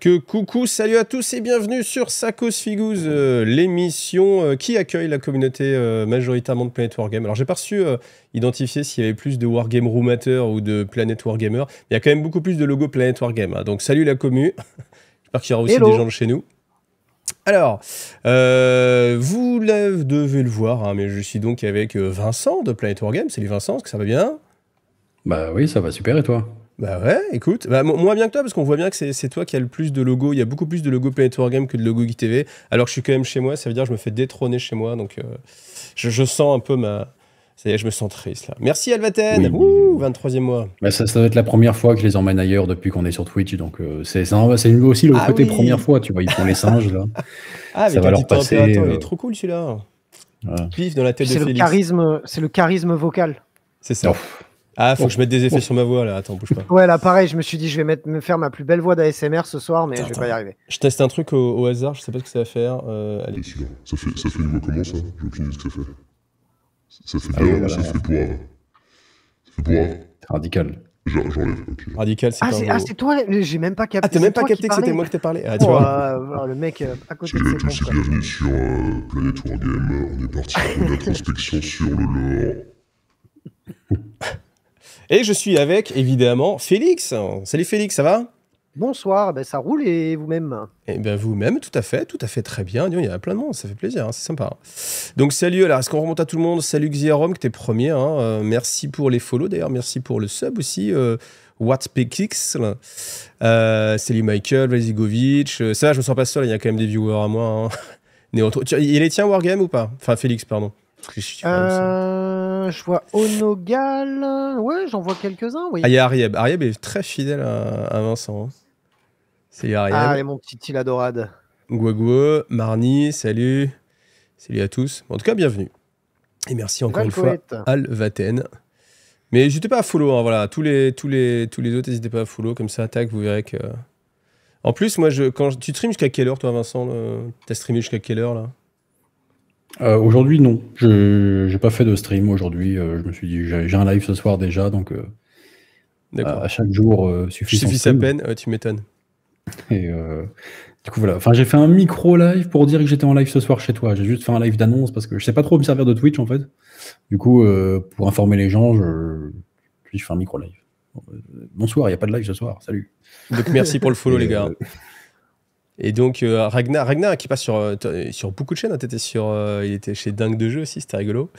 Que coucou, salut à tous et bienvenue sur Sacos Figouze, l'émission qui accueille la communauté majoritairement de Planet Wargame. Alors j'ai pas reçu identifier s'il y avait plus de Wargame Room amateurs ou de Planet Wargamer. Il y a quand même beaucoup plus de logos Planet Wargame, hein. Donc salut la commu, j'espère qu'il y aura aussi des gens de chez nous. Alors, vous devez le voir, hein, mais je suis donc avec Vincent de Planet Wargame. Salut Vincent, est-ce que ça va bien? Bah oui, ça va super, et toi? Bah ouais, écoute, bah, moins bien que toi, parce qu'on voit bien que c'est toi qui a le plus de logos. Il y a beaucoup plus de logos Planet Wargame que de logos GuiTV. Alors que je suis quand même chez moi, ça veut dire que je me fais détrôner chez moi. Donc je sens un peu ma... Ça y est, je me sens triste là. Merci Alvaten, oui. Ouh, 23e mois. Bah, ça doit être la première fois que je les emmène ailleurs depuis qu'on est sur Twitch. Donc c'est aussi le côté première fois, tu vois, ils font les singes là. Ah mais ça va leur passer. Attends, il est trop cool celui-là. Voilà. Pif dans la tête de Félix. C'est le charisme vocal. C'est ça. Non. Ah, faut que je mette des effets sur ma voix là, attends, bouge pas. Ouais, là pareil, je me suis dit, je vais me faire ma plus belle voix d'ASMR ce soir, mais je vais pas y arriver. Je teste un truc au hasard, je sais pas ce que ça va faire. Allez. Ça fait une voix comment ça? J'ai aucune idée ce que ça fait. Ça fait bien, ça fait boire. Ça fait boire. Radical. J'enlève. Radical, c'est pas... Ah, c'est toi, j'ai même pas capté. Ah, t'as même pas capté que c'était moi qui t'ai parlé? Ah, tu vois. Le mec à côté de ses pompes. Salut à tous et bienvenue sur Planet Wargame. On est parti pour une introspection sur le lore. Et je suis avec, évidemment, Félix. Salut Félix, ça va? Bonsoir, ben ça roule et vous-même? Eh bien vous-même, tout à fait très bien. Il y a plein de monde, ça fait plaisir, hein, c'est sympa. Donc salut, alors est-ce qu'on remonte à tout le monde? Salut Xiaorom, que t'es premier. Hein, merci pour les follow d'ailleurs, merci pour le sub aussi. WhatPKX, salut Michael, Vasigovic. Ça va, je me sens pas seul, il y a quand même des viewers à moi. Hein. Il est tien Wargame ou pas? Enfin Félix, pardon. Je vois Onogal, ouais, j'en vois quelques-uns. Oui. Ah, il y a Ariev. Ariev est très fidèle à Vincent. C'est Ariev. Ah, allez, mon petit adorade. Guaguo, Marni, salut. Salut à tous. En tout cas, bienvenue. Et merci encore une fois, Alvaten. Mais n'hésitez pas à follow, hein, voilà. Tous les autres, n'hésitez pas à follow. Comme ça, tac, vous verrez que. En plus, moi, tu streams jusqu'à quelle heure, toi, Vincent? T'as streamé jusqu'à quelle heure, là? Aujourd'hui, non. Je n'ai pas fait de stream aujourd'hui. Je me suis dit, j'ai un live ce soir déjà, donc à chaque jour suffit à peine, tu m'étonnes. Et du coup, voilà. Enfin, j'ai fait un micro-live pour dire que j'étais en live ce soir chez toi. J'ai juste fait un live d'annonce parce que je ne sais pas trop me servir de Twitch, en fait. Du coup, pour informer les gens, je fais un micro-live. Bonsoir, il n'y a pas de live ce soir. Salut. Donc, merci pour le follow, les gars. Et donc Ragnar qui passe sur beaucoup de chaînes, hein, il était chez Dingue de Jeu aussi, c'était rigolo.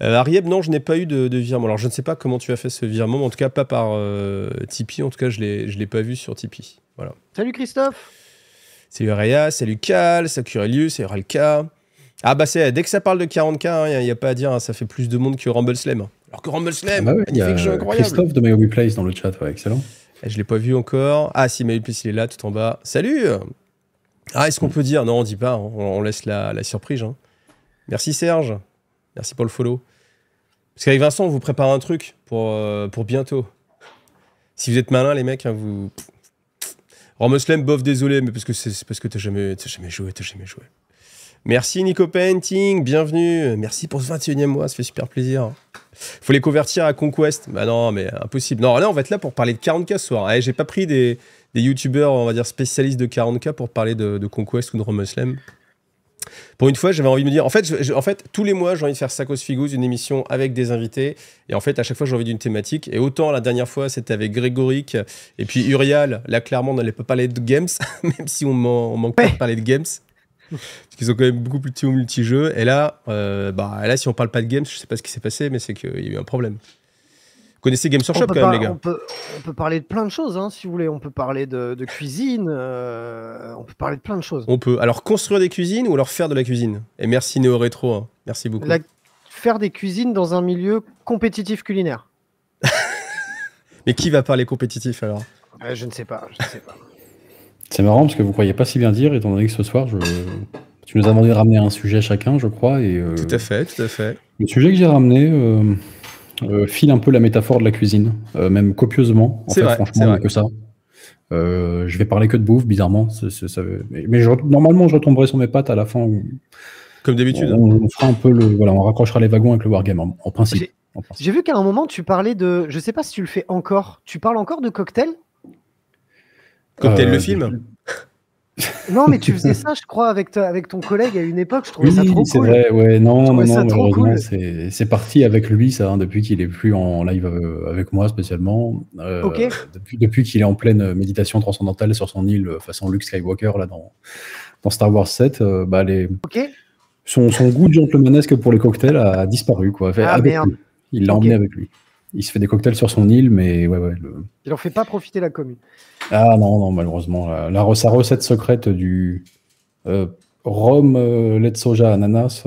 Arieb, non, je n'ai pas eu de virement. Alors je ne sais pas comment tu as fait ce virement, mais en tout cas pas par Tipeee, en tout cas je l'ai pas vu sur Tipeee. Voilà. Salut Christophe. Salut Réa, salut Cal, salut Curelius, salut Ralka. Ah bah dès que ça parle de 40K, il n'y a pas à dire, hein, ça fait plus de monde que Rumbleslam. Alors que Rumbleslam, bah ouais, magnifique jeu incroyable. Christophe de My Hobby Place dans le chat, ouais, excellent. Je l'ai pas vu encore. Ah si, Michael il est là, tout en bas. Salut. Ah, est-ce qu'on peut dire? Non, on dit pas, hein. On laisse la surprise. Hein. Merci Serge. Merci pour le follow. Parce qu'avec Vincent, on vous prépare un truc pour bientôt. Si vous êtes malins, les mecs, hein, vous... Rumbleslam, bof, désolé, mais parce que c'est parce que t'as jamais joué. Merci Nico Painting, bienvenue. Merci pour ce 21e mois, ça fait super plaisir. Faut les convertir à Conquest. Bah non, mais impossible. Non, là, on va être là pour parler de 40K ce soir. J'ai pas pris des youtubeurs, on va dire, spécialistes de 40K pour parler de Conquest ou de Rumbleslam. Pour une fois, j'avais envie de me dire... En fait, tous les mois, j'ai envie de faire Sacos Figouze, une émission avec des invités. Et en fait, à chaque fois, j'ai envie d'une thématique. Et autant, la dernière fois, c'était avec Grégoric et puis Uriel. Là, clairement, on n'allait pas parler de games, même si on manque pas de parler de games. Parce qu'ils sont quand même beaucoup plus petits au multijeux. Et là, si on parle pas de games, je sais pas ce qui s'est passé, mais c'est qu'il y a eu un problème. Vous connaissez Games Workshop quand même, les gars? On peut parler de plein de choses, hein, si vous voulez. On peut parler de cuisine, on peut parler de plein de choses. On peut alors construire des cuisines ou alors faire de la cuisine. Et merci Néo Rétro, hein. Merci beaucoup. Faire des cuisines dans un milieu compétitif culinaire. Mais qui va parler compétitif alors? Je ne sais pas, je ne sais pas. C'est marrant parce que vous ne croyez pas si bien dire, étant donné que ce soir, tu nous as demandé de ramener un sujet chacun, je crois. Et, tout à fait, tout à fait. Le sujet que j'ai ramené file un peu la métaphore de la cuisine, même copieusement. En fait, vrai, franchement, que ça. Je vais parler que de bouffe, bizarrement. Normalement, je retomberai sur mes pattes à la fin. Comme d'habitude. On fera un peu on raccrochera les wagons avec le Wargame, en principe. J'ai vu qu'à un moment, tu parlais de... Je ne sais pas si tu le fais encore. Tu parles encore de cocktail? Comme tel le film. Non, mais tu faisais ça, je crois, avec ton collègue à une époque. Je trouvais ça trop cool. Oui, c'est vrai. Ouais, non, malheureusement, c'est parti avec lui, ça, hein, depuis qu'il n'est plus en live avec moi, spécialement. Okay. Depuis qu'il est en pleine méditation transcendantale sur son île, façon Luke Skywalker, là, dans Star Wars 7, son goût gentlemanesque pour les cocktails a disparu, quoi. Il l'a emmené avec lui. Il se fait des cocktails sur son île, mais ouais. Il en fait pas profiter la commune. Ah non, malheureusement. Sa recette secrète du rhum, lait de soja, ananas,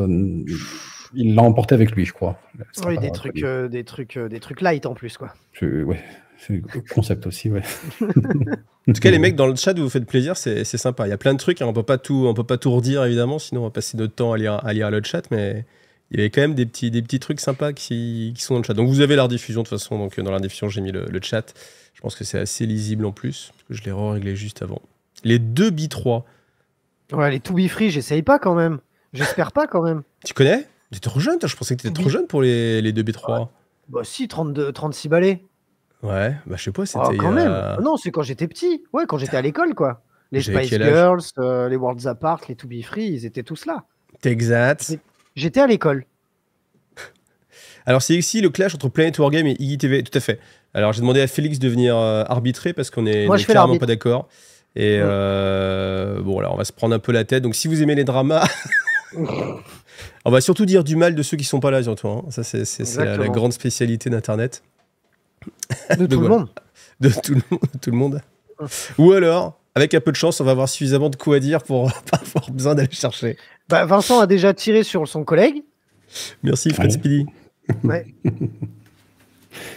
il l'a emporté avec lui, je crois. Oui, des trucs light en plus, quoi. C'est le concept aussi, ouais. En tout cas, les mecs dans le chat, vous faites plaisir, c'est sympa. Il y a plein de trucs, hein, on peut pas tout redire, évidemment, sinon on va passer notre temps à lire le chat, mais... Il y avait quand même des petits trucs sympas qui sont dans le chat. Donc vous avez la rediffusion de toute façon. Donc dans la rediffusion, j'ai mis le chat. Je pense que c'est assez lisible en plus. Parce que je l'ai réglé juste avant. Les 2 Be 3. Ouais, les 2 Be 3, j'essaye pas quand même. J'espère pas quand même. Tu connais? T'es trop jeune, je pensais que t'étais trop jeune pour les 2 Be 3. Ouais. Bah si, 36 balais. Ouais, bah je sais pas, c'était... quand même. Non, c'est quand j'étais petit. Ouais, quand j'étais à l'école, quoi. Les Spice Girls, les Worlds Apart, les 2 Be 3, ils étaient tous là. T'es exact. J'étais à l'école. Alors, c'est ici le clash entre Planet Wargame et Iggy TV. Tout à fait. Alors, j'ai demandé à Félix de venir arbitrer parce qu'on n'est clairement pas d'accord. Et ouais. Bon, alors, on va se prendre un peu la tête. Donc, si vous aimez les dramas, on va surtout dire du mal de ceux qui ne sont pas là, surtout. Hein. Ça, c'est la grande spécialité d'Internet. De tout le monde. De tout le monde. Ou alors, avec un peu de chance, on va avoir suffisamment de coups à dire pour pas avoir besoin d'aller chercher. Bah, Vincent a déjà tiré sur son collègue. Merci, Fred Speedy. Ouais.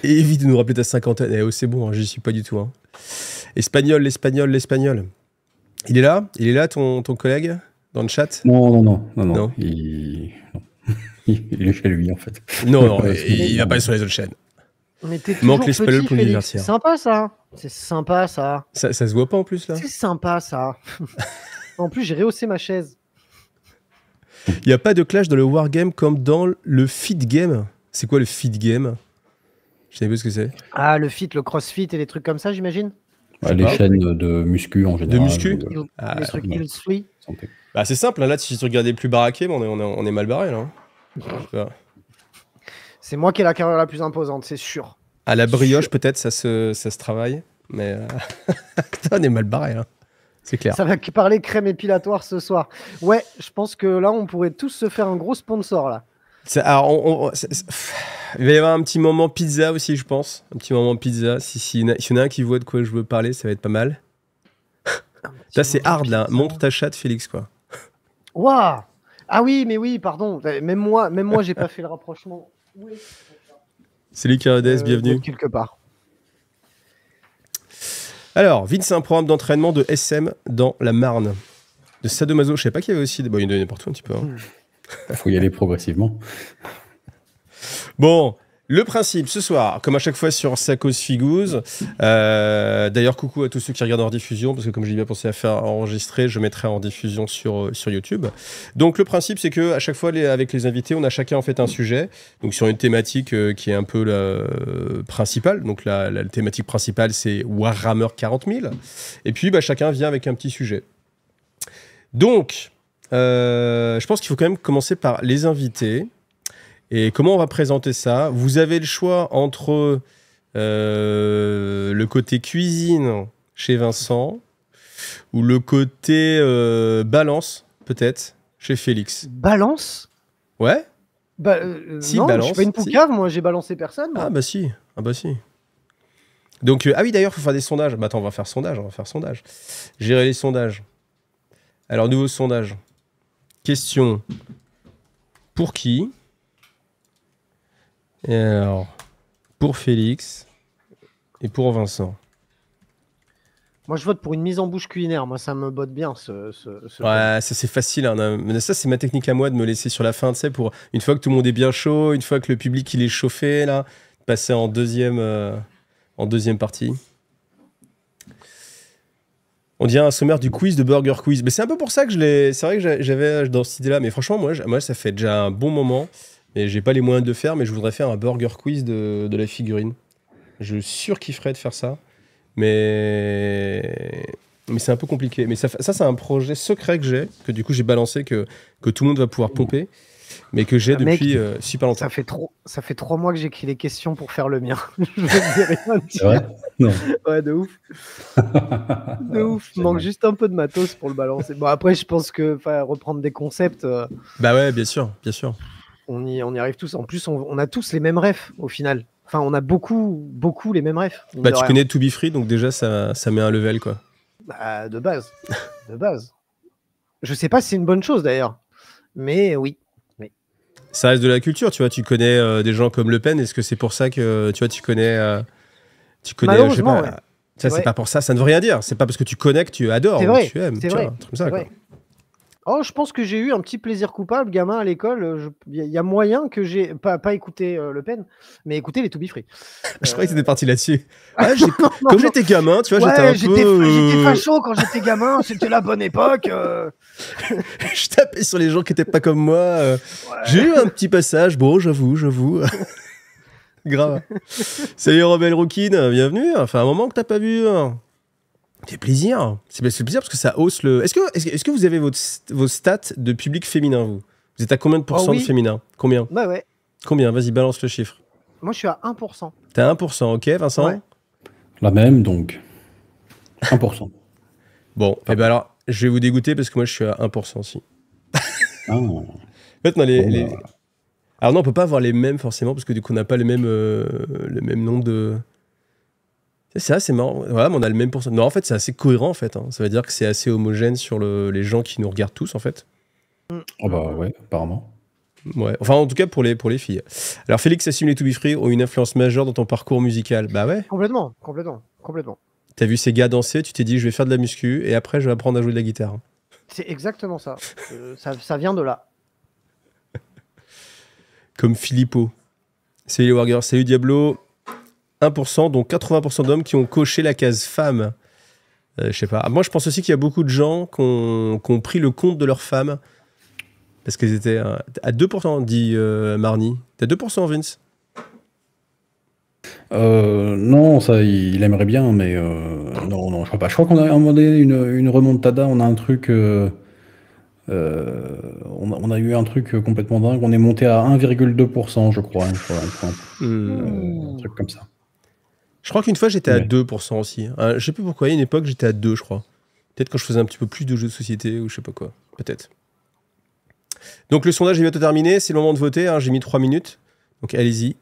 Et évite de nous rappeler ta cinquantaine. Eh, oh, c'est bon, hein, j'y suis pas du tout. Hein. L'espagnol. Il est là, ton collègue, dans le chat? Non. Il est chez lui, en fait. Non, il va pas aller sur les autres chaînes. Mais t'es toujours manque l'espagnol pour l'université. C'est sympa, ça. Ça se voit pas, en plus, là. C'est sympa, ça. En plus, j'ai rehaussé ma chaise. Il n'y a pas de clash dans le wargame comme dans le fit game. C'est quoi le fit game? Je ne sais pas ce que c'est. Ah, le fit, le crossfit et les trucs comme ça, j'imagine. Les chaînes de muscu en général. De muscu les trucs health-free. Bah, c'est simple, hein, là, si tu regardais plus baraqué, on est mal barré, là. C'est moi qui ai la carrière la plus imposante, c'est sûr. À la brioche, peut-être, ça se travaille. Mais on est mal barré, là. C'est clair. Ça va parler crème épilatoire ce soir. Ouais, je pense que là, on pourrait tous se faire un gros sponsor, là. Il va y avoir un petit moment pizza aussi, je pense. Un petit moment pizza. Si y en a un qui voit de quoi je veux parler, ça va être pas mal. Là, c'est hard, là. Montre ta chatte, Félix, quoi. Waouh! Ah oui, mais oui, pardon. Même moi j'ai pas fait le rapprochement. Oui. Salut, Carades, bienvenue. Quelque part. Alors, vite, c'est un programme d'entraînement de SM dans la Marne. De sadomaso, je ne sais pas qu'il y avait aussi... Bon, il y en a partout un petit peu. Hein. Il faut y aller progressivement. Bon, le principe, ce soir, comme à chaque fois sur Sacos Figouze, d'ailleurs, coucou à tous ceux qui regardent en diffusion, parce que comme j'ai bien pensé à faire enregistrer, je mettrai en diffusion sur YouTube. Donc, le principe, c'est qu'à chaque fois, avec les invités, on a chacun en fait un sujet, donc sur une thématique qui est un peu la principale. Donc, la thématique principale, c'est Warhammer 40 000. Et puis, bah, chacun vient avec un petit sujet. Donc, je pense qu'il faut quand même commencer par les invités. Et comment on va présenter ça? Vous avez le choix entre le côté cuisine chez Vincent ou le côté balance, peut-être, chez Félix. Balance? Ouais. Si, non, balance, je suis pas une poucave, si. Moi, j'ai balancé personne. Moi. Ah bah si. Donc, ah oui, d'ailleurs, il faut faire des sondages. Bah attends, on va faire sondage. Gérer les sondages. Alors, nouveau sondage. Question. Pour qui? Et alors, pour Félix et pour Vincent. Moi, je vote pour une mise en bouche culinaire. Moi, ça me botte bien. Ouais, ça, c'est facile. Hein. Ça, c'est ma technique à moi de me laisser sur la fin, tu sais, pour une fois que tout le monde est bien chaud, une fois que le public, il est chauffé, là, passer en deuxième partie. On dirait un sommaire du quiz de Burger Quiz. Mais c'est un peu pour ça que je l'ai... C'est vrai que j'avais dans cette idée-là. Mais franchement, moi, ça fait déjà un bon moment... Mais j'ai pas les moyens de le faire, mais je voudrais faire un burger quiz de la figurine. Je surkifferais de faire ça. Mais c'est un peu compliqué. Mais ça c'est un projet secret que j'ai, que du coup j'ai balancé, que tout le monde va pouvoir pomper, mais que j'ai depuis super longtemps. Ça fait 3 mois que j'écris les questions pour faire le mien. Je veux dire, c'est vrai ? Non. Ouais, de ouf. De ouf. Manque juste un peu de matos pour le balancer. Bon, après, je pense que reprendre des concepts. Bah ouais, bien sûr, bien sûr. On y arrive tous. En plus, on a tous les mêmes refs au final. Enfin, on a beaucoup les mêmes refs. Bah, tu connais 2 Be 3, donc déjà, ça met un level, quoi. Bah, de base. De base. Je sais pas si c'est une bonne chose, d'ailleurs. Mais oui. Ça reste de la culture, tu vois. Tu connais des gens comme Le Pen. Est-ce que c'est pour ça que tu vois, tu connais je sais pas, ouais. Ça c'est pas pour ça. Ça ne veut rien dire. C'est pas parce que tu connais que tu adores, vrai, tu aimes. C'est vrai. Vois, comme ça, quoi. Oh, je pense que j'ai eu un petit plaisir coupable, gamin à l'école. Il y a moyen que j'ai pas écouté Le Pen, mais écouté les 2 Be 3. Je croyais que c'était parti là-dessus. Ouais, comme j'étais gamin, tu vois, ouais, j'étais un peu. J'étais facho quand j'étais gamin. C'était la bonne époque. Je tapais sur les gens qui n'étaient pas comme moi. Ouais. J'ai eu un petit passage. Bon, j'avoue. Grave. Salut Rebelle Rouquine, bienvenue. Enfin, un moment que t'as pas vu. C'est plaisir. C'est plaisir parce que ça hausse le. Est-ce que vous avez vos stats de public féminin, vous? Vous êtes à combien de pourcents de féminin? Combien? Bah ouais. Combien? Vas-y, balance le chiffre. Moi, je suis à 1%. T'es à 1%, ok, Vincent? Ouais. La même, donc. 1%. Bon, et ben alors, je vais vous dégoûter parce que moi, je suis à 1% aussi. En fait, non, les... Alors non, on peut pas avoir les mêmes forcément parce que du coup, on n'a pas le même nombre de... C'est assez marrant. Ouais, mais on a le même pourcentage. Non, en fait, c'est assez cohérent, en fait. Hein. Ça veut dire que c'est assez homogène sur les gens qui nous regardent tous, en fait. Oh bah ouais, apparemment. Ouais. Enfin, en tout cas, pour les filles. Alors, Félix assume les 2 Be 3 ont une influence majeure dans ton parcours musical. Bah ouais. Complètement. T'as vu ces gars danser, tu t'es dit, je vais faire de la muscu, et après, je vais apprendre à jouer de la guitare. C'est exactement ça. Ça vient de là. Comme Filippo. Salut les Wargers, salut Diablo. 1%, dont 80% d'hommes qui ont coché la case femme. Je sais pas. Moi, je pense aussi qu'il y a beaucoup de gens qui ont pris le compte de leurs femmes. Parce qu'ils étaient à 2%, dit Marnie. T'as 2%, Vince? Non, ça, il aimerait bien, mais non, je crois pas. Je crois qu'on a demandé une remontada. On a un truc... on a eu un truc complètement dingue. On est monté à 1,2%, je crois. Un truc comme ça. Je crois qu'une fois, j'étais à 2% aussi. Je sais plus pourquoi, il y a une époque, j'étais à 2, je crois. Peut-être quand je faisais un petit peu plus de jeux de société ou je sais pas quoi. Peut-être. Donc, le sondage est bientôt terminé. C'est le moment de voter. Hein. J'ai mis 3 minutes. Donc, allez-y.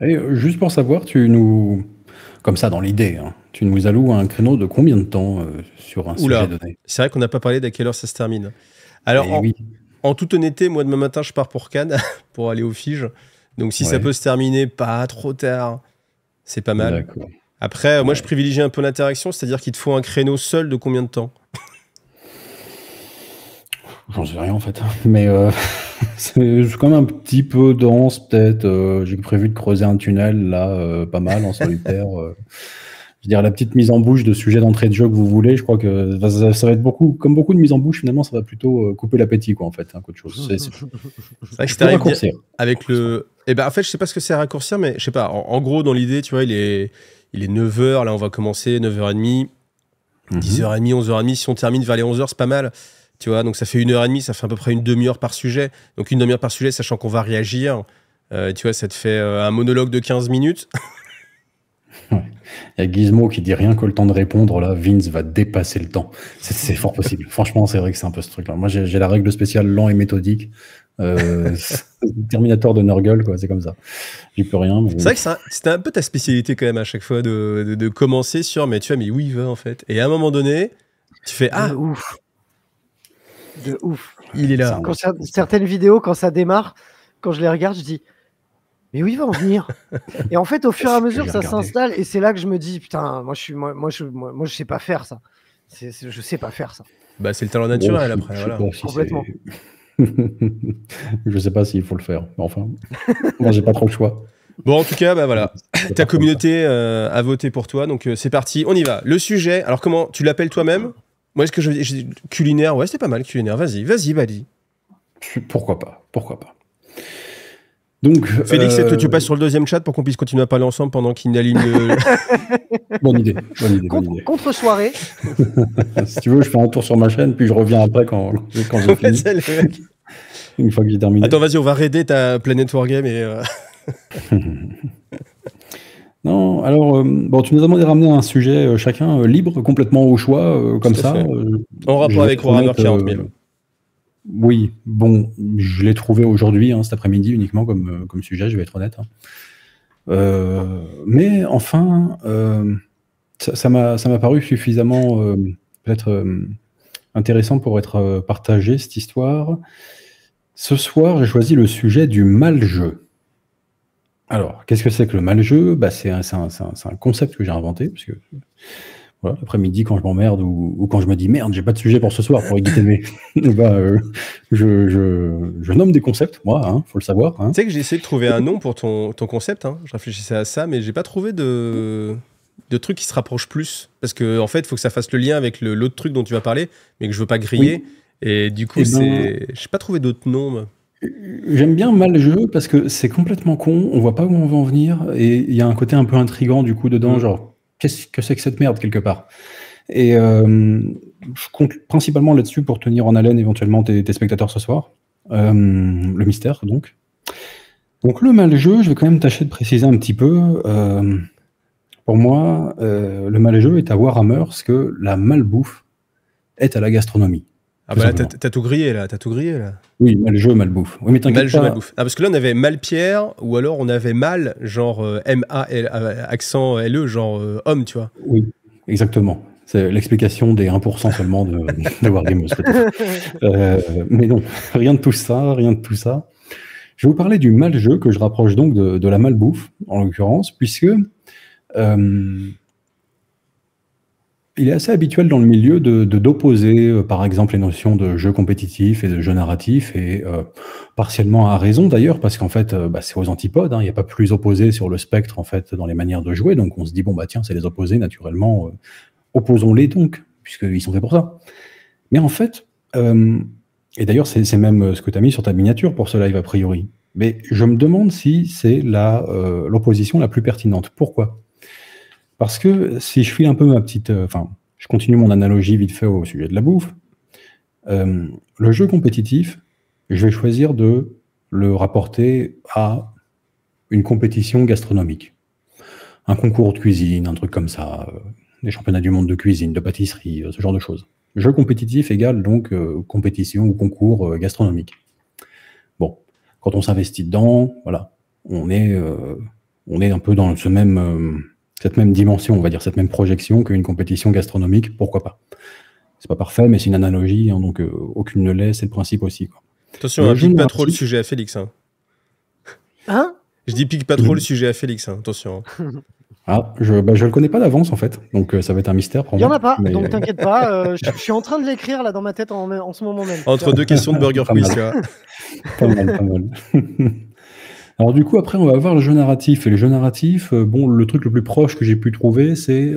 Juste pour savoir, tu nous... Comme ça, dans l'idée, hein, tu nous alloues un créneau de combien de temps sur un sujet donné? C'est vrai qu'on n'a pas parlé d'à quelle heure ça se termine. Alors, en toute honnêteté, moi, demain matin, je pars pour Cannes pour aller au Fige. Donc, si ça peut se terminer pas trop tard, c'est pas mal. Après, moi, je privilégie un peu l'interaction, c'est-à-dire qu'il te faut un créneau seul de combien de temps? J'en sais rien, en fait. Mais c'est quand même un petit peu dense, peut-être. J'ai prévu de creuser un tunnel, là, pas mal, en solitaire. Je veux dire, la petite mise en bouche de sujet d'entrée de jeu que vous voulez, je crois que ça va être beaucoup... Comme beaucoup de mise en bouche, finalement, ça va plutôt couper l'appétit, quoi, en fait, hein, qu'autre chose. C'est vrai que c'est raccourcir. Avec le... Eh ben, en fait, je sais pas ce que c'est à raccourcir, mais je sais pas. En gros, dans l'idée, tu vois, il est 9h, là, on va commencer, 9h30, 10h30, 11h30. Si on termine vers les 11h, c'est pas mal. Tu vois, donc ça fait 1h30, ça fait à peu près une demi-heure par sujet. Donc une demi-heure par sujet, sachant qu'on va réagir. Tu vois, ça te fait un monologue de 15 minutes. Ouais. Il y a Gizmo qui dit rien que le temps de répondre. Là, Vince va dépasser le temps. C'est fort possible. Franchement, c'est vrai que c'est un peu ce truc-là. Moi, j'ai la règle spéciale lent et méthodique. Terminator de Nurgle, quoi, c'est comme ça. J'y peux rien. Mais... C'est vrai que c'était un peu ta spécialité quand même à chaque fois de commencer sur, mais tu vois, mais où il va en fait. Et à un moment donné, tu fais ah ouf. De ouf. Il est là. Quand certaines vidéos, quand ça démarre, quand je les regarde, je dis mais où il va en venir? Et en fait, au fur et à mesure, ça s'installe et c'est là que je me dis putain, moi je sais pas faire ça. Je sais pas faire ça. Bah c'est le talent naturel après. Voilà. Complètement. Je sais pas s'il faut le faire. Enfin, moi j'ai pas trop le choix. Bon, en tout cas, bah voilà. Ta communauté a voté pour toi, donc c'est parti. On y va. Le sujet. Alors comment tu l'appelles toi-même? Moi, est-ce que je culinaire, ouais, c'était pas mal, culinaire. Vas-y, Badi. Pourquoi pas? Donc, Félix, tu passes sur le deuxième chat pour qu'on puisse continuer à parler ensemble pendant qu'il n'aligne... Bonne idée. Contre-soirée. Si tu veux, je fais un tour sur ma chaîne, puis je reviens après quand je finis. Une fois que j'ai terminé. Attends, vas-y, on va raider ta Planet Wargame et... Non, alors, bon, tu nous as demandé de ramener un sujet chacun libre, complètement au choix, comme ça. En rapport avec Warhammer 40000. Oui, bon, je l'ai trouvé aujourd'hui, hein, cet après-midi uniquement comme sujet, je vais être honnête. Hein. Mais enfin, ça m'a paru suffisamment peut-être intéressant pour être partagé, cette histoire. Ce soir, j'ai choisi le sujet du mal-jeu. Alors, qu'est-ce que c'est que le mal-jeu? Bah, c'est un concept que j'ai inventé, parce que voilà, l'après-midi, quand je m'emmerde ou quand je me dis merde, j'ai pas de sujet pour ce soir pour éditer mes. Bah, je nomme des concepts, moi, hein, faut le savoir. Hein. Tu sais que j'ai essayé de trouver un nom pour ton concept, hein. Je réfléchissais à ça, mais j'ai pas trouvé de truc qui se rapproche plus. Parce que en fait, il faut que ça fasse le lien avec l'autre truc dont tu vas parler, mais que je veux pas griller. Oui. Et du coup, j'ai pas trouvé d'autres noms. Moi. J'aime bien mal le jeu parce que c'est complètement con, on voit pas où on va en venir et il y a un côté un peu intriguant du coup dedans, genre qu'est-ce que c'est que cette merde quelque part. Et je compte principalement là-dessus pour tenir en haleine éventuellement tes spectateurs ce soir. Le mystère donc. Donc le mal jeu, je vais quand même tâcher de préciser un petit peu. Pour moi, le mal jeu est à Warhammer ce que la malbouffe est à la gastronomie. Ah bah là, t'as tout grillé, là, Oui, mal jeu, mal bouffe. Oui, mais t'inquiète pas. Mal jeu, mal bouffe. Ah, parce que là, on avait mal pierre, ou alors on avait mal, genre M-A-L, accent L-E, genre homme, tu vois. Oui, exactement. C'est l'explication des 1% seulement de Wargames. Mais non, rien de tout ça. Je vais vous parler du mal jeu, que je rapproche donc de la mal bouffe, en l'occurrence, puisque... il est assez habituel dans le milieu d'opposer, par exemple, les notions de jeu compétitif et de jeu narratif, et partiellement à raison d'ailleurs, parce qu'en fait, bah, c'est aux antipodes, hein, il n'y a pas plus opposé sur le spectre, en fait, dans les manières de jouer, donc on se dit, bon, bah tiens, c'est les opposés, naturellement, opposons-les donc, puisqu'ils sont faits pour ça. Mais en fait, et d'ailleurs, c'est même ce que tu as mis sur ta miniature pour ce live, a priori, mais je me demande si c'est l'opposition la plus pertinente. Pourquoi ? Parce que si je file un peu ma petite... Enfin, je continue mon analogie vite fait au sujet de la bouffe. Le jeu compétitif, je vais choisir de le rapporter à une compétition gastronomique. Un concours de cuisine, un truc comme ça. Des championnats du monde de cuisine, de pâtisserie, ce genre de choses. Jeu compétitif égale donc compétition ou concours gastronomique. Bon, quand on s'investit dedans, voilà, on est un peu dans ce même... cette même dimension, on va dire, cette même projection qu'une compétition gastronomique, pourquoi pas. C'est pas parfait, mais c'est une analogie, hein, donc aucune ne l'est, c'est le principe aussi. Quoi. Attention, je pique pas trop le sujet à Félix. Hein, je dis pique pas trop le sujet à Félix, hein, attention. Ah, je le connais pas d'avance en fait, donc ça va être un mystère. Il n'y en a pas, mais... donc t'inquiète pas, je suis en train de l'écrire là dans ma tête en ce moment même. Entre deux questions de Burger Quiz, tu vois. Pas mal. Alors du coup, après, on va voir le jeu narratif. Et le jeu narratif, bon, le truc le plus proche que j'ai pu trouver, c'est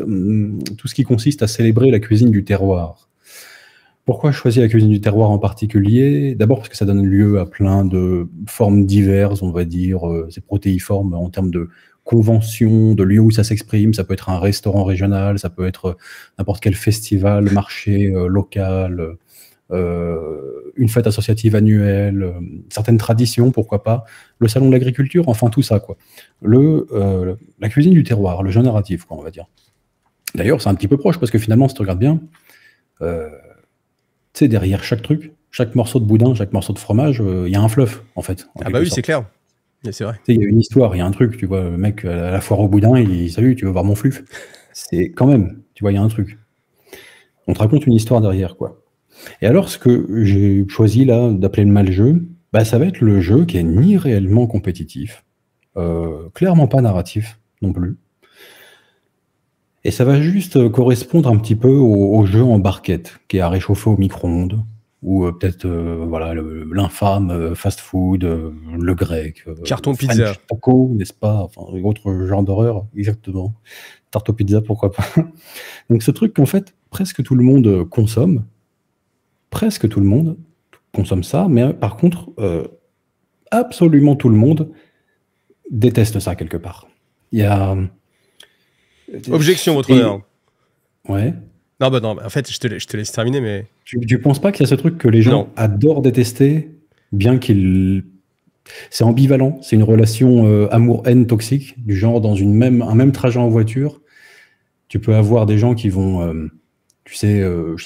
tout ce qui consiste à célébrer la cuisine du terroir. Pourquoi je choisis la cuisine du terroir en particulier? D'abord parce que ça donne lieu à plein de formes diverses, on va dire, c'est protéiforme en termes de convention, de lieu où ça s'exprime. Ça peut être un restaurant régional, ça peut être n'importe quel festival, marché local... une fête associative annuelle, certaines traditions, pourquoi pas, le salon de l'agriculture, enfin tout ça, quoi. La cuisine du terroir, le jeu narratif, quoi, on va dire. D'ailleurs, c'est un petit peu proche, parce que finalement, si tu regardes bien, tu sais, derrière chaque truc, chaque morceau de boudin, chaque morceau de fromage, il y a un fluff, en fait. En ah bah oui, c'est clair. C'est vrai. Il y a une histoire, il y a un truc, tu vois, le mec, à la foire au boudin, il dit « Salut, tu veux voir mon fluff ?» C'est quand même, tu vois, il y a un truc. On te raconte une histoire derrière, quoi. Et alors, ce que j'ai choisi là d'appeler le mal-jeu, bah, ça va être le jeu qui est ni réellement compétitif, clairement pas narratif non plus, et ça va juste correspondre un petit peu au jeu en barquette, qui est à réchauffer au micro-ondes, ou peut-être voilà, l'infâme fast-food, le grec, carton pizza, French taco, n'est-ce pas, enfin, autre genre d'horreur, exactement, tarte aux pizzas, pourquoi pas. Donc ce truc qu'en fait, presque tout le monde consomme, mais par contre, absolument tout le monde déteste ça quelque part. Il y a... Objection, votre honneur. Ouais. Non, bah non, en fait, je te laisse terminer, mais... Tu penses pas qu'il y a ce truc que les gens adorent détester, bien qu'ils... C'est ambivalent, c'est une relation amour-haine toxique, du genre dans une un même trajet en voiture, tu peux avoir des gens qui vont, je sais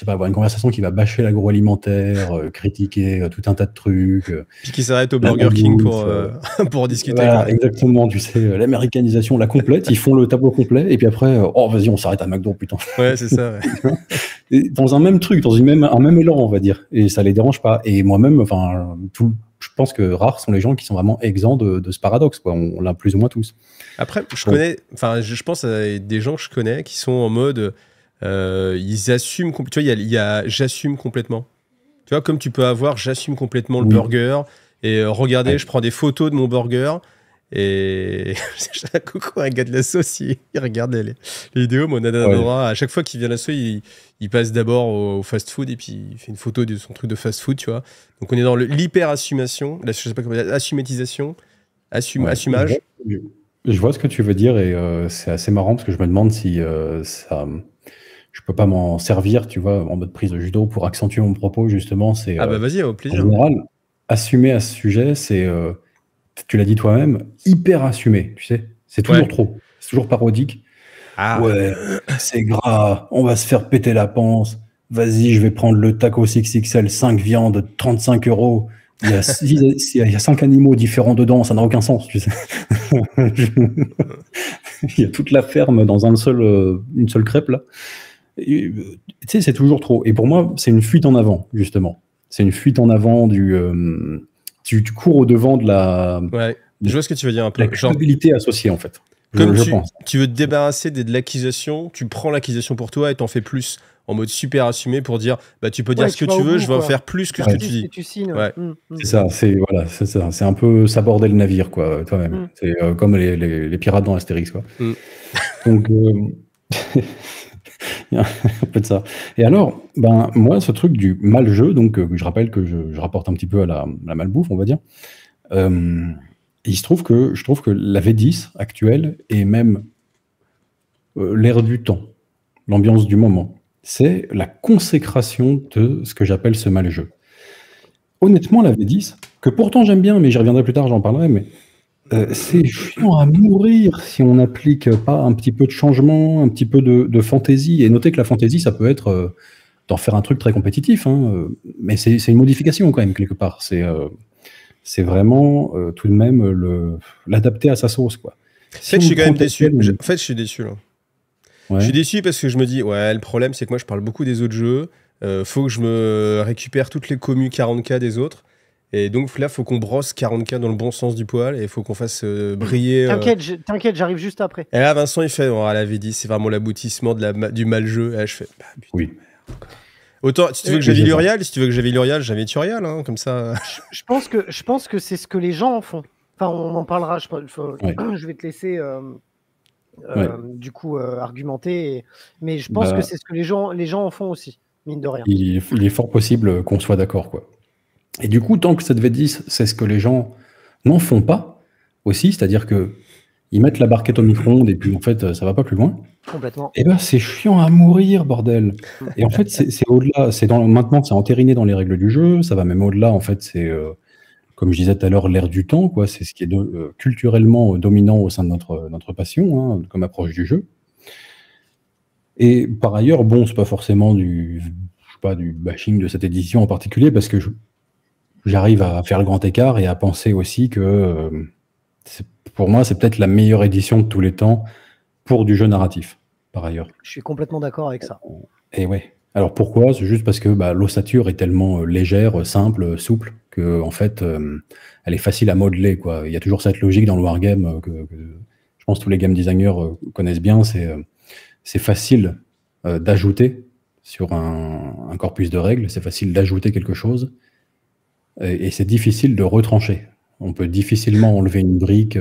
pas, avoir une conversation qui va bâcher l'agroalimentaire, critiquer tout un tas de trucs. Puis qui s'arrête au Burger King pour discuter. Voilà, exactement, tu sais, l'américanisation, la complète, ils font le tableau complet, et puis après, oh vas-y, on s'arrête à McDo, putain. Ouais, c'est ça. Ouais. Et dans un même truc, dans un même élan, on va dire, et ça les dérange pas. Et moi-même, enfin, je pense que rares sont les gens qui sont vraiment exempts de ce paradoxe, quoi. On l'a plus ou moins tous. Après, je pense à des gens que je connais qui sont en mode, ils assument, tu vois, il y a j'assume complètement. Tu vois, comme tu peux avoir j'assume complètement le burger et regardez, je prends des photos de mon burger et coucou, un gars de l'assaut, il regarde les vidéos, mon Adora, à chaque fois qu'il vient à l'assaut, il passe d'abord au fast-food et puis il fait une photo de son truc de fast-food, tu vois. Donc on est dans l'hyper-assumation, je sais pas comment, assumétisation, assumage. Je vois ce que tu veux dire et c'est assez marrant parce que je me demande si je peux pas m'en servir, tu vois, en mode prise de judo pour accentuer mon propos, justement. Ah bah vas-y, au plaisir. En général, assumer à ce sujet, c'est... tu l'as dit toi-même, hyper assumé, tu sais. C'est toujours trop, c'est toujours parodique. Ah ouais, c'est gras, on va se faire péter la panse. Vas-y, je vais prendre le taco 6XL, 5 viandes, 35 €. Il y a 5 animaux différents dedans, ça n'a aucun sens, tu sais. Il y a toute la ferme dans une seule crêpe, là. Et, tu sais, c'est toujours trop. Et pour moi, c'est une fuite en avant, justement. C'est une fuite en avant du... Tu cours au devant de la... Ouais, je vois ce que tu veux dire un peu. La culpabilité associée, en fait. Comme je pense. Tu veux te débarrasser de l'accusation, tu prends l'accusation pour toi et t'en fais plus, en mode super assumé pour dire, bah tu peux dire ce que tu veux, je vais en faire plus que ce que tu dis. C'est ça, c'est un peu s'aborder le navire, quoi, toi-même. C'est comme les pirates dans Astérix, quoi. Donc, il y a un peu de ça. Et alors, ben, moi, ce truc du mal-jeu, donc je rappelle que je rapporte un petit peu à la malbouffe, on va dire, je trouve que la V10 actuelle et même l'ère du temps, l'ambiance du moment, c'est la consécration de ce que j'appelle ce mal-jeu. Honnêtement, la V10, que pourtant j'aime bien, mais j'y reviendrai plus tard, j'en parlerai, mais... c'est chiant à mourir si on n'applique pas un petit peu de changement, un petit peu de fantaisie. Et notez que la fantaisie, ça peut être d'en faire un truc très compétitif, hein, mais c'est une modification quand même, quelque part. C'est vraiment tout de même l'adapter à sa sauce, quoi. Si en fait, je suis quand même déçu. En fait, je suis déçu, là. Ouais. Je suis déçu parce que je me dis, ouais, le problème, c'est que moi, je parle beaucoup des autres jeux. Faut que je me récupère toutes les communes 40K des autres. Et donc là, faut qu'on brosse 40K dans le bon sens du poil et il faut qu'on fasse briller. T'inquiète, j'arrive juste après. Et là, Vincent, il fait, on l'avait dit, c'est vraiment l'aboutissement du mal-jeu. Et là, je fais, bah, putain, merde. Autant, si tu veux que j'avais L'Urial, si tu veux que j'avais L'Urial, j'avais Turial, hein, comme ça. Je pense que c'est ce que les gens en font. Enfin, on en parlera. Je vais te laisser, du coup, argumenter. Mais je pense que c'est ce que les gens en font aussi, mine de rien. Il est fort possible qu'on soit d'accord, quoi. Et du coup, tant que cette V10, c'est ce que les gens n'en font pas aussi, c'est-à-dire qu'ils mettent la barquette au micro-ondes et puis en fait, ça va pas plus loin. Complètement. Et ben, c'est chiant à mourir, bordel. Et en fait, c'est au-delà. Maintenant, c'est entériné dans les règles du jeu. Ça va même au-delà. En fait, c'est, comme je disais tout à l'heure, l'ère du temps, quoi. C'est ce qui est culturellement dominant au sein de notre passion, hein, comme approche du jeu. Et par ailleurs, bon, c'est pas forcément du bashing de cette édition en particulier, parce que j'arrive à faire le grand écart et à penser aussi que, pour moi, c'est peut-être la meilleure édition de tous les temps pour du jeu narratif, par ailleurs. Je suis complètement d'accord avec ça. Et ouais. Alors pourquoi? C'est juste parce que l'ossature est tellement légère, simple, souple, que en fait, elle est facile à modeler, quoi. Il y a toujours cette logique dans le wargame que je pense que tous les game designers connaissent bien. C'est facile d'ajouter sur un corpus de règles, c'est facile d'ajouter quelque chose. Et c'est difficile de retrancher. On peut difficilement enlever une brique.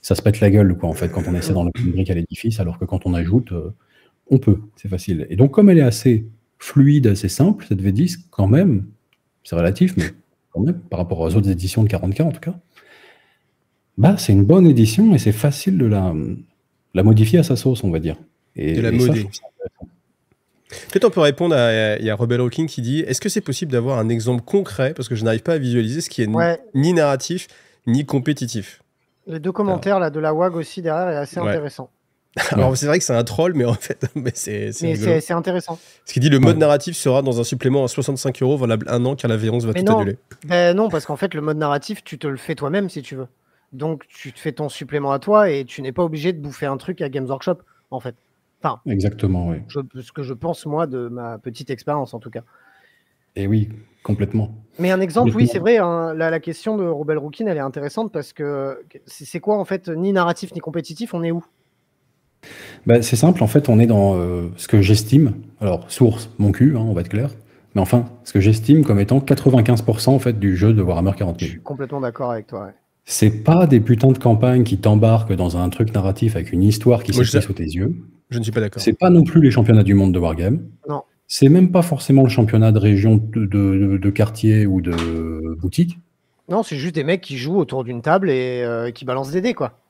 Ça se pète la gueule, quoi, en fait, quand on essaie d'enlever une brique à l'édifice, alors que quand on ajoute, on peut. C'est facile. Et donc, comme elle est assez fluide, assez simple, cette V10, quand même, c'est relatif, mais quand même, par rapport aux autres éditions de 40K, en tout cas, bah, c'est une bonne édition et c'est facile de la modifier à sa sauce, on va dire. Et, de la modée. Peut-être on peut répondre à, il y a Rebel Hawking qui dit « Est-ce que c'est possible d'avoir un exemple concret, parce que je n'arrive pas à visualiser ce qui est ni narratif, ni compétitif ?» Les deux commentaires là, de la WAG aussi derrière est assez intéressant. Alors c'est vrai que c'est un troll, mais en fait, c'est intéressant. Ce qui dit le mode narratif sera dans un supplément à 65 € valable 1 an car la V11 va tout annuler. Non, parce qu'en fait le mode narratif tu te le fais toi-même si tu veux. Donc tu te fais ton supplément à toi et tu n'es pas obligé de bouffer un truc à Games Workshop en fait. Enfin, exactement. Oui. Ce que je pense moi de ma petite expérience en tout cas. Et oui, complètement. Mais un exemple, oui, c'est vrai. Hein, la question de Rebel Rookin, elle est intéressante parce que c'est quoi en fait ni narratif ni compétitif, on est où? Ben, c'est simple, en fait, on est dans ce que j'estime, alors source, mon cul, hein, on va être clair, mais enfin, ce que j'estime comme étant 95% en fait, du jeu de Warhammer 40 000. Je suis complètement d'accord avec toi. Ouais. C'est pas des putains de campagnes qui t'embarquent dans un truc narratif avec une histoire qui s'écrit sous tes yeux. Je ne suis pas d'accord. C'est pas non plus les championnats du monde de Wargame. Non. C'est même pas forcément le championnat de région, de quartier ou de boutique. Non, c'est juste des mecs qui jouent autour d'une table et qui balancent des dés, quoi.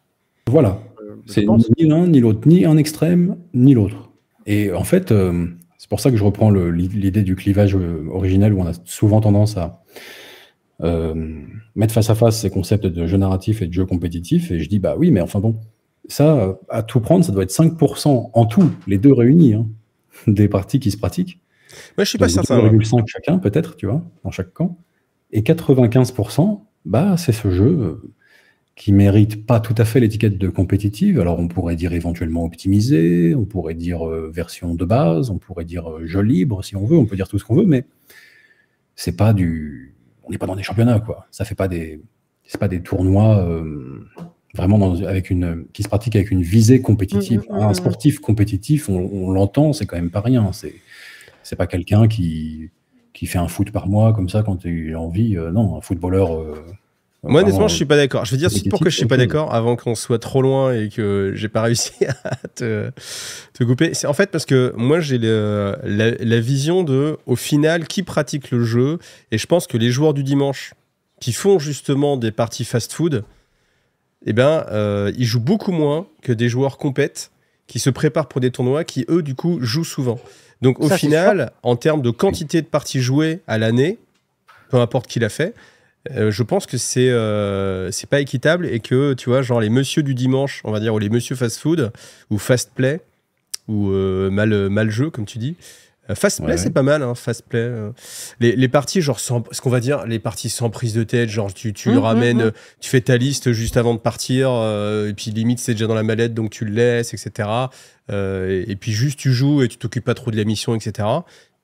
Voilà, c'est ni l'un ni l'autre, ni un extrême ni l'autre. Et en fait, c'est pour ça que je reprends l'idée du clivage originel où on a souvent tendance à mettre face à face ces concepts de jeu narratif et de jeu compétitif. Et je dis, bah oui, mais enfin bon, ça, à tout prendre, ça doit être 5% en tout, les deux réunis, hein, des parties qui se pratiquent. Moi, je suis pas certain. 2,5 chacun, peut-être, tu vois, dans chaque camp. Et 95%, bah, c'est ce jeu... qui mérite pas tout à fait l'étiquette de compétitive. Alors on pourrait dire éventuellement optimisé, on pourrait dire version de base, on pourrait dire jeu libre si on veut, on peut dire tout ce qu'on veut, mais c'est pas du, on n'est pas dans des championnats quoi. Ça fait pas des, c'est pas des tournois vraiment avec une, qui se pratiquent avec une visée compétitive. Un sportif compétitif, on l'entend, c'est quand même pas rien. C'est pas quelqu'un qui fait un foot par mois comme ça quand il a envie. Non, un footballeur. Moi, honnêtement, je suis pas d'accord. Je veux dire pourquoi je suis pas d'accord avant qu'on soit trop loin et que j'ai pas réussi à te couper. C'est en fait parce que moi, j'ai la vision de, au final, qui pratique le jeu. Et je pense que les joueurs du dimanche qui font justement des parties fast-food, eh ben, ils jouent beaucoup moins que des joueurs compètes qui se préparent pour des tournois qui, eux, du coup, jouent souvent. Donc, au final, en termes de quantité de parties jouées à l'année, peu importe qui l'a fait, je pense que c'est pas équitable et que, tu vois, genre les messieurs du dimanche, on va dire, ou les messieurs fast-food, ou fast-play, ou mal-jeu, comme tu dis. Fast-play, c'est pas mal, hein, fast-play. Les parties, genre, sans, ce qu'on va dire, les parties sans prise de tête, genre, tu ramènes, tu fais ta liste juste avant de partir, et puis limite, c'est déjà dans la mallette, donc tu le laisses, etc. Et puis juste, tu joues et tu t'occupes pas trop de la mission, etc.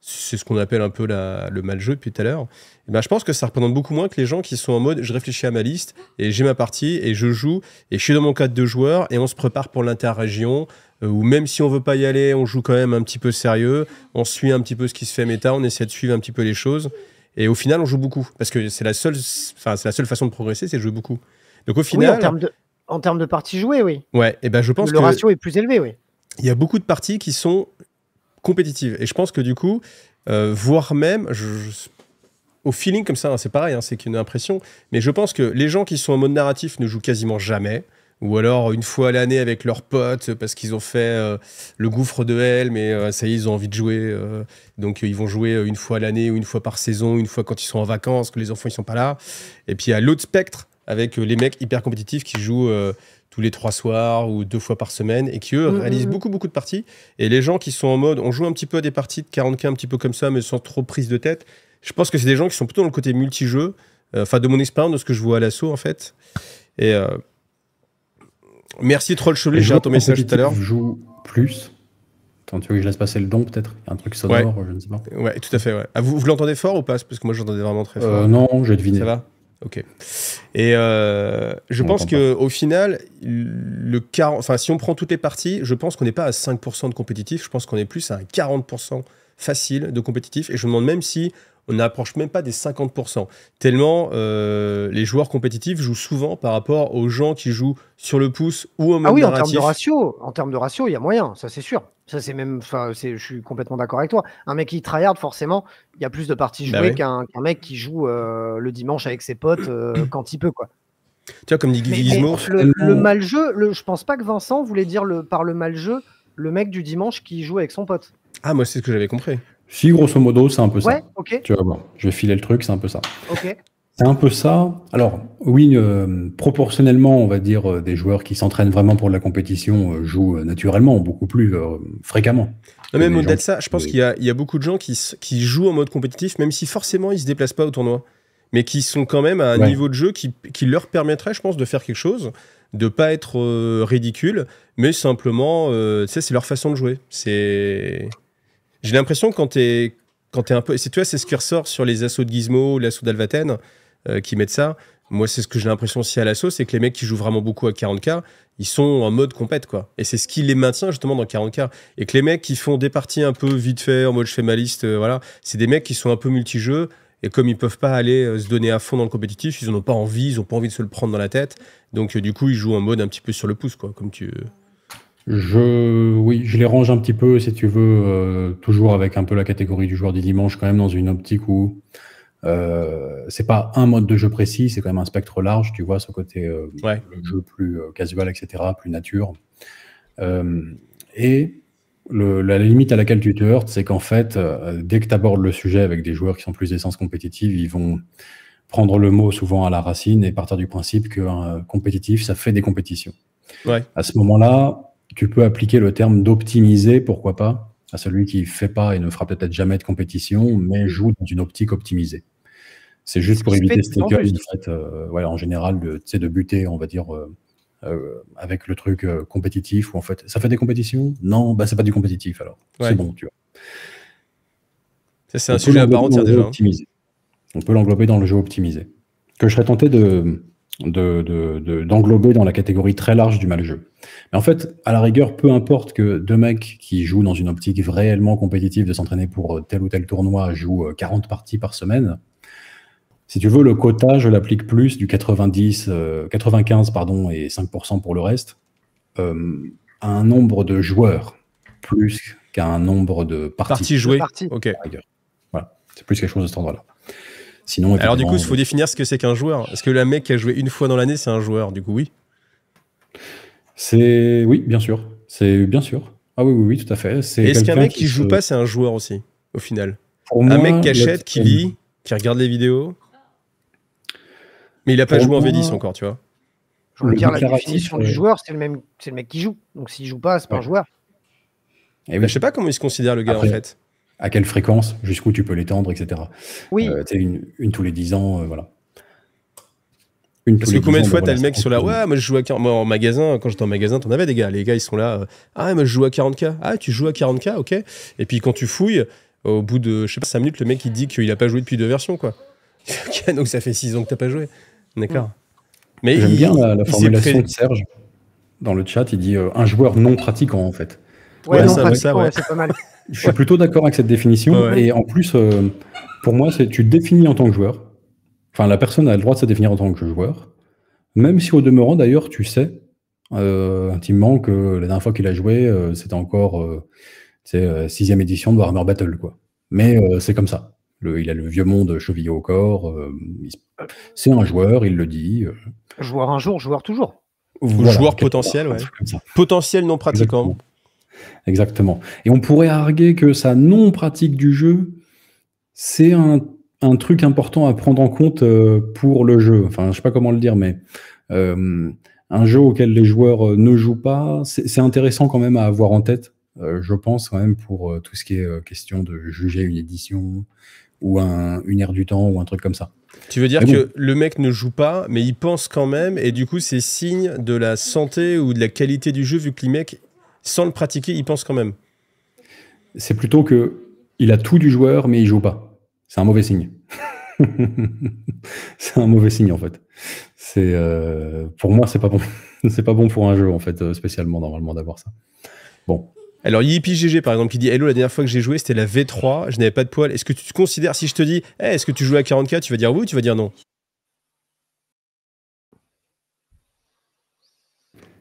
C'est ce qu'on appelle un peu le mal-jeu depuis tout à l'heure. Ben, je pense que ça représente beaucoup moins que les gens qui sont en mode je réfléchis à ma liste et j'ai ma partie et je joue et je suis dans mon cadre de joueur et on se prépare pour l'interrégion ou même si on veut pas y aller, on joue quand même un petit peu sérieux, on suit un petit peu ce qui se fait méta, on essaie de suivre un petit peu les choses et au final on joue beaucoup parce que c'est la seule façon de progresser, c'est de jouer beaucoup. Donc au final... Oui, en termes de parties jouées, oui. Ouais, et ben, je pense que... Le ratio est plus élevé, oui. Il y a beaucoup de parties qui sont... compétitive. Et je pense que du coup, voire même, au feeling comme ça, hein, c'est pareil, hein, c'est qu'une impression, mais je pense que les gens qui sont en mode narratif ne jouent quasiment jamais, ou alors une fois à l'année avec leurs potes, parce qu'ils ont fait le gouffre de Hell, mais ça y est, ils ont envie de jouer, donc ils vont jouer une fois à l'année, ou une fois par saison, une fois quand ils sont en vacances, que les enfants ils sont pas là. Et puis à l'autre spectre, avec les mecs hyper compétitifs qui jouent... tous les 3 soirs ou 2 fois par semaine, et qui, eux, réalisent beaucoup de parties. Et les gens qui sont en mode, on joue un petit peu à des parties de 40K, un petit peu comme ça, mais sans trop prise de tête, je pense que c'est des gens qui sont plutôt dans le côté multijeu, enfin, de mon expérience, de ce que je vois à l'assaut, en fait. Et merci Troll Chevelu, j'ai un ton message tout à l'heure. Je joue plus. Attends, tu veux que je laisse passer le don, peut-être? Il y a un truc sonore, je ne sais pas. Ouais, tout à fait, ouais. Ah, vous l'entendez fort ou pas? Parce que moi, j'entendais vraiment très fort. Non, j'ai deviné. Ça va? Ok. Et je pense qu'au final, si on prend toutes les parties, je pense qu'on n'est pas à 5% de compétitif, je pense qu'on est plus à un 40% facile de compétitif. Et je me demande même si on n'approche même pas des 50%. Tellement les joueurs compétitifs jouent souvent par rapport aux gens qui jouent sur le pouce ou au mode narratif. Ah oui, en termes de ratio, il y a moyen, ça c'est sûr. Ça c'est même, je suis complètement d'accord avec toi. Un mec qui tryhard, forcément, il y a plus de parties jouées qu'un mec qui joue le dimanche avec ses potes quand il peut, quoi. Tu vois, comme dit Gizmo. Le mal-jeu, je pense pas que Vincent voulait dire par le mal-jeu le mec du dimanche qui joue avec son pote. Ah, moi, c'est ce que j'avais compris. Si, grosso modo, c'est un peu ça. Okay. Tu vois, bon, je vais filer le truc, c'est un peu ça. Okay. C'est un peu ça. Alors, oui, proportionnellement, on va dire, des joueurs qui s'entraînent vraiment pour de la compétition jouent naturellement, beaucoup plus fréquemment. Non, même au-delà de ça, je pense qu'il y a beaucoup de gens qui jouent en mode compétitif, même si forcément, ils ne se déplacent pas au tournoi, mais qui sont quand même à un niveau de jeu qui leur permettrait, je pense, de faire quelque chose, de ne pas être ridicule, mais simplement, tu sais, c'est leur façon de jouer. C'est... J'ai l'impression que quand t'es un peu... Tu vois, c'est ce qui ressort sur les assauts de Gizmo, l'assaut d'Alvaten, qui mettent ça. Moi, c'est ce que j'ai l'impression aussi à l'assaut, c'est que les mecs qui jouent vraiment beaucoup à 40K, ils sont en mode compète, quoi. Et c'est ce qui les maintient, justement, dans 40K. Et que les mecs qui font des parties un peu vite fait, en mode je fais ma liste, voilà, c'est des mecs qui sont un peu multijeux, et comme ils peuvent pas aller se donner à fond dans le compétitif, ils n'en ont pas envie, ils n'ont pas envie de se le prendre dans la tête. Donc, du coup, ils jouent en mode un petit peu sur le pouce, quoi, comme tu... Oui, je les range un petit peu, si tu veux, toujours avec un peu la catégorie du joueur du dimanche, quand même dans une optique où c'est pas un mode de jeu précis, c'est quand même un spectre large, tu vois, ce côté le jeu plus casual, etc., plus nature. Et la limite à laquelle tu te heurtes, c'est qu'en fait, dès que tu abordes le sujet avec des joueurs qui sont plus d'essence compétitive, ils vont prendre le mot souvent à la racine et partir du principe qu'un compétitif, ça fait des compétitions. Ouais. À ce moment-là, tu peux appliquer le terme d'optimiser, pourquoi pas, à celui qui ne fait pas et ne fera peut-être jamais de compétition, mais joue dans une optique optimisée. C'est juste pour éviter cet écueil, en général, de buter, on va dire, avec le truc compétitif, où en fait, ça fait des compétitions? Non, bah c'est pas du compétitif alors. Ouais. C'est bon, tu vois. C'est un sujet à part entière déjà. On peut l'englober dans le jeu optimisé. Que je serais tenté d'englober dans la catégorie très large du mal-jeu. Mais en fait, à la rigueur, peu importe que deux mecs qui jouent dans une optique réellement compétitive de s'entraîner pour tel ou tel tournoi jouent 40 parties par semaine, si tu veux, le quota, je l'applique plus du 95 et 5% pour le reste, à un nombre de joueurs plus qu'à un nombre de parties. Parties jouées, ok. Voilà, c'est plus quelque chose de cet ordre-là. Sinon, alors du coup, il faut définir ce que c'est qu'un joueur. Est-ce que le mec qui a joué une fois dans l'année, c'est un joueur? Du coup, oui. C'est oui, bien sûr. C'est bien sûr. Ah oui, oui, oui, tout à fait. Est-ce qu'un mec qui joue pas, c'est un joueur aussi, au final? Pour moi, un mec qui achète, qui lit, qui regarde les vidéos, mais il a pas joué en V10 encore, tu vois. Je veux dire, la définition du joueur, c'est le mec qui joue. Donc s'il joue pas, c'est pas un joueur. Et ben, je sais pas comment il se considère le gars en fait. À quelle fréquence, jusqu'où tu peux l'étendre, etc. Oui. Une tous les 10 ans, voilà. Parce que combien de fois t'as le mec sur la... Ouais, moi je joue à 40K. Moi en magasin, quand j'étais en magasin, t'en avais des gars. Les gars, ils sont là. Ah, moi je joue à 40K. Ah, tu joues à 40K, ok. Et puis quand tu fouilles, au bout de, je sais pas, 5 minutes, le mec il dit qu'il a pas joué depuis 2 versions, quoi. Ok, donc ça fait 6 ans que t'as pas joué. D'accord. Mais j'aime bien la formulation de Serge. Dans le chat, il dit un joueur non pratiquant, en fait. Ouais, c'est pas mal. Je suis plutôt d'accord avec cette définition, et en plus, pour moi, tu te définis en tant que joueur. Enfin, la personne a le droit de se définir en tant que joueur, même si au demeurant, d'ailleurs, tu sais intimement que la dernière fois qu'il a joué, c'était encore 6e édition de Warhammer Battle, quoi. Mais c'est comme ça. Il a le vieux monde chevillé au corps, c'est un joueur, il le dit. Joueur un jour, joueur toujours. Voilà, joueur potentiel, ouais. Potentiel non pratiquant. Exactement. Exactement. Et on pourrait arguer que sa non-pratique du jeu, c'est un truc important à prendre en compte pour le jeu. Enfin, je ne sais pas comment le dire, mais un jeu auquel les joueurs ne jouent pas, c'est intéressant quand même à avoir en tête, je pense, quand même, pour tout ce qui est question de juger une édition ou une ère du temps ou un truc comme ça. Tu veux dire que le mec ne joue pas, mais il pense quand même, et du coup, c'est signe de la santé ou de la qualité du jeu, vu que les mecs... sans le pratiquer, il pense quand même. C'est plutôt qu'il a tout du joueur, mais il joue pas. C'est un mauvais signe. C'est un mauvais signe, en fait. Pour moi, c'est pas bon. C'est pas bon pour un jeu, en fait, spécialement, normalement, d'avoir ça. Bon. Alors, YipiGG, par exemple, qui dit « Hello, la dernière fois que j'ai joué, c'était la V3, je n'avais pas de poil. » Est-ce que tu te considères, si je te dis hey, « Est-ce que tu joues à 40K ?» Tu vas dire oui ou tu vas dire non?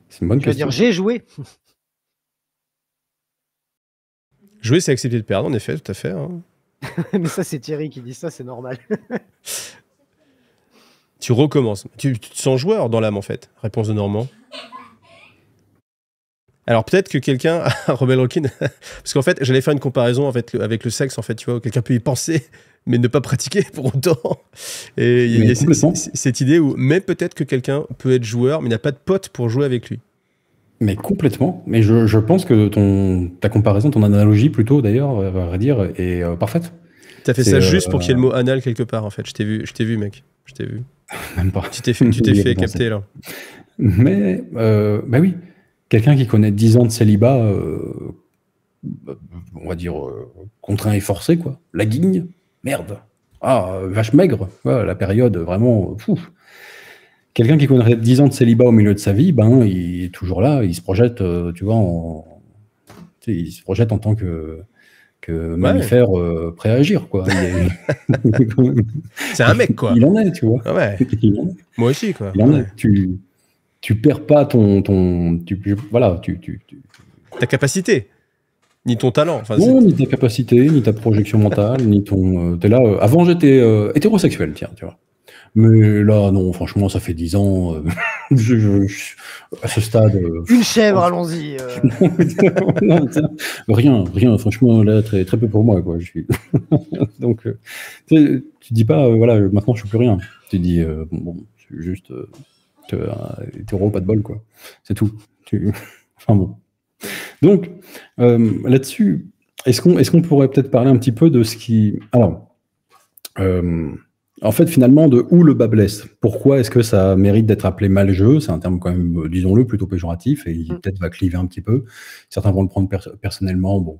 C'est une bonne question. Je vais dire « J'ai joué !» Jouer, c'est accepter de perdre, en effet, tout à fait. Hein. Mais ça, c'est Thierry qui dit ça, c'est normal. Tu recommences. Tu te sens joueur dans l'âme, en fait. Réponse de Normand. Alors peut-être que quelqu'un... Rebel Rockin... Parce qu'en fait, j'allais faire une comparaison avec le sexe, en fait, tu vois. Quelqu'un peut y penser, mais ne pas pratiquer pour autant. Et il y a cette idée où... Mais peut-être que quelqu'un peut être joueur, mais n'a pas de pote pour jouer avec lui. Mais complètement. Mais je pense que ta comparaison, ton analogie plutôt, d'ailleurs, à vrai dire, est parfaite. T'as fait ça juste pour qu'il y ait le mot anal quelque part, en fait. Je t'ai vu, mec. Je t'ai vu. Même pas. Tu t'es fait capter, là. Mais, bah oui. Quelqu'un qui connaît 10 ans de célibat, on va dire, contraint et forcé, quoi. La guigne, merde. Ah, vache maigre, ouais, la période vraiment fou. Quelqu'un qui connaît 10 ans de célibat au milieu de sa vie, ben, il est toujours là, il se projette, tu vois, il se projette en tant que mammifère prêt à agir, quoi. C'est un mec, quoi. Il en est, tu vois. Ah ouais. Moi aussi, quoi. Il en est. Tu perds pas ta capacité, ni ton talent. Enfin, non, ni ta capacité, ni ta projection mentale, ni ton... t'es là, avant, j'étais hétérosexuel, tiens, tu vois. Mais là, non, franchement, ça fait 10 ans. À ce stade... Une chèvre, allons-y. Non, rien, franchement, là, très, très peu pour moi, quoi. Donc, tu dis pas, voilà, maintenant, je suis plus rien. Tu dis, bon, je suis juste... hétéro, pas de bol, quoi. C'est tout. Enfin bon. Donc, là-dessus, est-ce qu'on pourrait peut-être parler un petit peu de ce qui... Alors, en fait, finalement, de où le bât blesse. Pourquoi est-ce que ça mérite d'être appelé mal-jeu? C'est un terme quand même, disons-le, plutôt péjoratif, et il peut-être va cliver un petit peu. Certains vont le prendre personnellement, bon.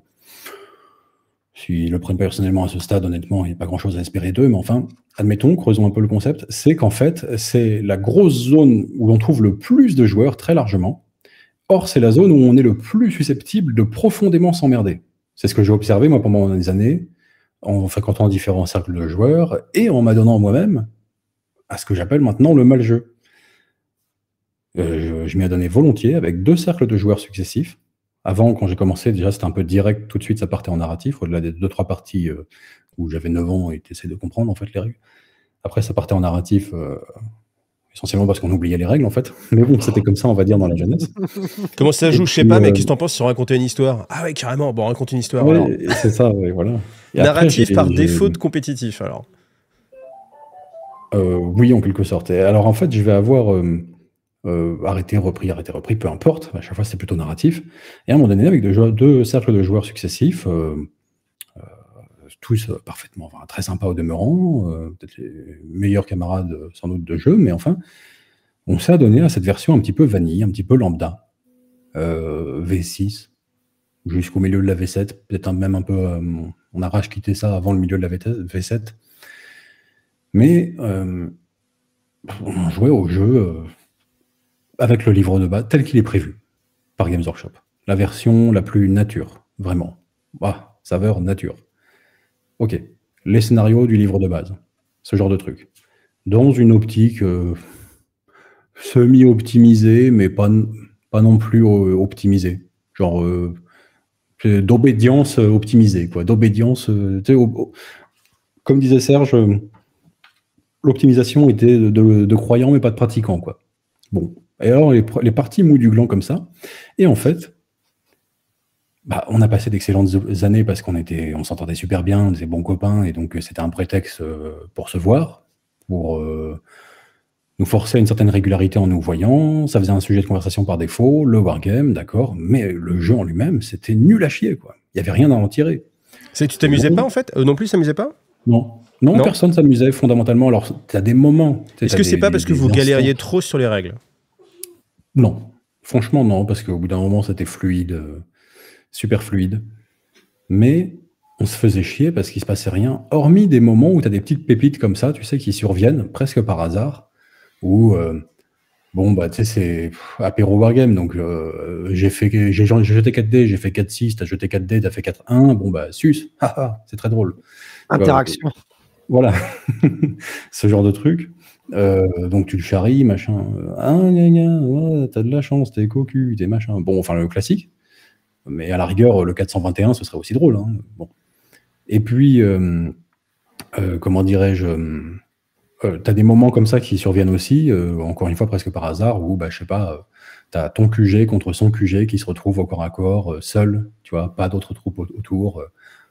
S'ils le prennent personnellement à ce stade, honnêtement, il n'y a pas grand-chose à espérer d'eux, mais enfin, admettons, creusons un peu le concept, c'est qu'en fait, c'est la grosse zone où l'on trouve le plus de joueurs, très largement. Or, c'est la zone où on est le plus susceptible de profondément s'emmerder. C'est ce que j'ai observé, moi, pendant des années, en fréquentant différents cercles de joueurs, et en m'adonnant moi-même à ce que j'appelle maintenant le mal-jeu. Je m'y adonnais volontiers, avec 2 cercles de joueurs successifs. Avant, quand j'ai commencé, déjà, c'était un peu direct, tout de suite, ça partait en narratif, au-delà des 2-3 parties où j'avais 9 ans et t'essayais de comprendre, en fait, les règles. Après, ça partait en narratif, essentiellement parce qu'on oubliait les règles, en fait. Mais bon, c'était comme ça, on va dire, dans la jeunesse. Comment ça joue, je sais pas, mais qu'est-ce que t'en penses si on racontait une histoire? Ah ouais, carrément, bon, raconte une histoire. Ouais, alors. C'est ça, ouais, voilà. Et narratif après, par défaut de compétitif, alors. Oui, en quelque sorte. Et alors, en fait, je vais avoir... arrêté, repris, peu importe, à chaque fois c'est plutôt narratif, et à un moment donné, avec 2 cercles de joueurs successifs, tous parfaitement, enfin, très sympas au demeurant, peut-être les meilleurs camarades sans doute de jeu, mais enfin, on s'est adonné à cette version un petit peu vanille, un petit peu lambda, V6, jusqu'au milieu de la V7, peut-être même un peu, on a rage quitté ça avant le milieu de la V7, mais on jouait au jeu... avec le livre de base tel qu'il est prévu par Games Workshop. La version la plus nature, vraiment. Ah, saveur nature. Ok, les scénarios du livre de base, ce genre de truc. Dans une optique semi-optimisée, mais pas non plus optimisée. Genre d'obédience optimisée, quoi. D'obédience, comme disait Serge, l'optimisation était de croyants, mais pas de pratiquants, quoi. Bon. Et alors, les parties mouillent du gland comme ça. Et en fait, bah, on a passé d'excellentes années parce qu'on s'entendait super bien, on était bons copains, et donc c'était un prétexte pour se voir, pour nous forcer à une certaine régularité en nous voyant. Ça faisait un sujet de conversation par défaut, le wargame, d'accord, mais le jeu en lui-même, c'était nul à chier, quoi. Il n'y avait rien à en tirer. C'est que tu t'amusais pas, en fait? Non plus, ça s'amusait pas? Non. Non, personne s'amusait fondamentalement. Alors, tu as des moments... Est-ce que c'est pas parce que vous galériez trop sur les règles? Non, franchement non, parce qu'au bout d'un moment c'était fluide, super fluide, mais on se faisait chier parce qu'il se passait rien, hormis des moments où tu as des petites pépites comme ça, tu sais, qui surviennent presque par hasard, où, bon, bah, tu sais, c'est apéro wargame, donc j'ai jeté 4D, j'ai fait 4-6, t'as jeté 4D, t'as fait 4-1, bon, bah, sus, haha, c'est très drôle. Interaction. Voilà, ce genre de truc. Donc tu le charries, machin, ah, t'as de la chance, t'es cocu, t'es machin, bon, enfin le classique, mais à la rigueur le 421 ce serait aussi drôle, hein. Bon. Et puis comment dirais-je, t'as des moments comme ça qui surviennent aussi, encore une fois presque par hasard, où, bah, je sais pas, t'as ton QG contre son QG qui se retrouve au corps à corps, seul, tu vois, pas d'autres troupes autour.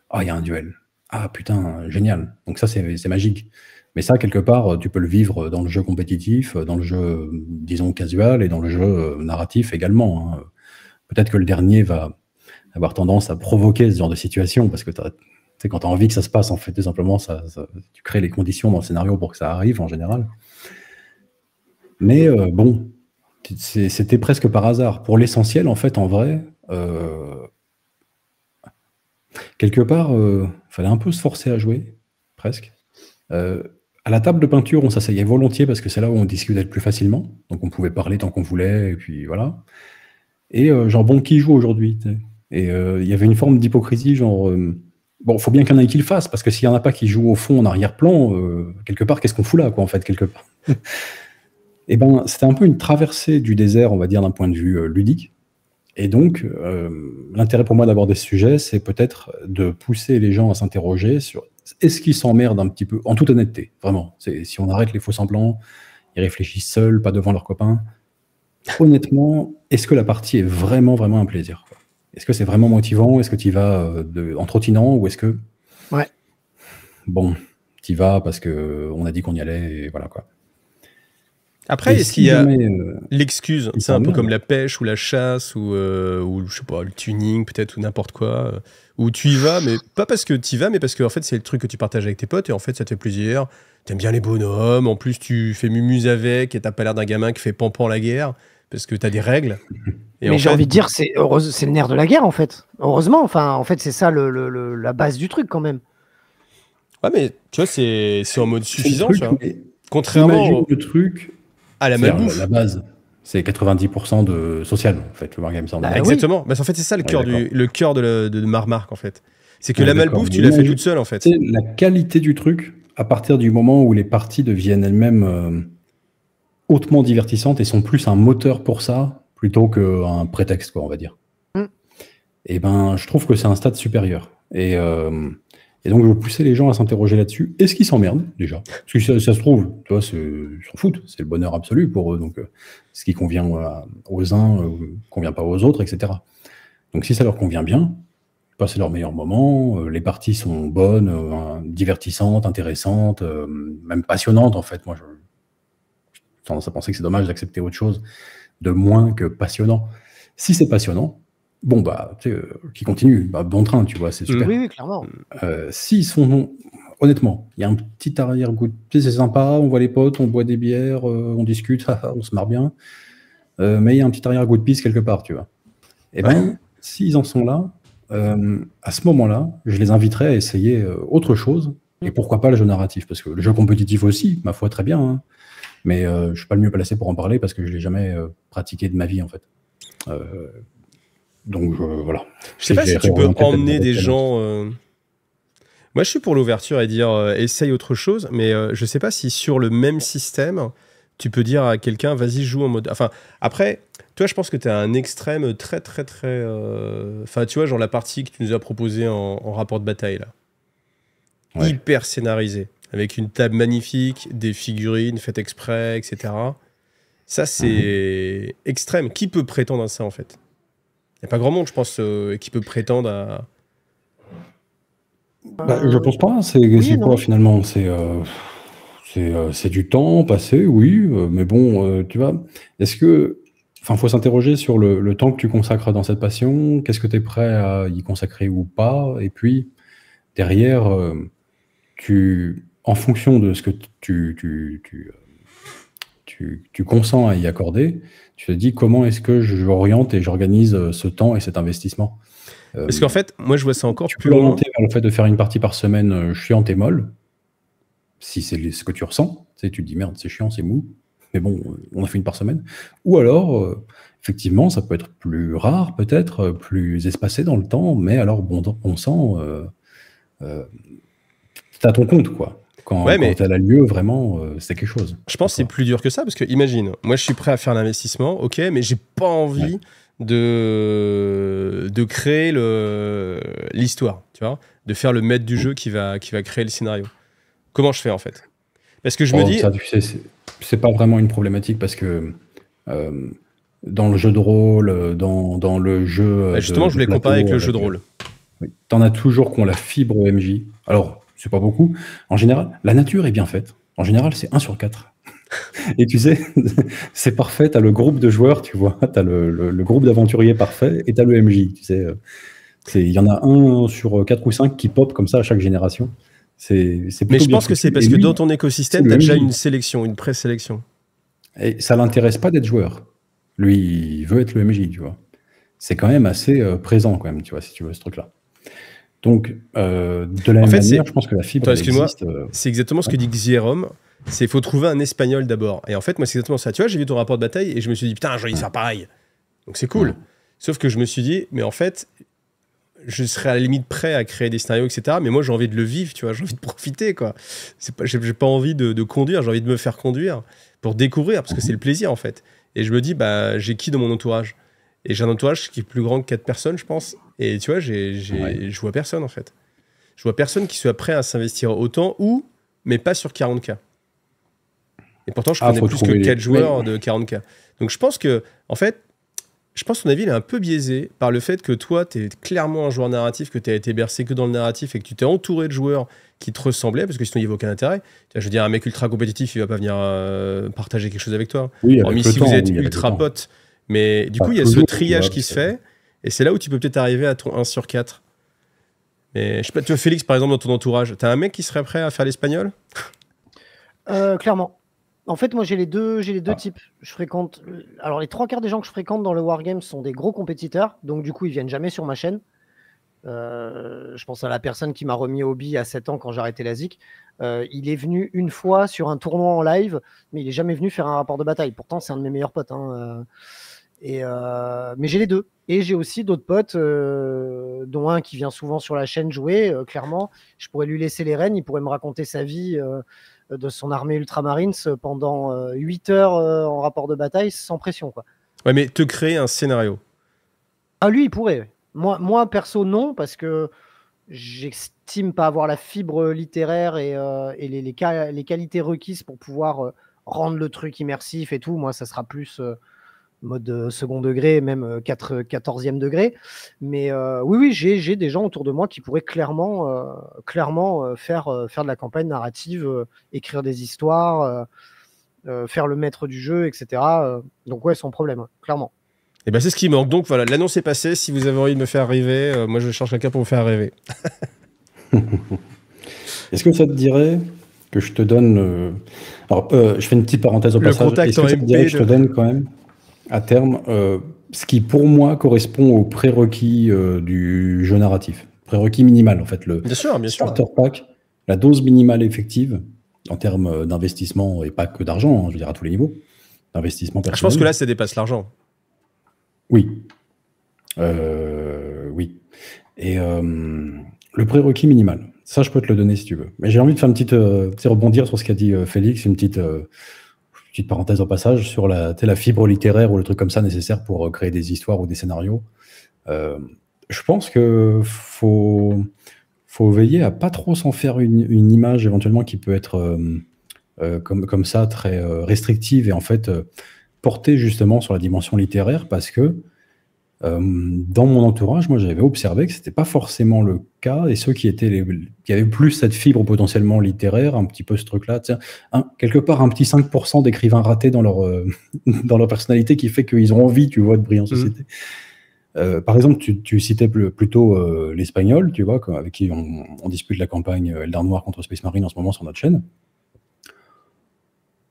Ah, il y a un duel. Ah, putain, génial. Donc ça, c'est magique. Mais ça, quelque part, tu peux le vivre dans le jeu compétitif, dans le jeu, disons, casual, et dans le jeu narratif également, hein. Peut-être que le dernier va avoir tendance à provoquer ce genre de situation, parce que quand tu as envie que ça se passe, en fait, tout simplement, tu crées les conditions dans le scénario pour que ça arrive, en général. Mais bon, c'était presque par hasard. Pour l'essentiel, en fait, en vrai, quelque part, fallait un peu se forcer à jouer, presque. À la table de peinture, on s'asseyait volontiers, parce que c'est là où on discutait le plus facilement. Donc, on pouvait parler tant qu'on voulait, et puis voilà. Et genre, bon, qui joue aujourd'hui? Et il y avait une forme d'hypocrisie, genre... bon, faut bien qu'il y en ait qui le fasse, parce que s'il n'y en a pas qui joue au fond, en arrière-plan, quelque part, qu'est-ce qu'on fout là, quoi, en fait, quelque part. Et ben, c'était un peu une traversée du désert, on va dire, d'un point de vue ludique. Et donc, l'intérêt pour moi d'avoir des sujets, c'est peut-être de pousser les gens à s'interroger sur est-ce qu'ils s'emmerdent un petit peu, en toute honnêteté, vraiment. Si on arrête les faux semblants, ils réfléchissent seuls, pas devant leurs copains. Honnêtement, est-ce que la partie est vraiment, vraiment un plaisir, quoi? Est-ce que c'est vraiment motivant? Est-ce que tu y vas en trottinant? Ou est-ce que... Ouais. Bon, tu y vas parce qu'on a dit qu'on y allait, et voilà, quoi. Après, est-ce qu'il y a l'excuse? C'est un peu comme la pêche ou la chasse ou je sais pas, le tuning peut-être, ou n'importe quoi. Où tu y vas, mais pas parce que tu y vas, mais parce que en fait, c'est le truc que tu partages avec tes potes et en fait, ça te fait plaisir. T'aimes bien les bonhommes. En plus, tu fais mumuse avec et t'as pas l'air d'un gamin qui fait pampan la guerre. Parce que tu as des règles. Et mais j'ai envie de dire, c'est le nerf de la guerre, en fait. Heureusement, enfin, en fait, c'est ça la base du truc, quand même. Ouais, mais tu vois, c'est en mode suffisant, truc, ça. Contrairement au truc à la malbouffe. La base, c'est 90% de social, en fait, le wargame. Ah, exactement. Oui. Parce en fait, c'est ça le cœur de ma remarque, en fait. C'est que la malbouffe, tu l'as fait toute seule, en fait. C'est la qualité du truc à partir du moment où les parties deviennent elles-mêmes... hautement divertissantes et sont plus un moteur pour ça plutôt qu'un prétexte, quoi, on va dire. Mm. Et ben, je trouve que c'est un stade supérieur. Et donc, je veux pousser les gens à s'interroger là-dessus. Est-ce qu'ils s'emmerdent, déjà? Parce que ça se trouve, tu vois, ils s'en foutent. C'est le bonheur absolu pour eux. Donc, ce qui convient aux uns, convient pas aux autres, etc. Donc, si ça leur convient bien, c'est leur meilleur moment, les parties sont bonnes, divertissantes, intéressantes, même passionnantes, en fait. Moi, tendance à penser que c'est dommage d'accepter autre chose de moins que passionnant. Si c'est passionnant, bon, bah, tu sais, qui continue, bah, bon train, tu vois, c'est super. Oui, oui, clairement. S'ils sont... Honnêtement, il y a un petit arrière-goût, c'est sympa, on voit les potes, on boit des bières, on discute, on se marre bien, mais il y a un petit arrière-goût de pisse quelque part, tu vois. Et bien, s'ils en sont là, à ce moment-là, je les inviterai à essayer autre chose, et pourquoi pas le jeu narratif, parce que le jeu compétitif aussi, ma foi, très bien, hein. Mais je ne suis pas le mieux placé pour en parler parce que je ne l'ai jamais pratiqué de ma vie, en fait. Donc, voilà. Je ne sais pas si tu peux emmener des gens... Moi, je suis pour l'ouverture et dire « essaye autre chose », mais je ne sais pas si sur le même système, tu peux dire à quelqu'un « vas-y, joue en mode... » Enfin, après, toi, je pense que tu as un extrême très, très, très... Enfin, tu vois, genre la partie que tu nous as proposée en rapport de bataille, là. Ouais. Hyper scénarisée. Avec une table magnifique, des figurines faites exprès, etc. Ça, c'est extrême. Qui peut prétendre à ça, en fait? Il n'y a pas grand monde, je pense, qui peut prétendre à... Bah, je pense pas. C'est quoi, finalement? C'est du temps passé, oui. Mais bon, tu vois, est-ce que... Enfin, il faut s'interroger sur le temps que tu consacres dans cette passion. Qu'est-ce que tu es prêt à y consacrer ou pas? Et puis, derrière, en fonction de ce que tu consens à y accorder, tu te dis comment est-ce que j'oriente et j'organise ce temps et cet investissement. Parce qu'en fait, moi je vois ça encore plus loin. Tu peux orienter vers le fait de faire une partie par semaine chiante et molle, si c'est ce que tu ressens. Tu te dis merde, c'est chiant, c'est mou, mais bon, on a fait une par semaine. Ou alors, effectivement, ça peut être plus rare, peut-être, plus espacé dans le temps, mais alors bon sang... à ton compte, quoi. Quand t'as la lieu, vraiment, c'est quelque chose. Je pense que c'est plus dur que ça, parce que, imagine, moi, je suis prêt à faire l'investissement, ok, mais j'ai pas envie de créer l'histoire, tu vois, de faire le maître du jeu qui va créer le scénario. Comment je fais, en fait? Parce que je me dis... Ça, tu sais, c'est pas vraiment une problématique parce que dans le jeu de rôle, dans le jeu... justement, je voulais comparer avec le jeu de rôle. T'en as toujours qu'on la fibre au MJ. Alors, c'est pas beaucoup. En général, la nature est bien faite. En général, c'est 1 sur 4. Et tu sais, c'est parfait. T'as le groupe de joueurs, tu vois. T'as le groupe d'aventuriers parfait et t'as le MJ. Tu sais, il y en a 1 sur 4 ou 5 qui pop comme ça à chaque génération. Mais je pense que c'est parce que dans ton écosystème, tu as déjà une sélection, une présélection. Et ça l'intéresse pas d'être joueur. Lui, il veut être le MJ, tu vois. C'est quand même assez présent, quand même, tu vois, si tu veux, ce truc-là. Donc, de la même manière, je pense que la fibre existe. C'est exactement ce que dit Xiaorom. C'est faut trouver un espagnol d'abord. Et en fait, moi, c'est exactement ça. Tu vois, j'ai vu ton rapport de bataille et je me suis dit, putain, j'ai envie de faire pareil. Donc, c'est cool. Sauf que je me suis dit, mais en fait... je serais à la limite prêt à créer des scénarios, etc. Mais moi, j'ai envie de le vivre, tu vois. J'ai envie de profiter, quoi. J'ai pas envie de conduire. J'ai envie de me faire conduire pour découvrir, parce que c'est le plaisir, en fait. Et je me dis, bah, j'ai qui dans mon entourage? Et j'ai un entourage qui est plus grand que 4 personnes, je pense. Et tu vois, je vois personne, en fait. Je vois personne qui soit prêt à s'investir autant, ou, mais pas sur 40K. Et pourtant, je connais plus que 4 joueurs de 40K. Donc, je pense que, en fait, ton avis, il est un peu biaisé par le fait que toi, tu es clairement un joueur narratif, que tu as été bercé que dans le narratif et que tu t'es entouré de joueurs qui te ressemblaient, parce que sinon, il n'y avait aucun intérêt. Je veux dire, un mec ultra compétitif, il ne va pas venir partager quelque chose avec toi. Oui, hormis si vous êtes ultra pote. Mais du coup, il y a ce triage qui se fait, et c'est là où tu peux peut-être arriver à ton 1 sur 4. Mais je sais pas, tu vois, Félix, par exemple, dans ton entourage, tu as un mec qui serait prêt à faire l'espagnol? Clairement. En fait, moi, j'ai les deux types. Je fréquente... Alors, les 3/4 des gens que je fréquente dans le Wargame sont des gros compétiteurs. Donc, du coup, ils viennent jamais sur ma chaîne. Je pense à la personne qui m'a remis au hobby à 7 ans quand j'arrêtais la ZIC. Il est venu une fois sur un tournoi en live, mais il n'est jamais venu faire un rapport de bataille. Pourtant, c'est un de mes meilleurs potes. Hein. Mais j'ai les deux. Et j'ai aussi d'autres potes, dont un qui vient souvent sur la chaîne jouer. Clairement, je pourrais lui laisser les rênes. Il pourrait me raconter sa vie... de son armée Ultramarines pendant 8 heures en rapport de bataille sans pression, quoi. Ouais, mais te créer un scénario. Ah, lui, il pourrait. Moi perso, non, parce que j'estime pas avoir la fibre littéraire et les qualités requises pour pouvoir rendre le truc immersif et tout. Moi, ça sera plus mode second degré, même 14e degré. Mais oui, j'ai des gens autour de moi qui pourraient clairement faire de la campagne narrative, écrire des histoires, faire le maître du jeu, etc. Donc ouais, sans problème, clairement. Et ben c'est ce qui manque. Donc voilà, l'annonce est passée. Si vous avez envie de me faire rêver, moi je cherche quelqu'un pour me faire rêver. Est-ce que ça te dirait que je te donne... Alors, je fais une petite parenthèse au passage. Est-ce que ça te dirait que je te donne quand même à terme, ce qui pour moi correspond aux prérequis du jeu narratif. Prérequis minimal, en fait. Le starter pack, la dose minimale effective en termes d'investissement et pas que d'argent, hein, je veux dire à tous les niveaux. D'investissement personnel. Je pense que là, ça dépasse l'argent. Oui. Oui. Et le prérequis minimal. Ça, je peux te le donner si tu veux. Mais j'ai envie de faire une petite... rebondir sur ce qu'a dit Félix, une petite... Petite parenthèse au passage, sur la fibre littéraire ou le truc comme ça nécessaire pour créer des histoires ou des scénarios. Je pense que faut veiller à pas trop s'en faire une image éventuellement qui peut être comme ça, très restrictive et en fait portée justement sur la dimension littéraire parce que dans mon entourage, moi j'avais observé que c'était pas forcément le cas et ceux qui avaient plus cette fibre potentiellement littéraire, un petit peu ce truc-là, tiens, quelque part un petit 5% d'écrivains ratés dans leur personnalité qui fait qu'ils ont envie, tu vois, de briller en société. Par exemple, tu citais plutôt l'Espagnol, tu vois, avec qui on dispute la campagne Eldar Noir contre Space Marine en ce moment sur notre chaîne.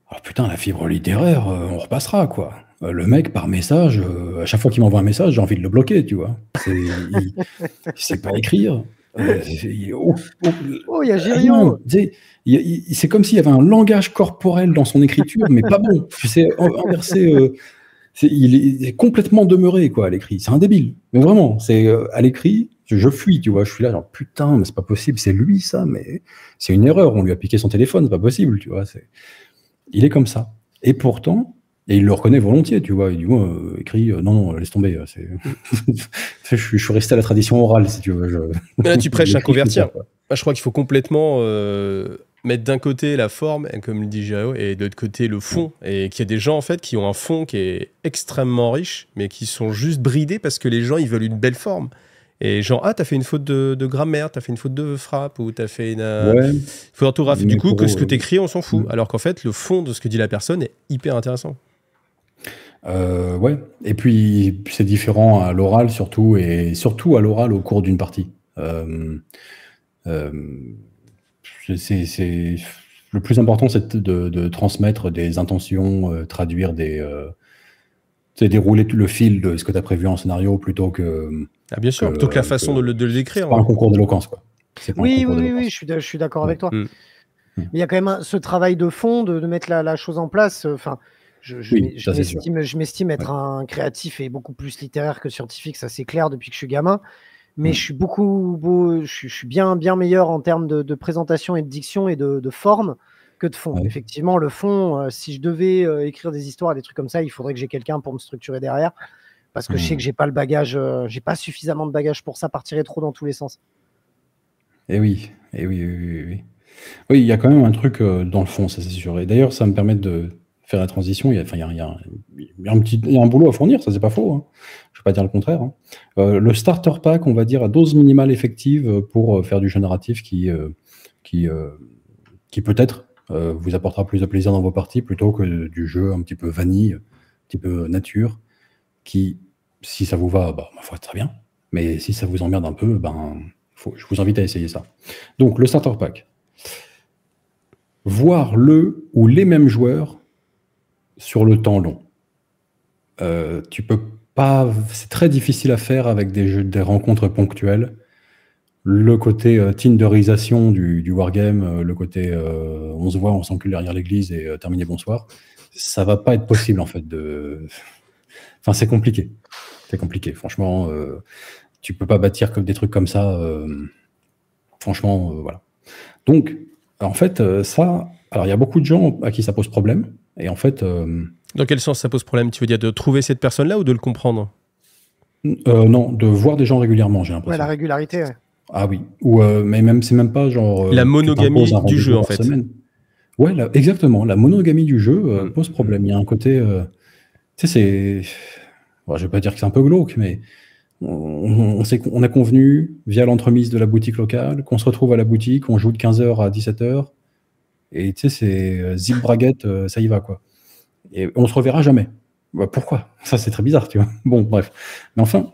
Alors putain, la fibre littéraire, on repassera, quoi. Le mec, par message, à chaque fois qu'il m'envoie un message, j'ai envie de le bloquer, tu vois. Il ne sait pas écrire. Il y a Gériau. C'est comme s'il y avait un langage corporel dans son écriture, mais pas bon. Tu sais, inversé, il est complètement demeuré, quoi, à l'écrit. C'est un débile. Mais vraiment, à l'écrit, je fuis, tu vois. Je suis là, genre, putain, mais c'est pas possible, c'est lui, ça, mais c'est une erreur. On lui a piqué son téléphone, c'est pas possible, tu vois. Il est comme ça. Et pourtant... Et il le reconnaît volontiers, tu vois. Il dit, moi, écrit, non, laisse tomber. Je suis resté à la tradition orale, si tu veux. Là, tu prêches à convertir. Je crois qu'il faut complètement mettre d'un côté la forme, comme le dit Gériau, et de l'autre côté le fond, et qu'il y a des gens en fait qui ont un fond qui est extrêmement riche, mais qui sont juste bridés parce que les gens ils veulent une belle forme. Et genre, ah, t'as fait une faute de grammaire, t'as fait une faute de frappe, ou t'as fait une faute d'orthographe. Du coup, que ce que t'écris, on s'en fout. Alors qu'en fait, le fond de ce que dit la personne est hyper intéressant. Ouais. Et puis, c'est différent à l'oral, surtout, et surtout à l'oral au cours d'une partie. Le plus important, c'est de transmettre des intentions, traduire des... c'est dérouler le fil de ce que tu as prévu en scénario plutôt que... Ah bien sûr, plutôt que la façon de l'écrire. C'est pas un concours d'éloquence, quoi. Oui, je suis d'accord avec toi. Mmh. Mais il y a quand même ce travail de fond, de mettre la chose en place. Enfin, je m'estime être un créatif et beaucoup plus littéraire que scientifique, ça c'est clair depuis que je suis gamin. Mais je suis bien meilleur en termes de présentation et de diction et de forme que de fond. Ouais. Effectivement, le fond, si je devais écrire des histoires, des trucs comme ça, il faudrait que j'ai quelqu'un pour me structurer derrière, parce que je sais que j'ai pas le bagage, j'ai pas suffisamment de bagage pour ça, partirait trop dans tous les sens. Et oui, oui, il y a quand même un truc dans le fond, ça c'est sûr. Et d'ailleurs, ça me permet de faire la transition. Il y a un boulot à fournir, ça c'est pas faux. Hein. Je vais pas dire le contraire. Hein. Le starter pack, on va dire à dose minimale effective pour faire du jeu narratif qui peut-être vous apportera plus de plaisir dans vos parties plutôt que du jeu un petit peu vanille, un petit peu nature, qui, si ça vous va, bah, ma foi, très bien. Mais si ça vous emmerde un peu, ben, je vous invite à essayer ça. Donc, le starter pack. Voir le ou les mêmes joueurs sur le temps long. Tu peux pas... C'est très difficile à faire avec des rencontres ponctuelles. Le côté tinderisation du wargame, le côté on se voit, on s'encule derrière l'église et terminé bonsoir, ça va pas être possible en fait. Enfin, c'est compliqué. C'est compliqué. Franchement, tu peux pas bâtir comme des trucs comme ça. Franchement, voilà. Donc, en fait, ça. Alors, il y a beaucoup de gens à qui ça pose problème. Et en fait. Dans quel sens ça pose problème? Tu veux dire de trouver cette personne-là ou de le comprendre? Non, de voir des gens régulièrement, j'ai l'impression. Ouais, la régularité. Ouais. Ah oui, ou mais même c'est même pas genre la monogamie du jeu en fait. Ouais, exactement, la monogamie du jeu pose problème. Il y a un côté, tu sais, c'est, bon, je vais pas dire que c'est un peu glauque, mais on a convenu via l'entremise de la boutique locale qu'on se retrouve à la boutique, on joue de 15 h à 17 h, et tu sais c'est zip braguette, ça y va quoi. Et on se reverra jamais. Bah, pourquoi? Ça c'est très bizarre, tu vois. Bon bref, mais enfin.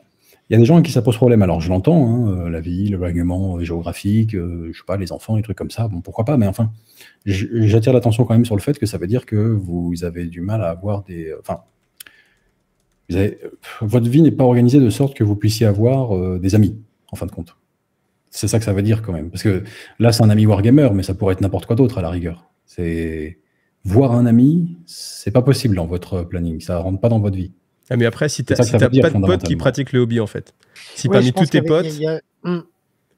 Il y a des gens à qui ça pose problème. Alors, je l'entends, hein, la vie, l'éloignement géographique, je sais pas, les enfants, les trucs comme ça. Bon, pourquoi pas, mais enfin, j'attire l'attention quand même sur le fait que ça veut dire que vous avez du mal à avoir des... Enfin, votre vie n'est pas organisée de sorte que vous puissiez avoir des amis, en fin de compte. C'est ça que ça veut dire quand même. Parce que là, c'est un ami wargamer, mais ça pourrait être n'importe quoi d'autre à la rigueur. C'est voir un ami, c'est pas possible dans votre planning. Ça rentre pas dans votre vie. Ah mais après, si tu n'as pas de potes qui pratiquent le hobby, en fait. Si parmi tous tes potes,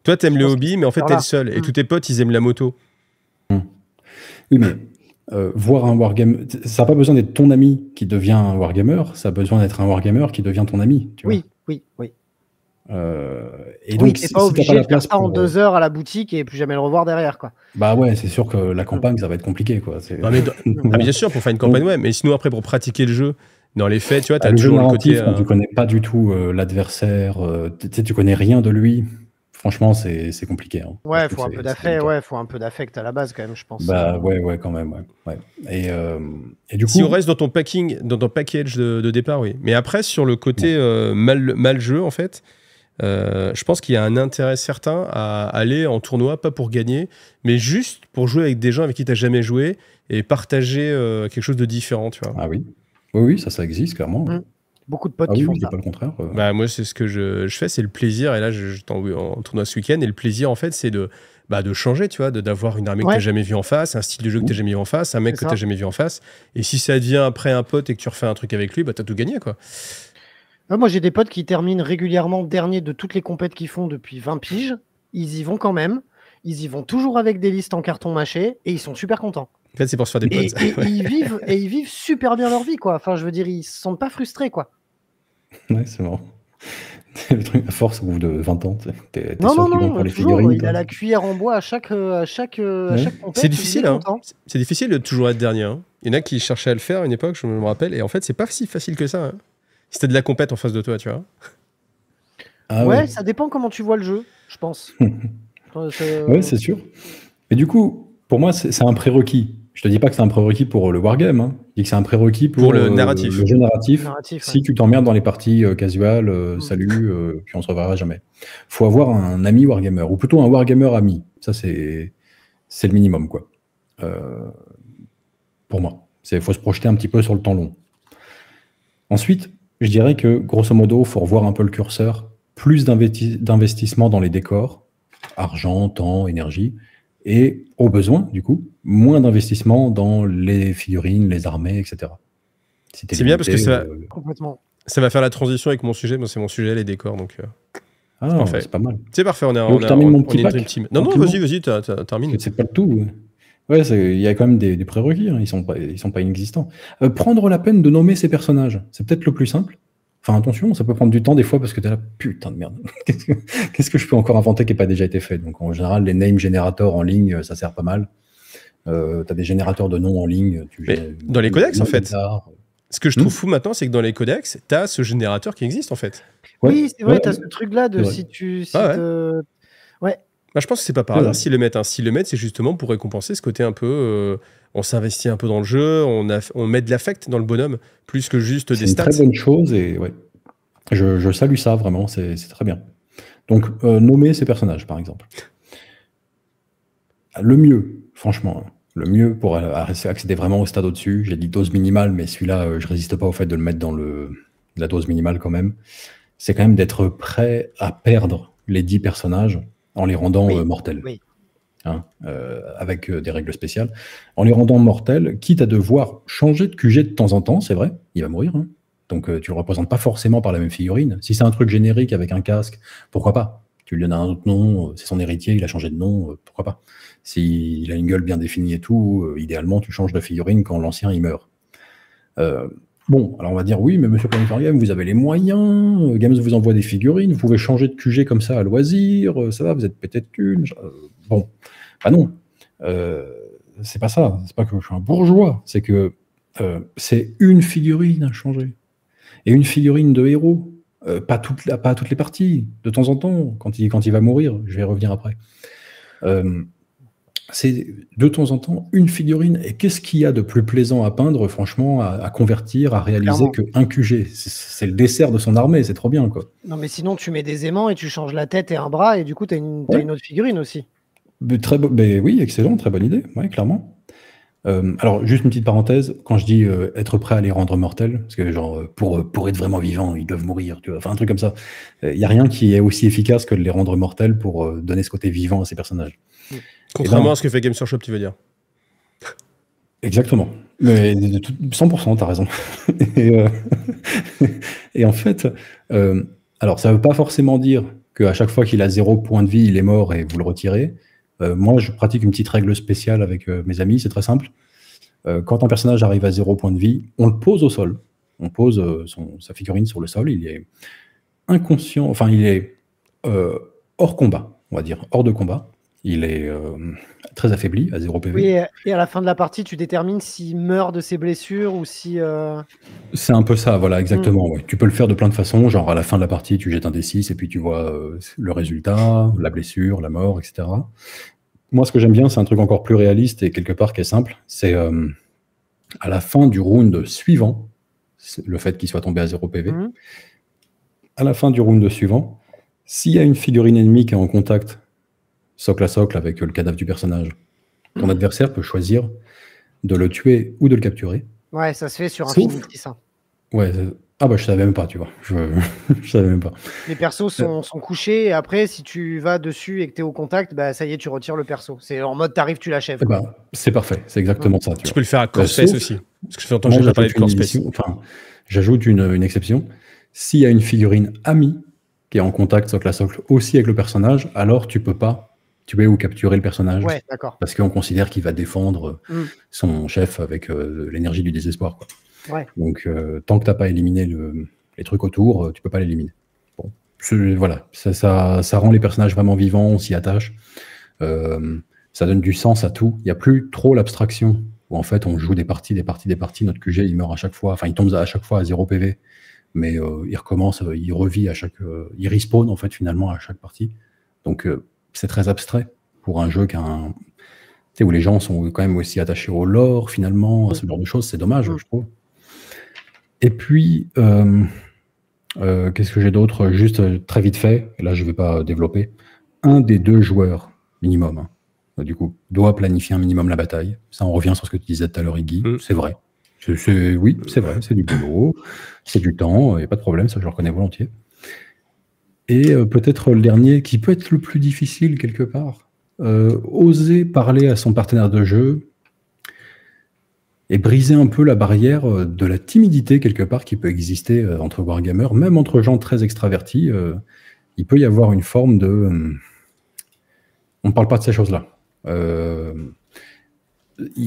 toi, tu aimes le hobby, mais en fait, tu es le seul. Et tous tes potes, ils aiment la moto. Oui, mais voir un wargame, ça n'a pas besoin d'être ton ami qui devient un wargamer, ça a besoin d'être un wargamer qui devient ton ami. Tu vois. Oui. Et donc, t'es pas obligé de faire ça en 2 h à la boutique et plus jamais le revoir derrière, quoi. Bah ouais, c'est sûr que la campagne, ça va être compliqué, quoi. Non, mais bien sûr, pour faire une campagne, ouais. Mais sinon, après, pour pratiquer le jeu... Dans les faits, tu vois, t'as toujours le côté... Tu connais pas du tout l'adversaire, tu connais rien de lui. Franchement, c'est compliqué. Hein. Ouais, il faut un peu d'affect à la base, quand même, je pense. Bah ouais, quand même, ouais. Et du coup... Si on reste dans ton packing, dans ton package de départ, oui. Mais après, sur le côté mal jeu, en fait, je pense qu'il y a un intérêt certain à aller en tournoi, pas pour gagner, mais juste pour jouer avec des gens avec qui t'as jamais joué et partager quelque chose de différent, tu vois. Ah oui. Oui, ça existe, clairement. Beaucoup de potes qui font ça. Pas le contraire. Bah, moi, c'est ce que je fais, c'est le plaisir. Et là, j'étais en tournoi ce week-end. Et le plaisir, en fait, c'est de changer, tu vois, d'avoir une armée que t'as jamais vue en face, un style de jeu que t'as jamais vu en face, un mec que t'as jamais vu en face. Et si ça devient après un pote et que tu refais un truc avec lui, bah, t'as tout gagné, quoi. Ouais, moi, j'ai des potes qui terminent régulièrement dernier de toutes les compètes qu'ils font depuis 20 piges. Ils y vont quand même. Ils y vont toujours avec des listes en carton mâché et ils sont super contents. En fait, c'est pour se faire des potes. Ils vivent super bien leur vie, quoi. Enfin, je veux dire, ils se sentent pas frustrés, quoi. Ouais, c'est marrant. C'est le truc à force au bout de 20 ans. T'es non, sûr non, non, pour les toujours, il a la cuillère en bois à chaque c'est difficile, hein. C'est difficile de toujours être dernier. Hein. Il y en a qui cherchaient à le faire à une époque, je me rappelle, et en fait, c'est pas si facile que ça. Hein. C'était de la compète en face de toi, tu vois. Ah, ouais, ouais, ça dépend comment tu vois le jeu, je pense. Ouais, c'est sûr. Mais du coup, pour moi, c'est un prérequis. Je te dis pas que c'est un prérequis pour le wargame, hein. Je dis que c'est un prérequis pour le narratif. Le jeu narratif si ouais. Tu t'emmerdes dans les parties casuales, salut, puis on se reverra jamais. Faut avoir un ami wargamer, ou plutôt un wargamer ami. Ça, c'est le minimum, quoi. Pour moi. Faut se projeter un petit peu sur le temps long. Ensuite, je dirais que, grosso modo, faut revoir un peu le curseur. Plus d'investissement dans les décors, argent, temps, énergie, et au besoin, du coup, moins d'investissement dans les figurines, les armées, etc. Si c'est bien parce que ça va faire la transition avec mon sujet. Moi, c'est mon sujet, les décors. Donc, ah, c'est pas mal. C'est parfait, on termine mon petit pack. Non, non, vas-y, termine. C'est pas le tout. Ouais, il y a quand même des prérequis, hein. Ils sont pas inexistants. Prendre la peine de nommer ses personnages, c'est peut-être le plus simple. Enfin, attention, ça peut prendre du temps des fois parce que t'es là, putain de merde. Qu'est-ce que je peux encore inventer qui n'a pas déjà été fait? Donc, en général, les name generators en ligne, ça sert pas mal. T'as des générateurs de noms en ligne. Dans les codex, en fait. Ce que je trouve fou maintenant, c'est que dans les codex, t'as ce générateur qui existe, en fait. Ouais. Oui, c'est vrai, ouais, t'as ce truc-là de si tu... Si ouais. Bah, je pense que c'est pas par hasard s'ils le mettent. Hein. S'ils le mettent, c'est justement pour récompenser ce côté un peu... on s'investit un peu dans le jeu, on met de l'affect dans le bonhomme, plus que juste des stats. C'est une très bonne chose, et ouais, je salue ça, vraiment, c'est très bien. Donc, nommer ces personnages, par exemple. Le mieux, franchement, le mieux pour accéder vraiment au stade au-dessus, j'ai dit dose minimale, mais celui-là, je résiste pas au fait de le mettre dans la dose minimale quand même, c'est quand même d'être prêt à perdre les 10 personnages en les rendant mortels. Oui. Hein, avec des règles spéciales, en les rendant mortels, quitte à devoir changer de QG de temps en temps, c'est vrai, il va mourir, hein. Donc tu le représentes pas forcément par la même figurine. Si c'est un truc générique avec un casque, pourquoi pas? Tu lui donnes un autre nom, c'est son héritier, il a changé de nom, pourquoi pas? S'il a une gueule bien définie et tout, idéalement tu changes de figurine quand l'ancien il meurt. Bon, alors on va dire, oui, mais monsieur Planet Wargame, vous avez les moyens, Games vous envoie des figurines, vous pouvez changer de QG comme ça à loisir, ça va, vous êtes pété de thunes. Bon, bah non, c'est pas ça, c'est pas que je suis un bourgeois, c'est que c'est une figurine à changer. Et une figurine de héros, pas toutes les parties, de temps en temps, quand il va mourir, je vais y revenir après. C'est de temps en temps une figurine. Et qu'est-ce qu'il y a de plus plaisant à peindre, franchement, à convertir, à réaliser qu'un QG? C'est le dessert de son armée, c'est trop bien, quoi. Non, mais sinon, tu mets des aimants et tu changes la tête et un bras, et du coup, tu as une autre figurine aussi. Mais oui, excellent, très bonne idée, ouais, clairement. Alors, juste une petite parenthèse, quand je dis être prêt à les rendre mortels, parce que genre pour être vraiment vivant, ils doivent mourir, tu vois, enfin un truc comme ça, il n'y a rien qui est aussi efficace que de les rendre mortels pour donner ce côté vivant à ces personnages. Contrairement à ce que fait Games Workshop, tu veux dire. Exactement. Mais 100%, t'as raison. Et en fait, alors ça ne veut pas forcément dire qu'à chaque fois qu'il a 0 point de vie, il est mort et vous le retirez. Moi, je pratique une petite règle spéciale avec mes amis, c'est très simple. Quand un personnage arrive à 0 point de vie, on le pose au sol. On pose sa figurine sur le sol, il est inconscient, enfin, il est hors combat, on va dire, hors de combat. Il est très affaibli, à 0 PV. Oui, et à la fin de la partie, tu détermines s'il meurt de ses blessures ou si... C'est un peu ça, voilà, exactement. Ouais. Tu peux le faire de plein de façons, genre à la fin de la partie, tu jettes un D6 et puis tu vois le résultat, la blessure, la mort, etc. Moi, ce que j'aime bien, c'est un truc encore plus réaliste et quelque part qui est simple, c'est à la fin du round suivant, le fait qu'il soit tombé à 0 PV, à la fin du round suivant, s'il y a une figurine ennemie qui est en contact socle à socle avec le cadavre du personnage. Ton adversaire peut choisir de le tuer ou de le capturer. Ouais, ça se fait sur Infinity, ça. Ouais, ah bah je savais même pas, tu vois. Je savais même pas. Les persos sont couchés, et après, si tu vas dessus et que tu es au contact, bah ça y est, tu retires le perso. C'est en mode, t'arrives, tu l'achèves. Bah, c'est parfait, c'est exactement ça. Tu peux le faire à Corspace aussi. Parce que je fais entendre que j'ai parlé de Corspace. Enfin, j'ajoute une exception. S'il y a une figurine amie qui est en contact socle à socle aussi avec le personnage, alors tu peux pas tuer ou capturer le personnage, ouais, parce qu'on considère qu'il va défendre son chef avec l'énergie du désespoir, quoi. Ouais. Donc, tant que tu n'as pas éliminé les trucs autour, tu peux pas l'éliminer. Bon, Voilà, ça rend les personnages vraiment vivants, on s'y attache. Ça donne du sens à tout. Il n'y a plus trop l'abstraction, où en fait on joue des parties. Notre QG, il meurt à chaque fois, enfin il tombe à chaque fois à 0 PV, mais il recommence, il revit à chaque... il respawn en fait finalement à chaque partie. Donc c'est très abstrait pour un jeu où les gens sont quand même aussi attachés au lore finalement, à ce genre de choses, c'est dommage je trouve. Et puis... qu'est-ce que j'ai d'autre? Juste très vite fait, et là je ne vais pas développer, un des deux joueurs minimum, hein, du coup, doit planifier un minimum la bataille. Ça, on revient sur ce que tu disais tout à l'heure, Iggy, c'est vrai. Oui, c'est vrai, c'est du boulot, c'est du temps, il n'y a pas de problème, ça je le reconnais volontiers. Et peut-être le dernier, qui peut être le plus difficile quelque part, oser parler à son partenaire de jeu et briser un peu la barrière de la timidité, quelque part, qui peut exister entre wargamers, même entre gens très extravertis, il peut y avoir une forme de... On ne parle pas de ces choses-là. Il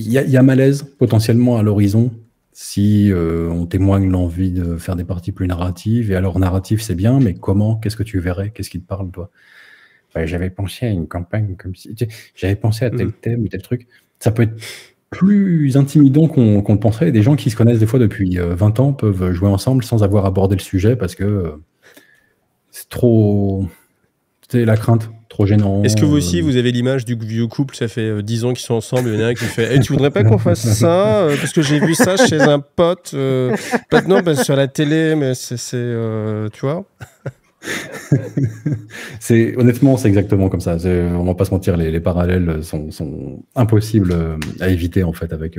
y a malaise, potentiellement, à l'horizon, si on témoigne l'envie de faire des parties plus narratives, et alors narratif, c'est bien, mais comment? Qu'est-ce que tu verrais? Qu'est-ce qui te parle, toi? Ben, j'avais pensé à une campagne, comme si... j'avais pensé à tel thème ou tel truc. Ça peut être... plus intimidant qu'on le penserait. Des gens qui se connaissent des fois depuis 20 ans peuvent jouer ensemble sans avoir abordé le sujet parce que c'est trop... c'est la crainte, trop gênant. Est-ce que vous aussi, vous avez l'image du vieux couple, ça fait 10 ans qu'ils sont ensemble, il y en a un qui fait hey, « tu voudrais pas qu'on fasse ça parce que j'ai vu ça chez un pote, maintenant sur la télé, mais c'est... tu vois ?» Honnêtement, c'est exactement comme ça. On va pas se mentir, les parallèles sont impossibles à éviter en fait avec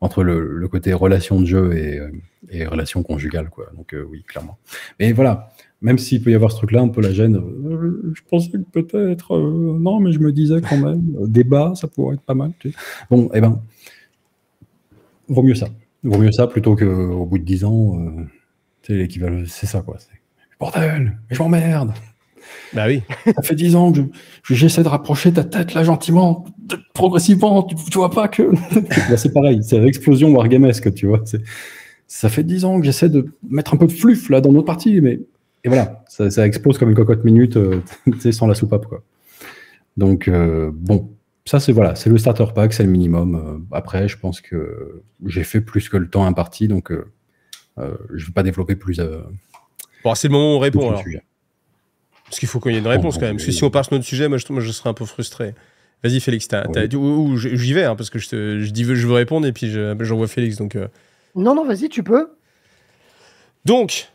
entre le côté relation de jeu et relation conjugale quoi. Donc oui, clairement. Mais voilà, même s'il peut y avoir ce truc-là, un peu la gêne. Je pensais que peut-être non, mais je me disais quand même débat, ça pourrait être pas mal. Tu sais. Bon, eh ben, vaut mieux ça. Vaut mieux ça plutôt que au bout de 10 ans, c'est l'équivalent. C'est ça quoi. Bordel, mais je m'emmerde. Bah oui. Ça fait 10 ans que j'essaie de rapprocher ta tête là gentiment, progressivement, tu vois pas que... Là c'est pareil, c'est l'explosion wargamesque, tu vois. Ça fait 10 ans que j'essaie de mettre un peu de fluff là dans notre partie, mais... Et voilà, ça explose comme une cocotte minute, tu sais, sans la soupape, quoi. Donc bon, ça c'est voilà, c'est le starter pack, c'est le minimum. Après, je pense que j'ai fait plus que le temps imparti, donc je vais pas développer plus... Bon, c'est le moment où on répond, alors. Parce qu'il faut qu'il y ait une réponse, quand même. Parce que si on part sur notre sujet, moi, je serais un peu frustré. Vas-y, Félix, j'y vais, hein, parce que je veux répondre, et puis j'envoie Félix, donc... Non, vas-y, tu peux. Donc,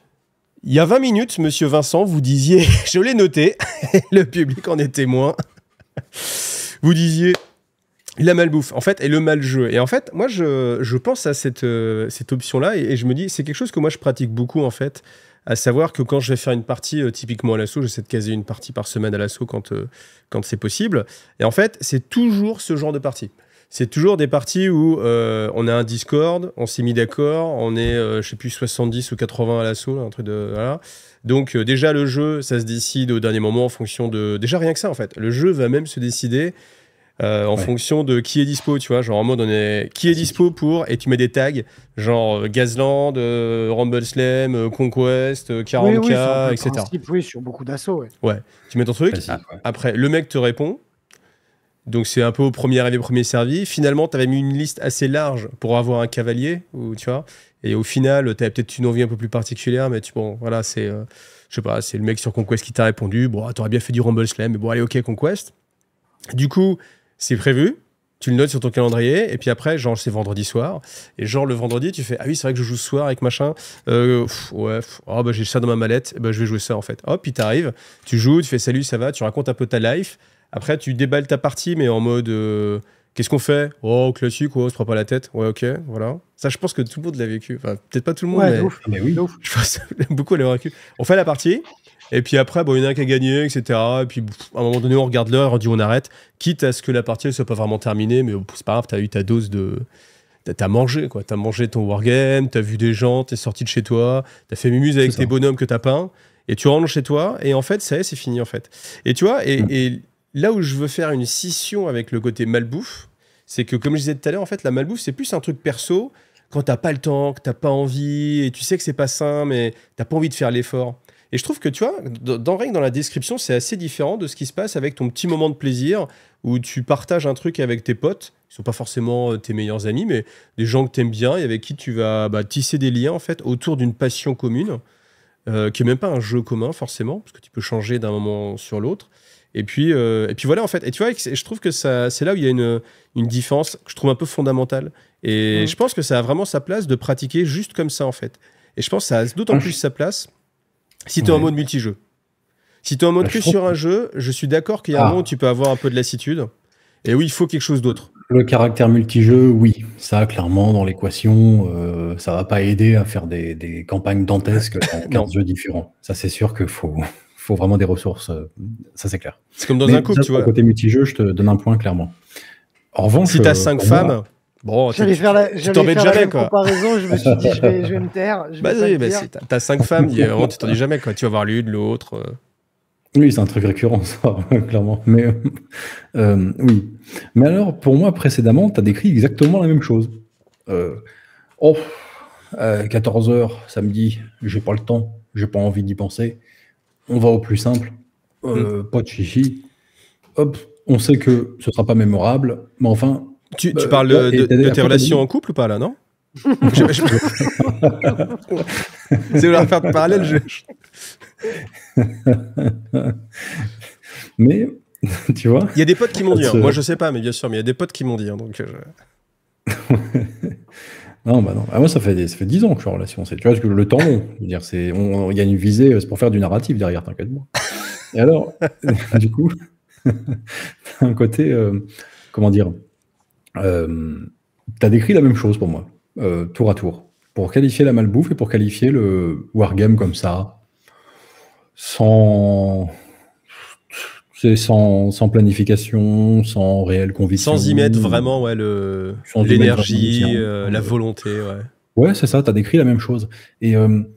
il y a 20 minutes, monsieur Vincent, vous disiez... Je l'ai noté, le public en est témoin. Vous disiez... La malbouffe, en fait, et le mal-jeu. Et en fait, moi, je pense à cette option-là, et je me dis, c'est quelque chose que moi, je pratique beaucoup, en fait, à savoir que quand je vais faire une partie, typiquement à l'assaut, j'essaie de caser une partie par semaine à l'assaut quand c'est possible. Et en fait, c'est toujours ce genre de partie. C'est toujours des parties où on a un Discord, on s'est mis d'accord, on est, je sais plus, 70 ou 80 à l'assaut, un truc de... Voilà. Donc déjà, le jeu, ça se décide au dernier moment en fonction de... Déjà, rien que ça, en fait. Le jeu va même se décider... en fonction de qui est dispo, tu vois, genre en mode on est qui est dispo pour, et tu mets des tags genre Gazland, Rumbleslam, Conquest, 40k, etc. Principe, oui, sur beaucoup d'assauts. Ouais, tu mets ton truc, après le mec te répond, donc c'est un peu au premier arrivé, premier servi. Finalement, t'avais mis une liste assez large pour avoir un cavalier, ou tu vois, et au final, t'avais peut-être une envie un peu plus particulière, mais bon, voilà, c'est, je sais pas, c'est le mec sur Conquest qui t'a répondu, bon, t'aurais bien fait du Rumbleslam, mais bon, allez, ok, Conquest. Du coup, c'est prévu, tu le notes sur ton calendrier, et puis après, genre, c'est vendredi soir, et genre, le vendredi, tu fais « Ah oui, c'est vrai que je joue ce soir avec machin, oh, bah, j'ai ça dans ma mallette, bah, je vais jouer ça, en fait. » Hop, puis t'arrives, tu joues, tu fais « Salut, ça va ?» Tu racontes un peu ta life, après, tu déballes ta partie, mais en mode « Qu'est-ce qu'on fait ?»« Oh, classique, on se prend pas la tête. » Ouais, ok, voilà. Ça, je pense que tout le monde l'a vécu. Enfin, peut-être pas tout le monde, mais oui, je pense que beaucoup l'ont vécu. On fait la partie. Et puis après, bon, il y en a un qui a gagné, etc. Et puis, à un moment donné, on regarde l'heure, on dit on arrête. Quitte à ce que la partie ne soit pas vraiment terminée, mais c'est pas grave, t'as eu ta dose de... T'as mangé, quoi. T'as mangé ton wargame, t'as vu des gens, t'es sorti de chez toi, t'as fait mumuse avec tes bonhommes que t'as peints, et tu rentres chez toi, et en fait, ça y est, c'est fini, en fait. Et tu vois, et là où je veux faire une scission avec le côté malbouffe, c'est que, comme je disais tout à l'heure, en fait, la malbouffe, c'est plus un truc perso, quand t'as pas le temps, que t'as pas envie, et tu sais que c'est pas sain, mais t'as pas envie de faire l'effort. Et je trouve que, tu vois, dans Règne, dans la description, c'est assez différent de ce qui se passe avec ton petit moment de plaisir où tu partages un truc avec tes potes. Ils ne sont pas forcément tes meilleurs amis, mais des gens que tu aimes bien et avec qui tu vas tisser des liens, en fait, autour d'une passion commune, qui n'est même pas un jeu commun, forcément, parce que tu peux changer d'un moment sur l'autre. Et puis voilà, en fait. Et tu vois, je trouve que c'est là où il y a une différence que je trouve un peu fondamentale. Et je pense que ça a vraiment sa place de pratiquer juste comme ça, en fait. Et je pense que ça a d'autant plus sa place... Si tu es en mode multijeu. Si tu es en mode que sur un jeu, je suis d'accord qu'il y a un moment où tu peux avoir un peu de lassitude. Et oui, il faut quelque chose d'autre. Le caractère multijeu, oui. Ça, clairement, dans l'équation, ça va pas aider à faire des campagnes dantesques dans 15 jeux différents. Ça, c'est sûr qu'il faut vraiment des ressources. Ça, c'est clair. C'est comme dans un couple, tu vois. Côté multijeu, je te donne un point, clairement. En revanche, si tu as 5 femmes... Moi, bon, j'allais faire la comparaison, je me suis dit je vais me taire. Vas-y, bah si t'as 5 femmes, tu t'en dis jamais, quoi. Tu vas voir l'une, l'autre. Oui, c'est un truc récurrent, ça, clairement. Mais, oui. Mais alors, pour moi, précédemment, t'as décrit exactement la même chose. 14h, samedi, j'ai pas le temps, j'ai pas envie d'y penser. On va au plus simple, pas de chichi. Hop, on sait que ce sera pas mémorable, mais enfin. Tu parles de tes relations en couple ou pas, là, non? C'est vouloir faire de parallèle, Mais, tu vois... Il y a des potes qui m'ont dit, moi je sais pas, mais bien sûr, mais il y a des potes qui m'ont dit, hein, donc... Non, bah non. Ah, moi, ça fait 10 ans que je suis en relation, tu vois, parce que le temps long, il y a une visée, c'est pour faire du narratif derrière, t'inquiète moi. Et alors, du coup, t'as un côté, comment dire... t'as décrit la même chose pour moi, tour à tour, pour qualifier la malbouffe et pour qualifier le wargame comme ça, sans planification, sans réelle conviction, sans y mettre vraiment l'énergie, la volonté. Ouais, c'est ça, t'as décrit la même chose. Et tu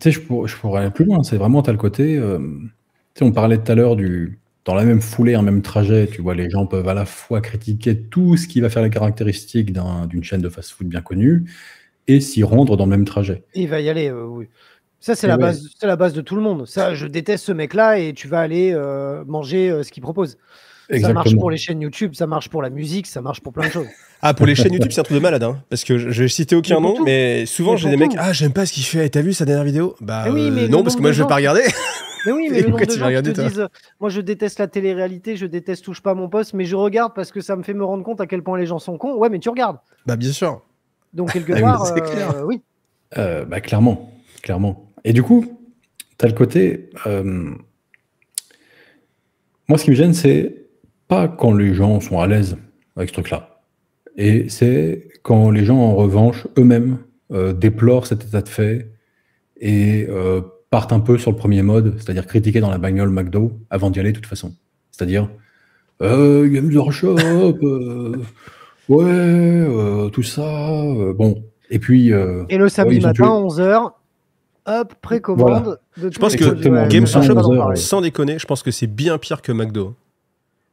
sais, je pourrais aller plus loin. C'est vraiment, t'as le côté, tu sais, on parlait tout à l'heure du... Dans la même foulée, un même trajet, tu vois, les gens peuvent à la fois critiquer tout ce qui va faire les caractéristiques d'une chaîne de fast-food bien connue et s'y rendre dans le même trajet. Il va y aller, oui. Ça, c'est la base de tout le monde. Ça, je déteste ce mec-là et tu vas aller manger ce qu'il propose. Exactement. Ça marche pour les chaînes YouTube, ça marche pour la musique, ça marche pour plein de choses. Ah, pour les chaînes YouTube, c'est un truc de malade, hein, parce que je vais citer aucun nom, mais souvent, j'ai des mecs, ah, j'aime pas ce qu'il fait, t'as vu sa dernière vidéo? Bah oui, mais non, parce que moi, je vais pas regarder. Mais oui, mais le nombre de gens qui te disent moi je déteste la télé-réalité, je déteste Touche pas mon poste, mais je regarde parce que ça me fait me rendre compte à quel point les gens sont cons. Ouais, mais tu regardes. Bah bien sûr. Donc quelque part, oui. Bah clairement, clairement. Et du coup, t'as le côté. Moi, ce qui me gêne, c'est pas quand les gens sont à l'aise avec ce truc-là, et c'est quand les gens en revanche eux-mêmes déplorent cet état de fait et partent un peu sur le premier mode, c'est-à-dire critiquer dans la bagnole McDo avant d'y aller de toute façon. C'est-à-dire, Games Workshop, ouais, tout ça, bon. Et puis... et le samedi matin, 11h, hop, précommande. Voilà. Je pense que Games Workshop, sans déconner, je pense que c'est bien pire que McDo.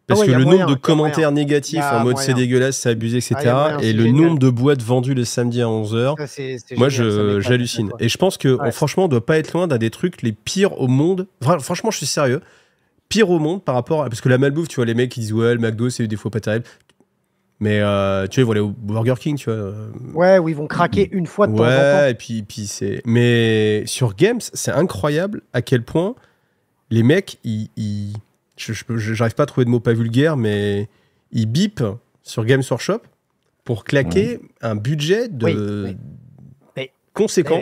Parce que le nombre de commentaires négatifs en mode c'est dégueulasse, c'est abusé, etc. Et le nombre de boîtes vendues le samedi à 11h, moi j'hallucine. Et je pense que franchement, on doit pas être loin d'un des trucs les pires au monde. Franchement, je suis sérieux. Pire au monde par rapport à. Parce que la malbouffe, tu vois, les mecs qui disent ouais, le McDo, c'est des fois pas terrible. Mais tu vois, ils vont aller au Burger King, tu vois. Ouais, où ils vont craquer une fois de temps en temps. Ouais, et puis c'est. Mais sur Games, c'est incroyable à quel point les mecs, ils. J'arrive pas à trouver de mots pas vulgaires, mais ils bipent sur Games Workshop pour claquer un budget de conséquent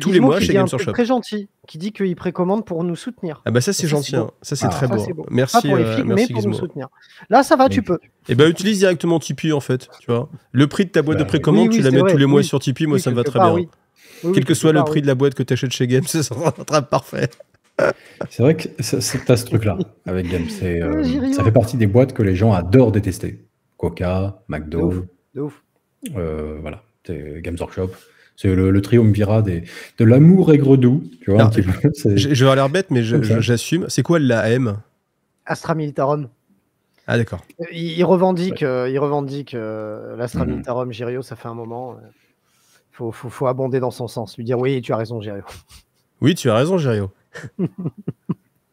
tous les mois chez Games Workshop. Très gentil, qui dit qu'il précommande pour nous soutenir. Ah bah ça c'est gentil, hein. Ça c'est très beau. Merci, pas pour les flics, mais pour Gizmo. Nous soutenien. Là ça va, tu peux. Et ben utilise directement Tipeee en fait, tu vois. Le prix de ta boîte de précommande, tu la mets tous les mois sur Tipeee, moi ça me va très bien. Quel que soit le prix de la boîte que tu achètes chez Games, ça sera parfait. C'est vrai que t'as ce truc-là avec Games. Ça fait partie des boîtes que les gens adorent détester. Coca, McDo, voilà, Games Workshop. C'est le triumvirat de l'amour aigre-doux. Tu vois, je vais avoir l'air bête, mais j'assume. C'est quoi l'AM? Astra Militarum. Ah d'accord. Il revendique l'Astra Militarum, Gériau, ça fait un moment... Faut abonder dans son sens, lui dire oui, tu as raison, Gériau. Oui, tu as raison, Gériau.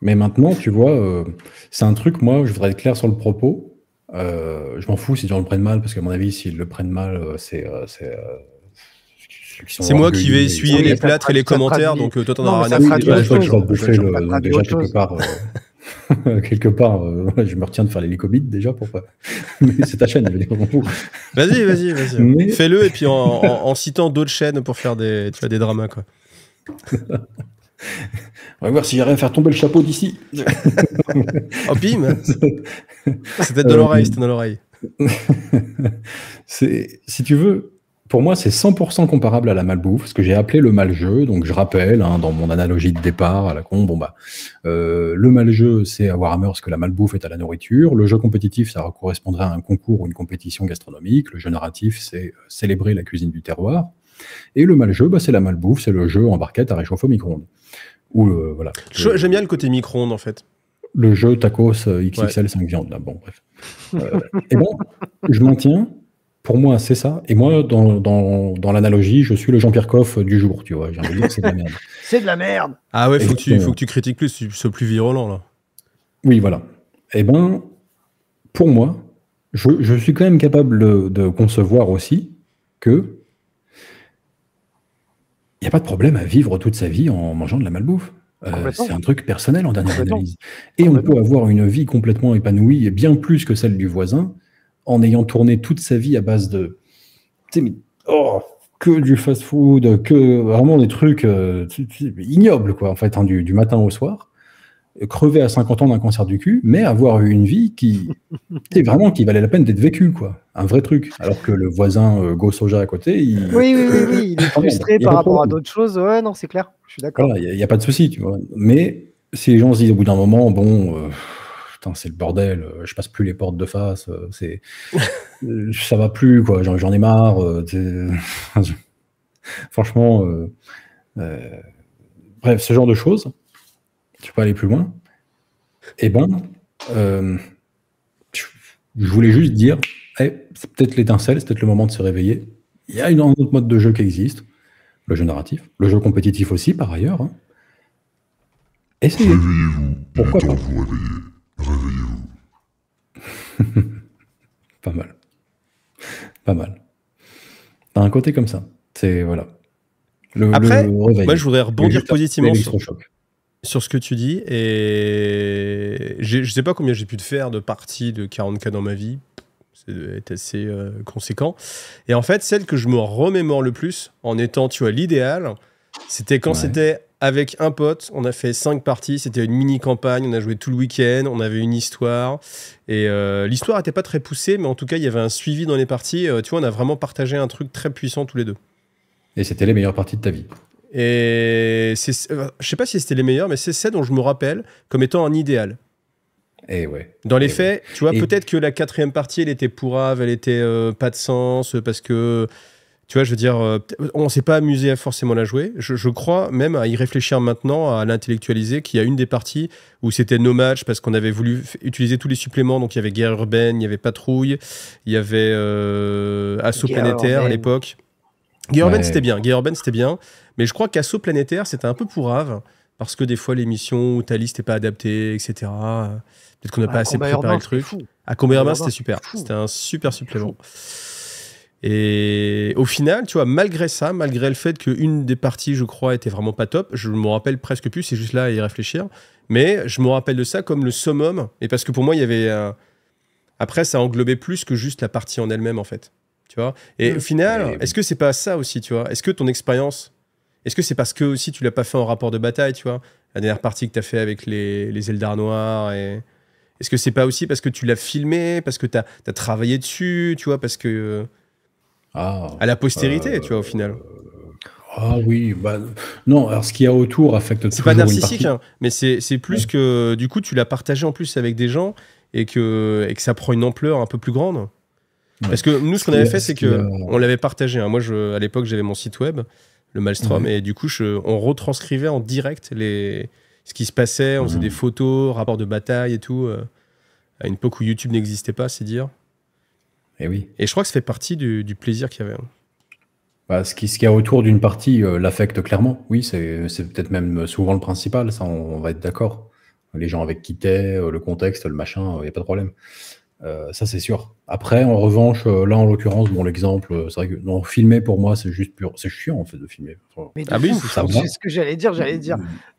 Mais maintenant, tu vois, c'est un truc, moi, je voudrais être clair sur le propos. Je m'en fous si les gens le prennent mal, parce qu'à mon avis, s'ils le prennent mal, c'est moi qui vais essuyer les plâtres et les commentaires, donc toi, t'en auras rien à faire. Je crois que je vais bouffer le, déjà quelque part. Quelque part, je me retiens de faire l'hélicobite déjà pour pas. Mais c'est ta chaîne, elle est vraiment fou. Vas-y. Mais... fais-le et puis en citant d'autres chaînes pour faire des, tu vois, des dramas quoi. On va voir si j'arrive à faire tomber le chapeau d'ici. Oh pim. C'est peut-être dans l'oreille. Si tu veux. Pour moi, c'est 100% comparable à la malbouffe, ce que j'ai appelé le mal-jeu. Donc, je rappelle, hein, dans mon analogie de départ à la con, bon, bah, le mal-jeu, c'est à Warhammer ce que la malbouffe est à la nourriture. Le jeu compétitif, ça correspondrait à un concours ou une compétition gastronomique. Le jeu narratif, c'est célébrer la cuisine du terroir. Et le mal-jeu, bah, c'est la malbouffe, c'est le jeu en barquette à réchauffer au micro-ondes. Voilà, j'aime bien le côté micro-ondes, en fait. Le jeu tacos XXL, ouais. 5 viandes, là, bon, bref. Et bon, je m'en tiens. Pour moi, c'est ça. Et moi, dans l'analogie, je suis le Jean-Pierre Coff du jour, tu vois. J'ai envie de dire que c'est de la merde. C'est de la merde. Ah ouais, faut que tu critiques plus, tu sois plus virulent, là. Oui, voilà. Eh ben, pour moi, je suis quand même capable de concevoir aussi que il n'y a pas de problème à vivre toute sa vie en mangeant de la malbouffe. C'est un truc personnel en dernière analyse. Et on peut avoir une vie complètement épanouie et bien plus que celle du voisin en ayant tourné toute sa vie à base de... que du fast-food, que vraiment des trucs ignobles, quoi, en fait, hein, du matin au soir, crever à 50 ans d'un cancer du cul, mais avoir eu une vie qui valait la peine d'être vécue, quoi. Un vrai truc. Alors que le voisin Go Soja à côté... Oui, il est frustré par rapport à d'autres choses. Ouais, non, c'est clair, je suis d'accord. Il n'y a pas de souci, tu vois. Mais si les gens se disent au bout d'un moment, bon... putain, c'est le bordel, je passe plus les portes de face, ça va plus, quoi, j'en ai marre. Franchement, bref, ce genre de choses, je peux aller plus loin. Eh ben, je voulais juste dire, hey, c'est peut-être l'étincelle, c'est peut-être le moment de se réveiller. Il y a un autre mode de jeu qui existe, le jeu narratif, le jeu compétitif aussi, par ailleurs. Hein. Essayez. Réveillez-vous, pourquoi pas vous réveiller. Réveillez-vous. Pas mal. T'as un côté comme ça. C'est voilà. Après, moi je voudrais rebondir positivement sur ce que tu dis. Et je sais pas combien j'ai pu faire de parties de 40K dans ma vie. C'est assez conséquent. Et en fait, celle que je me remémore le plus en étant, tu vois, l'idéal, c'était quand c'était avec un pote, on a fait 5 parties, c'était une mini-campagne, on a joué tout le week-end, on avait une histoire, et l'histoire n'était pas très poussée, mais en tout cas, il y avait un suivi dans les parties, tu vois, on a vraiment partagé un truc très puissant tous les deux. Et c'était les meilleures parties de ta vie. Et je sais pas si c'était les meilleures, mais c'est celle dont je me rappelle comme étant un idéal. Et ouais. Dans les faits, tu vois, peut-être que la 4e partie, elle était pourrave, elle était pas de sens, parce que... Tu vois, je veux dire, on s'est pas amusé à forcément la jouer. Je crois même à y réfléchir maintenant, à l'intellectualiser, qu'il y a une des parties où c'était no match parce qu'on avait voulu utiliser tous les suppléments. Donc, il y avait guerre urbaine, il y avait patrouille, il y avait assaut planétaire à l'époque. Guerre urbaine, c'était bien. Guerre urbaine, c'était bien. Mais je crois qu'assaut planétaire, c'était un peu pourrave parce que des fois, les missions où ta liste n'est pas adaptée, etc. Peut-être qu'on n'a pas assez préparé le truc. À combat urbain, c'était super. C'était un super supplément. Et au final, tu vois, malgré ça, malgré le fait qu'une des parties, je crois, était vraiment pas top, je me rappelle presque plus, c'est juste là à y réfléchir, mais je me rappelle de ça comme le summum, et parce que pour moi, il y avait... Après, ça englobait plus que juste la partie en elle-même, en fait, tu vois. Et au final, est-ce que c'est pas ça aussi, tu vois? Est-ce que ton expérience... Est-ce que c'est parce que aussi tu l'as pas fait en rapport de bataille, tu vois? La dernière partie que t'as fait avec les Eldar noirs et... Est-ce que c'est pas aussi parce que tu l'as filmé, parce que t'as travaillé dessus, tu vois, parce que... à la postérité, tu vois, au final. Ah oui, bah non, alors ce qu'il y a autour affecte toujours. C'est pas narcissique, hein, mais c'est plus que, du coup, tu l'as partagé en plus avec des gens et que ça prend une ampleur un peu plus grande. Ouais. Parce que nous, ce qu'on avait fait, c'est qu'on l'avait partagé. Hein. Moi, à l'époque, j'avais mon site web, le Maelstrom, et du coup, on retranscrivait en direct ce qui se passait, on faisait des photos, rapports de bataille et tout. À une époque où YouTube n'existait pas, c'est dire. Et je crois que ça fait partie du plaisir qu'il y avait. Bah, ce qu'il y a autour d'une partie l'affecte clairement. Oui, c'est peut-être même souvent le principal, ça on va être d'accord. Les gens avec qui t'es, le contexte, le machin, il n'y a pas de problème. Ça c'est sûr. Après, en revanche, là en l'occurrence, bon l'exemple, c'est vrai que non, filmer pour moi c'est juste pur, c'est chiant en fait de filmer. Mais ah oui, c'est ce que j'allais dire.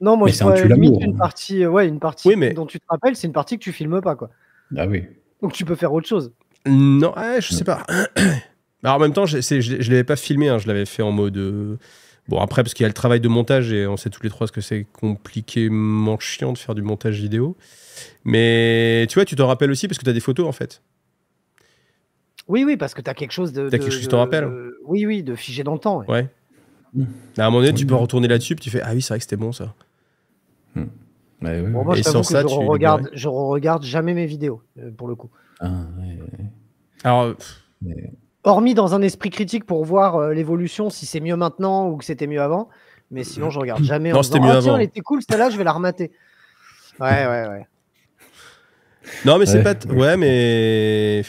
Non, moi c'est une partie, ouais, une partie oui, mais... dont tu te rappelles, c'est une partie que tu filmes pas quoi. Ah oui. Donc tu peux faire autre chose. Non, je sais pas. Alors en même temps, je l'avais pas filmé, hein, je l'avais fait en mode. Bon après parce qu'il y a le travail de montage et on sait tous les trois ce que c'est compliquément chiant de faire du montage vidéo. Mais tu vois, tu t'en rappelles aussi parce que tu as des photos en fait. Oui, oui, parce que tu as quelque chose de... Tu as quelque chose qui t'en rappelle. Oui, oui, de figé dans le temps. Ouais. À un moment donné, tu peux retourner là-dessus puis tu fais « Ah oui, c'est vrai que c'était bon ça. » Ouais, oui. Bon, moi, et sans ça, tu... je re-regarde jamais mes vidéos, pour le coup. Ah, ouais, ouais. Alors... Mais... Hormis dans un esprit critique pour voir l'évolution, si c'est mieux maintenant ou que c'était mieux avant. Mais sinon, je regarde jamais en disant « Ah tiens, elle était cool, celle-là, je vais la remater. » Ouais, ouais, ouais. Non, mais ouais, c'est pas... Ouais, mais...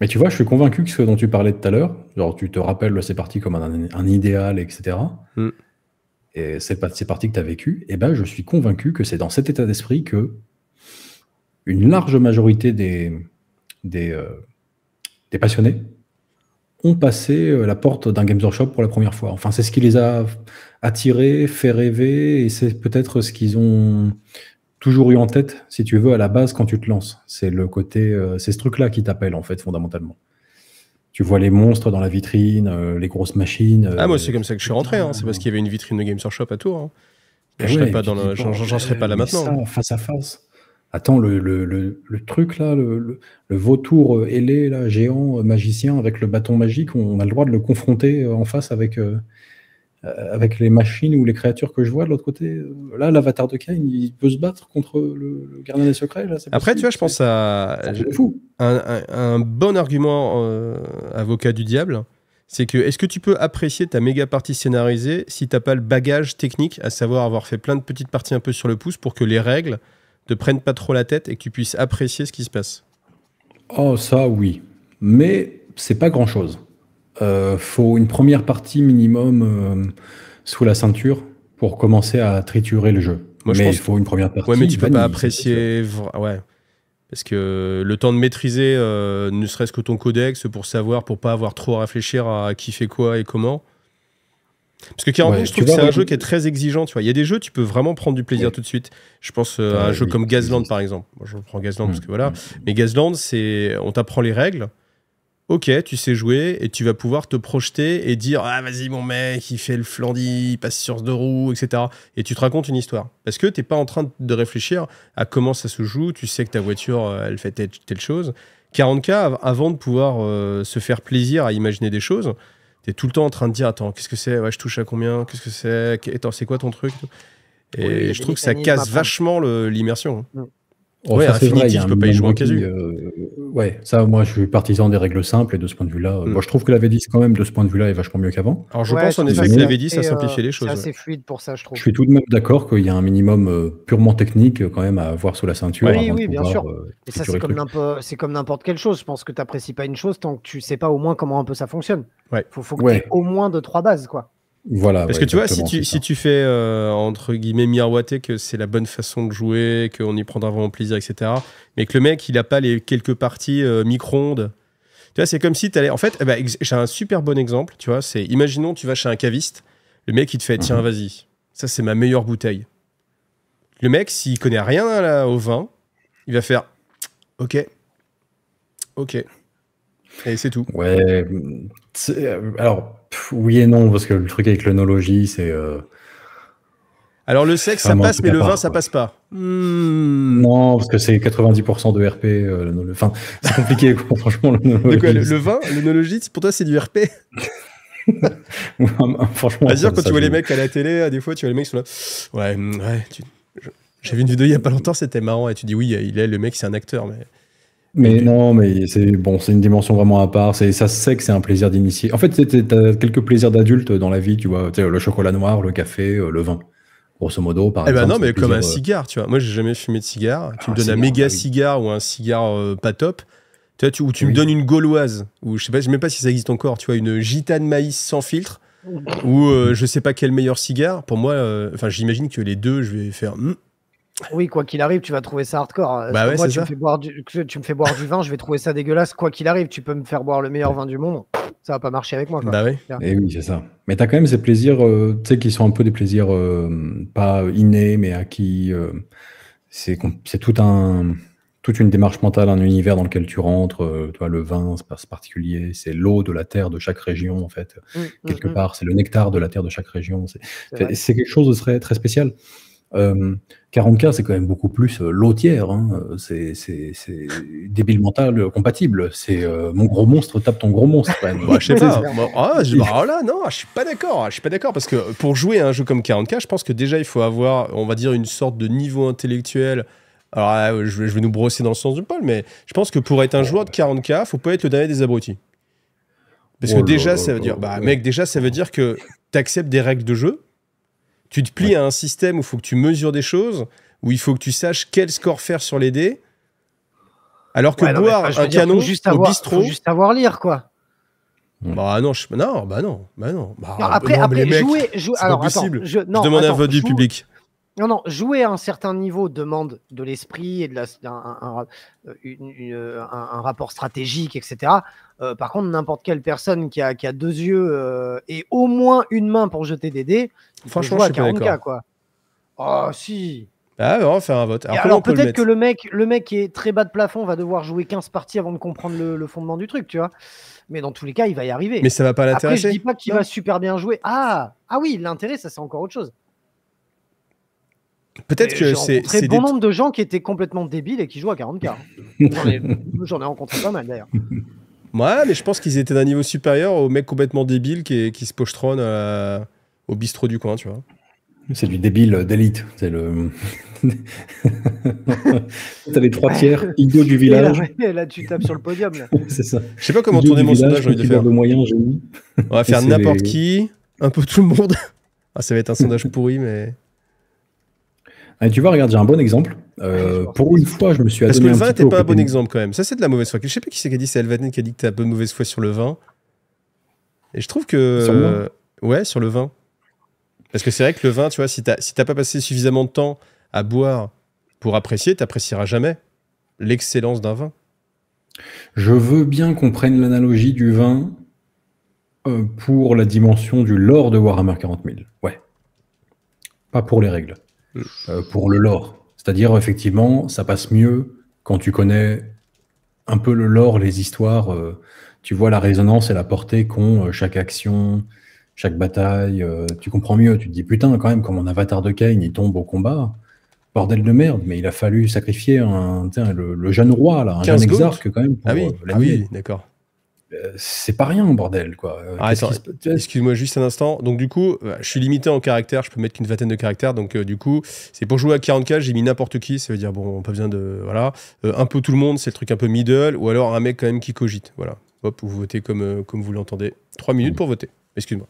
Mais tu vois, je suis convaincu que ce dont tu parlais tout à l'heure, genre tu te rappelles, c'est parti comme un idéal, etc. Mm. Et c'est parti que tu as vécu. Et ben, je suis convaincu que c'est dans cet état d'esprit que une large majorité des passionnés ont passé la porte d'un Games Workshop pour la première fois. Enfin, c'est ce qui les a attirés, fait rêver, et c'est peut-être ce qu'ils ont toujours eu en tête, si tu veux, à la base, quand tu te lances. C'est le côté, c'est ce truc-là qui t'appelle, en fait, fondamentalement. Tu vois les monstres dans la vitrine, les grosses machines... ah, moi, c'est comme ça que je suis rentré, hein. C'est parce qu'il y avait une vitrine de Games Workshop à Tours. Hein. Ouais, j'en serais pas là maintenant. Ça, face à face. Attends, le truc là, le vautour ailé là, géant magicien avec le bâton magique, on a le droit de le confronter en face avec les machines ou les créatures que je vois de l'autre côté. Là, l'avatar de Kane, il peut se battre contre le gardien des secrets. Là, après, tu vois, je pense à un bon argument avocat du diable, c'est que est-ce que tu peux apprécier ta méga partie scénarisée si t'as pas le bagage technique, à savoir avoir fait plein de petites parties un peu sur le pouce pour que les règles te prennent pas trop la tête et que tu puisses apprécier ce qui se passe. Oh, ça, oui. Mais c'est pas grand-chose. Faut une première partie minimum sous la ceinture pour commencer à triturer le jeu. Moi, mais il faut une première partie. Ouais, mais tu peux pas apprécier... Ouais. Parce que le temps de maîtriser, ne serait-ce que ton codex, pour pas avoir trop à réfléchir à qui fait quoi et comment... Parce que Xiaorom, ouais, je trouve que c'est un jeu qui est très exigeant. Tu vois, il y a des jeux, tu peux vraiment prendre du plaisir tout de suite. Je pense à un jeu comme Gazland, par exemple. Moi, je prends Gazland parce que voilà. Mais Gazland, c'est on t'apprend les règles. Ok, tu sais jouer et tu vas pouvoir te projeter et dire ah vas-y mon mec, il fait le flandi, il passe sur deux roues, etc. Et tu te racontes une histoire parce que t'es pas en train de réfléchir à comment ça se joue. Tu sais que ta voiture, elle fait telle chose. 40K avant de pouvoir se faire plaisir à imaginer des choses. T'es tout le temps en train de dire attends qu'est-ce que c'est, ouais, je touche à combien, qu'est-ce que c'est, attends c'est quoi ton truc, et oui, je trouve que ça casse vachement l'immersion. Ouais, ça, vrai, tu peux pas y jouer en casu. Ouais, ça moi je suis partisan des règles simples et de ce point de vue là, moi je trouve que la V10 quand même de ce point de vue là est vachement mieux qu'avant. Alors je pense en effet que la V10 ça simplifiait les choses. C'est assez fluide pour ça je trouve. Je suis tout de même d'accord qu'il y a un minimum purement technique quand même à avoir sous la ceinture. Oui, oui bien sûr. Et ça c'est comme n'importe quelle chose, je pense que t'apprécies pas une chose tant que tu sais pas au moins comment un peu ça fonctionne. Ouais. Faut que t'aies au moins 2-3 bases quoi. Voilà, parce que tu vois, si tu fais entre guillemets miroiter que c'est la bonne façon de jouer, qu'on y prendra vraiment plaisir, etc. Mais que le mec, il n'a pas les quelques parties micro-ondes. Tu vois, c'est comme si tu allais... En fait, j'ai un super bon exemple, tu vois. C'est, imaginons, tu vas chez un caviste. Le mec, il te fait, tiens, vas-y. Ça, c'est ma meilleure bouteille. Le mec, s'il connaît rien au vin, il va faire, ok, ok. Et c'est tout. Ouais, alors... Oui et non, parce que le truc avec l'œnologie, c'est... Alors le sexe, ça passe, mais le vin, ça passe pas. Mmh. Non, parce que c'est 90% de RP. Enfin, c'est compliqué, quoi, franchement, l'œnologie. De quoi, le vin, l'œnologie, pour toi, c'est du RP? Franchement... Vas-y, quand tu vois les mecs à la télé, des fois, tu vois les mecs qui sont là... Ouais, ouais, j'ai vu une vidéo il y a pas longtemps, c'était marrant, et tu dis, oui, le mec, c'est un acteur, mais... Mais non, mais c'est bon, c'est une dimension vraiment à part. Ça se sait que c'est un plaisir d'initié. En fait, t'as quelques plaisirs d'adultes dans la vie, tu vois. Le chocolat noir, le café, le vin. Grosso modo, par exemple. Eh ben non, mais comme un cigare, tu vois. Moi, j'ai jamais fumé de cigare. Tu me donnes un méga cigare ou un cigare pas top. Tu vois, ou tu me donnes une gauloise, ou je sais pas, je sais même pas si ça existe encore, tu vois, une gitane maïs sans filtre, ou je sais pas quel meilleur cigare. Pour moi, enfin, j'imagine que les deux, je vais faire. Oui, quoi qu'il arrive, tu vas trouver ça hardcore. Bah ouais, moi, tu me fais boire du vin, je vais trouver ça dégueulasse. Quoi qu'il arrive, tu peux me faire boire le meilleur vin du monde. Ça va pas marcher avec moi. Quoi. Bah ouais. Et oui, c'est ça. Mais tu as quand même ces plaisirs, tu sais, qui sont un peu des plaisirs pas innés, mais à qui c'est toute une démarche mentale, un univers dans lequel tu rentres. Tu vois, le vin, c'est particulier, c'est l'eau de la terre de chaque région, en fait. Quelque part, c'est le nectar de la terre de chaque région. C'est quelque chose de très spécial. 40K, c'est quand même beaucoup plus l'eau tiers, hein. C'est débile mental compatible. C'est mon gros monstre tape ton gros monstre. Bah, je sais pas. Non, je suis pas d'accord. Je suis pas d'accord parce que pour jouer à un jeu comme 40K, je pense que déjà il faut avoir, on va dire, une sorte de niveau intellectuel. Alors, je vais nous brosser dans le sens du poil, mais je pense que pour être un joueur de 40K, faut pas être le dernier des abrutis. Parce que déjà, ça veut dire, bah mec, déjà, ça veut dire que t'acceptes des règles de jeu. Tu te plies à un système où il faut que tu mesures des choses, où il faut que tu saches quel score faire sur les dés, alors que boire un canon au bistrot... Juste savoir lire, quoi. Bah non, non. Bah, non, après mecs, jouer... Alors, attends, je demande un vote du public. Non, jouer à un certain niveau demande de l'esprit et de un rapport stratégique, etc. Par contre, n'importe quelle personne qui a deux yeux et au moins une main pour jeter des dés, franchement, je suis pas d'accord. Ah si. Ah, on va faire un vote. Alors peut-être que le mec qui est très bas de plafond va devoir jouer 15 parties avant de comprendre le fondement du truc, tu vois. Mais dans tous les cas, il va y arriver. Mais ça va pas l'intéresser. Après, je dis pas qu'il va super bien jouer. Ah oui, l'intérêt, ça c'est encore autre chose. Peut-être que c'est bon nombre de gens qui étaient complètement débiles et qui jouent à 40K. J'en ai rencontré pas mal d'ailleurs. Ouais, mais je pense qu'ils étaient d'un niveau supérieur aux mecs complètement débiles qui se pochetronnent au bistrot du coin, tu vois. C'est du débile d'élite. C'est le. T'as les 3 tiers, idiot du village. Là, tu tapes sur le podium. C'est ça. Je sais pas comment tourner mon sondage, j'ai envie de faire. On va faire n'importe qui, un peu tout le monde. Ah, ça va être un sondage pourri, mais. Allez, tu vois, regarde, j'ai un bon exemple. Pour une fois, je me suis adonné. Parce que le vin, t'es pas un bon exemple quand même. Ça, c'est de la mauvaise foi. Je sais pas qui c'est qui a dit, c'est Alvaten qui a dit que t'as de mauvaise foi sur le vin. Et je trouve que. Sur le vin. Ouais, sur le vin. Parce que c'est vrai que le vin, tu vois, si t'as pas passé suffisamment de temps à boire pour apprécier, t'apprécieras jamais l'excellence d'un vin. Je veux bien qu'on prenne l'analogie du vin pour la dimension du lore de Warhammer 40 000. Ouais. Pas pour les règles. Pour le lore. C'est-à-dire, effectivement, ça passe mieux quand tu connais un peu le lore, les histoires. Tu vois la résonance et la portée qu'ont chaque action, chaque bataille. Tu comprends mieux. Tu te dis, putain, quand même, comme mon avatar de Kane, il tombe au combat. Bordel de merde, mais il a fallu sacrifier le jeune roi, là, un jeune exarque, quand même. Pour oui, d'accord. C'est pas rien, bordel, quoi. Excuse-moi juste un instant. Donc du coup, je suis limité en caractères, je peux mettre qu'une vingtaine de caractères. Donc du coup, c'est pour jouer à 40K, j'ai mis n'importe qui, ça veut dire bon, pas besoin de voilà, un peu tout le monde, c'est le truc un peu middle, ou alors un mec quand même qui cogite. Voilà. Hop, vous votez comme vous l'entendez. 3 minutes pour voter. Excuse-moi.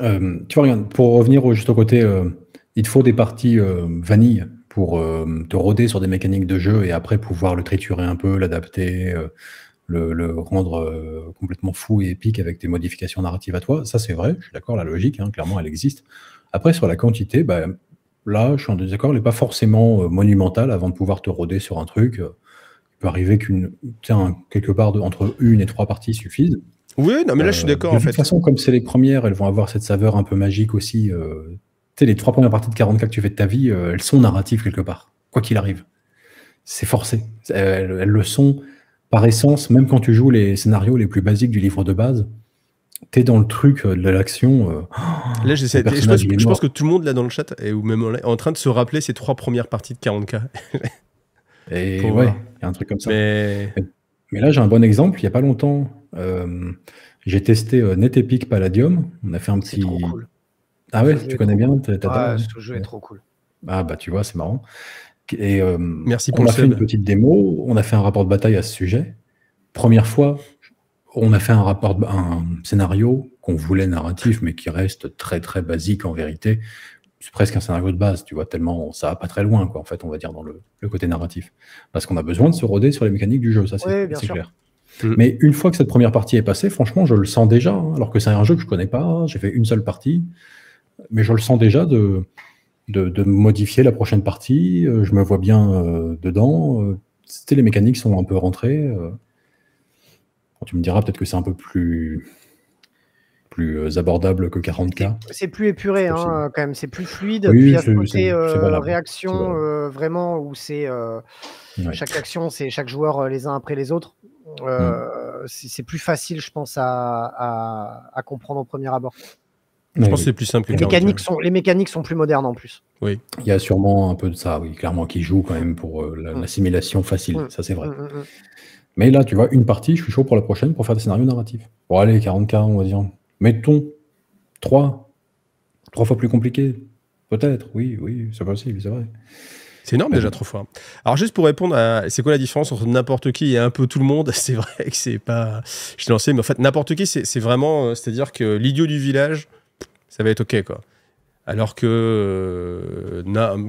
Tu vois, regarde, pour revenir juste au côté, il te faut des parties vanille pour te roder sur des mécaniques de jeu et après pouvoir le triturer un peu, l'adapter. Le rendre complètement fou et épique avec tes modifications narratives à toi, ça c'est vrai, je suis d'accord, la logique, hein, clairement elle existe. Après sur la quantité, bah, là je suis en désaccord, elle n'est pas forcément monumentale avant de pouvoir te roder sur un truc. Il peut arriver qu'une, quelque part entre 1 et 3 parties suffisent. Oui, non mais là je suis d'accord en fait. De toute façon, comme c'est les premières, elles vont avoir cette saveur un peu magique aussi. Tu sais, les 3 premières parties de 40K que tu fais de ta vie, elles sont narratives quelque part, quoi qu'il arrive. C'est forcé, elles le sont. Par essence, même quand tu joues les scénarios les plus basiques du livre de base, t'es dans le truc de l'action. Là, je pense que tout le monde là dans le chat est, ou même est en train de se rappeler ces 3 premières parties de 40K. Et ouais, il y a un truc comme ça. Mais là, j'ai un bon exemple. Il n'y a pas longtemps, j'ai testé NetEpic Palladium. On a fait un petit. Trop cool. Ah ouais, tu connais bien. Ah, ce jeu est trop cool. Ah bah tu vois, c'est marrant. Et merci pour on a fait une petite démo, on a fait un rapport de bataille à ce sujet. Première fois, on a fait un scénario qu'on voulait narratif, mais qui reste très basique en vérité, c'est presque un scénario de base, tu vois, tellement ça va pas très loin, quoi, en fait, on va dire, dans le côté narratif. Parce qu'on a besoin de se roder sur les mécaniques du jeu, ça c'est clair. Mais une fois que cette première partie est passée, franchement, je le sens déjà, hein, alors que c'est un jeu que je connais pas, j'ai fait une seule partie, mais je le sens déjà de modifier la prochaine partie, je me vois bien dedans, les mécaniques sont un peu rentrées. Tu me diras peut-être que c'est un peu plus abordable que 40K. C'est plus épuré, hein, quand même, c'est plus fluide. Oui, puis il y a ce côté réaction, vraiment, où c'est chaque action, c'est chaque joueur les uns après les autres. C'est plus facile, je pense, à comprendre au premier abord. Je pense que c'est plus simple que les mécaniques sont plus modernes en plus. Oui, il y a sûrement un peu de ça, oui, clairement, qui joue quand même pour l'assimilation facile, ça c'est vrai. Mais là, tu vois, une partie, je suis chaud pour la prochaine pour faire des scénarios narratifs. Bon, allez, 40K, on va dire. Mettons 3 fois plus compliqué. Peut-être, oui, c'est possible, c'est vrai. C'est énorme déjà, 3 fois. Alors juste pour répondre à c'est quoi la différence entre n'importe qui et un peu tout le monde, c'est vrai que c'est pas... Je t'ai lancé, mais en fait, n'importe qui, c'est vraiment... C'est-à-dire que l'idiot du village, ça va être OK, quoi. Alors que... En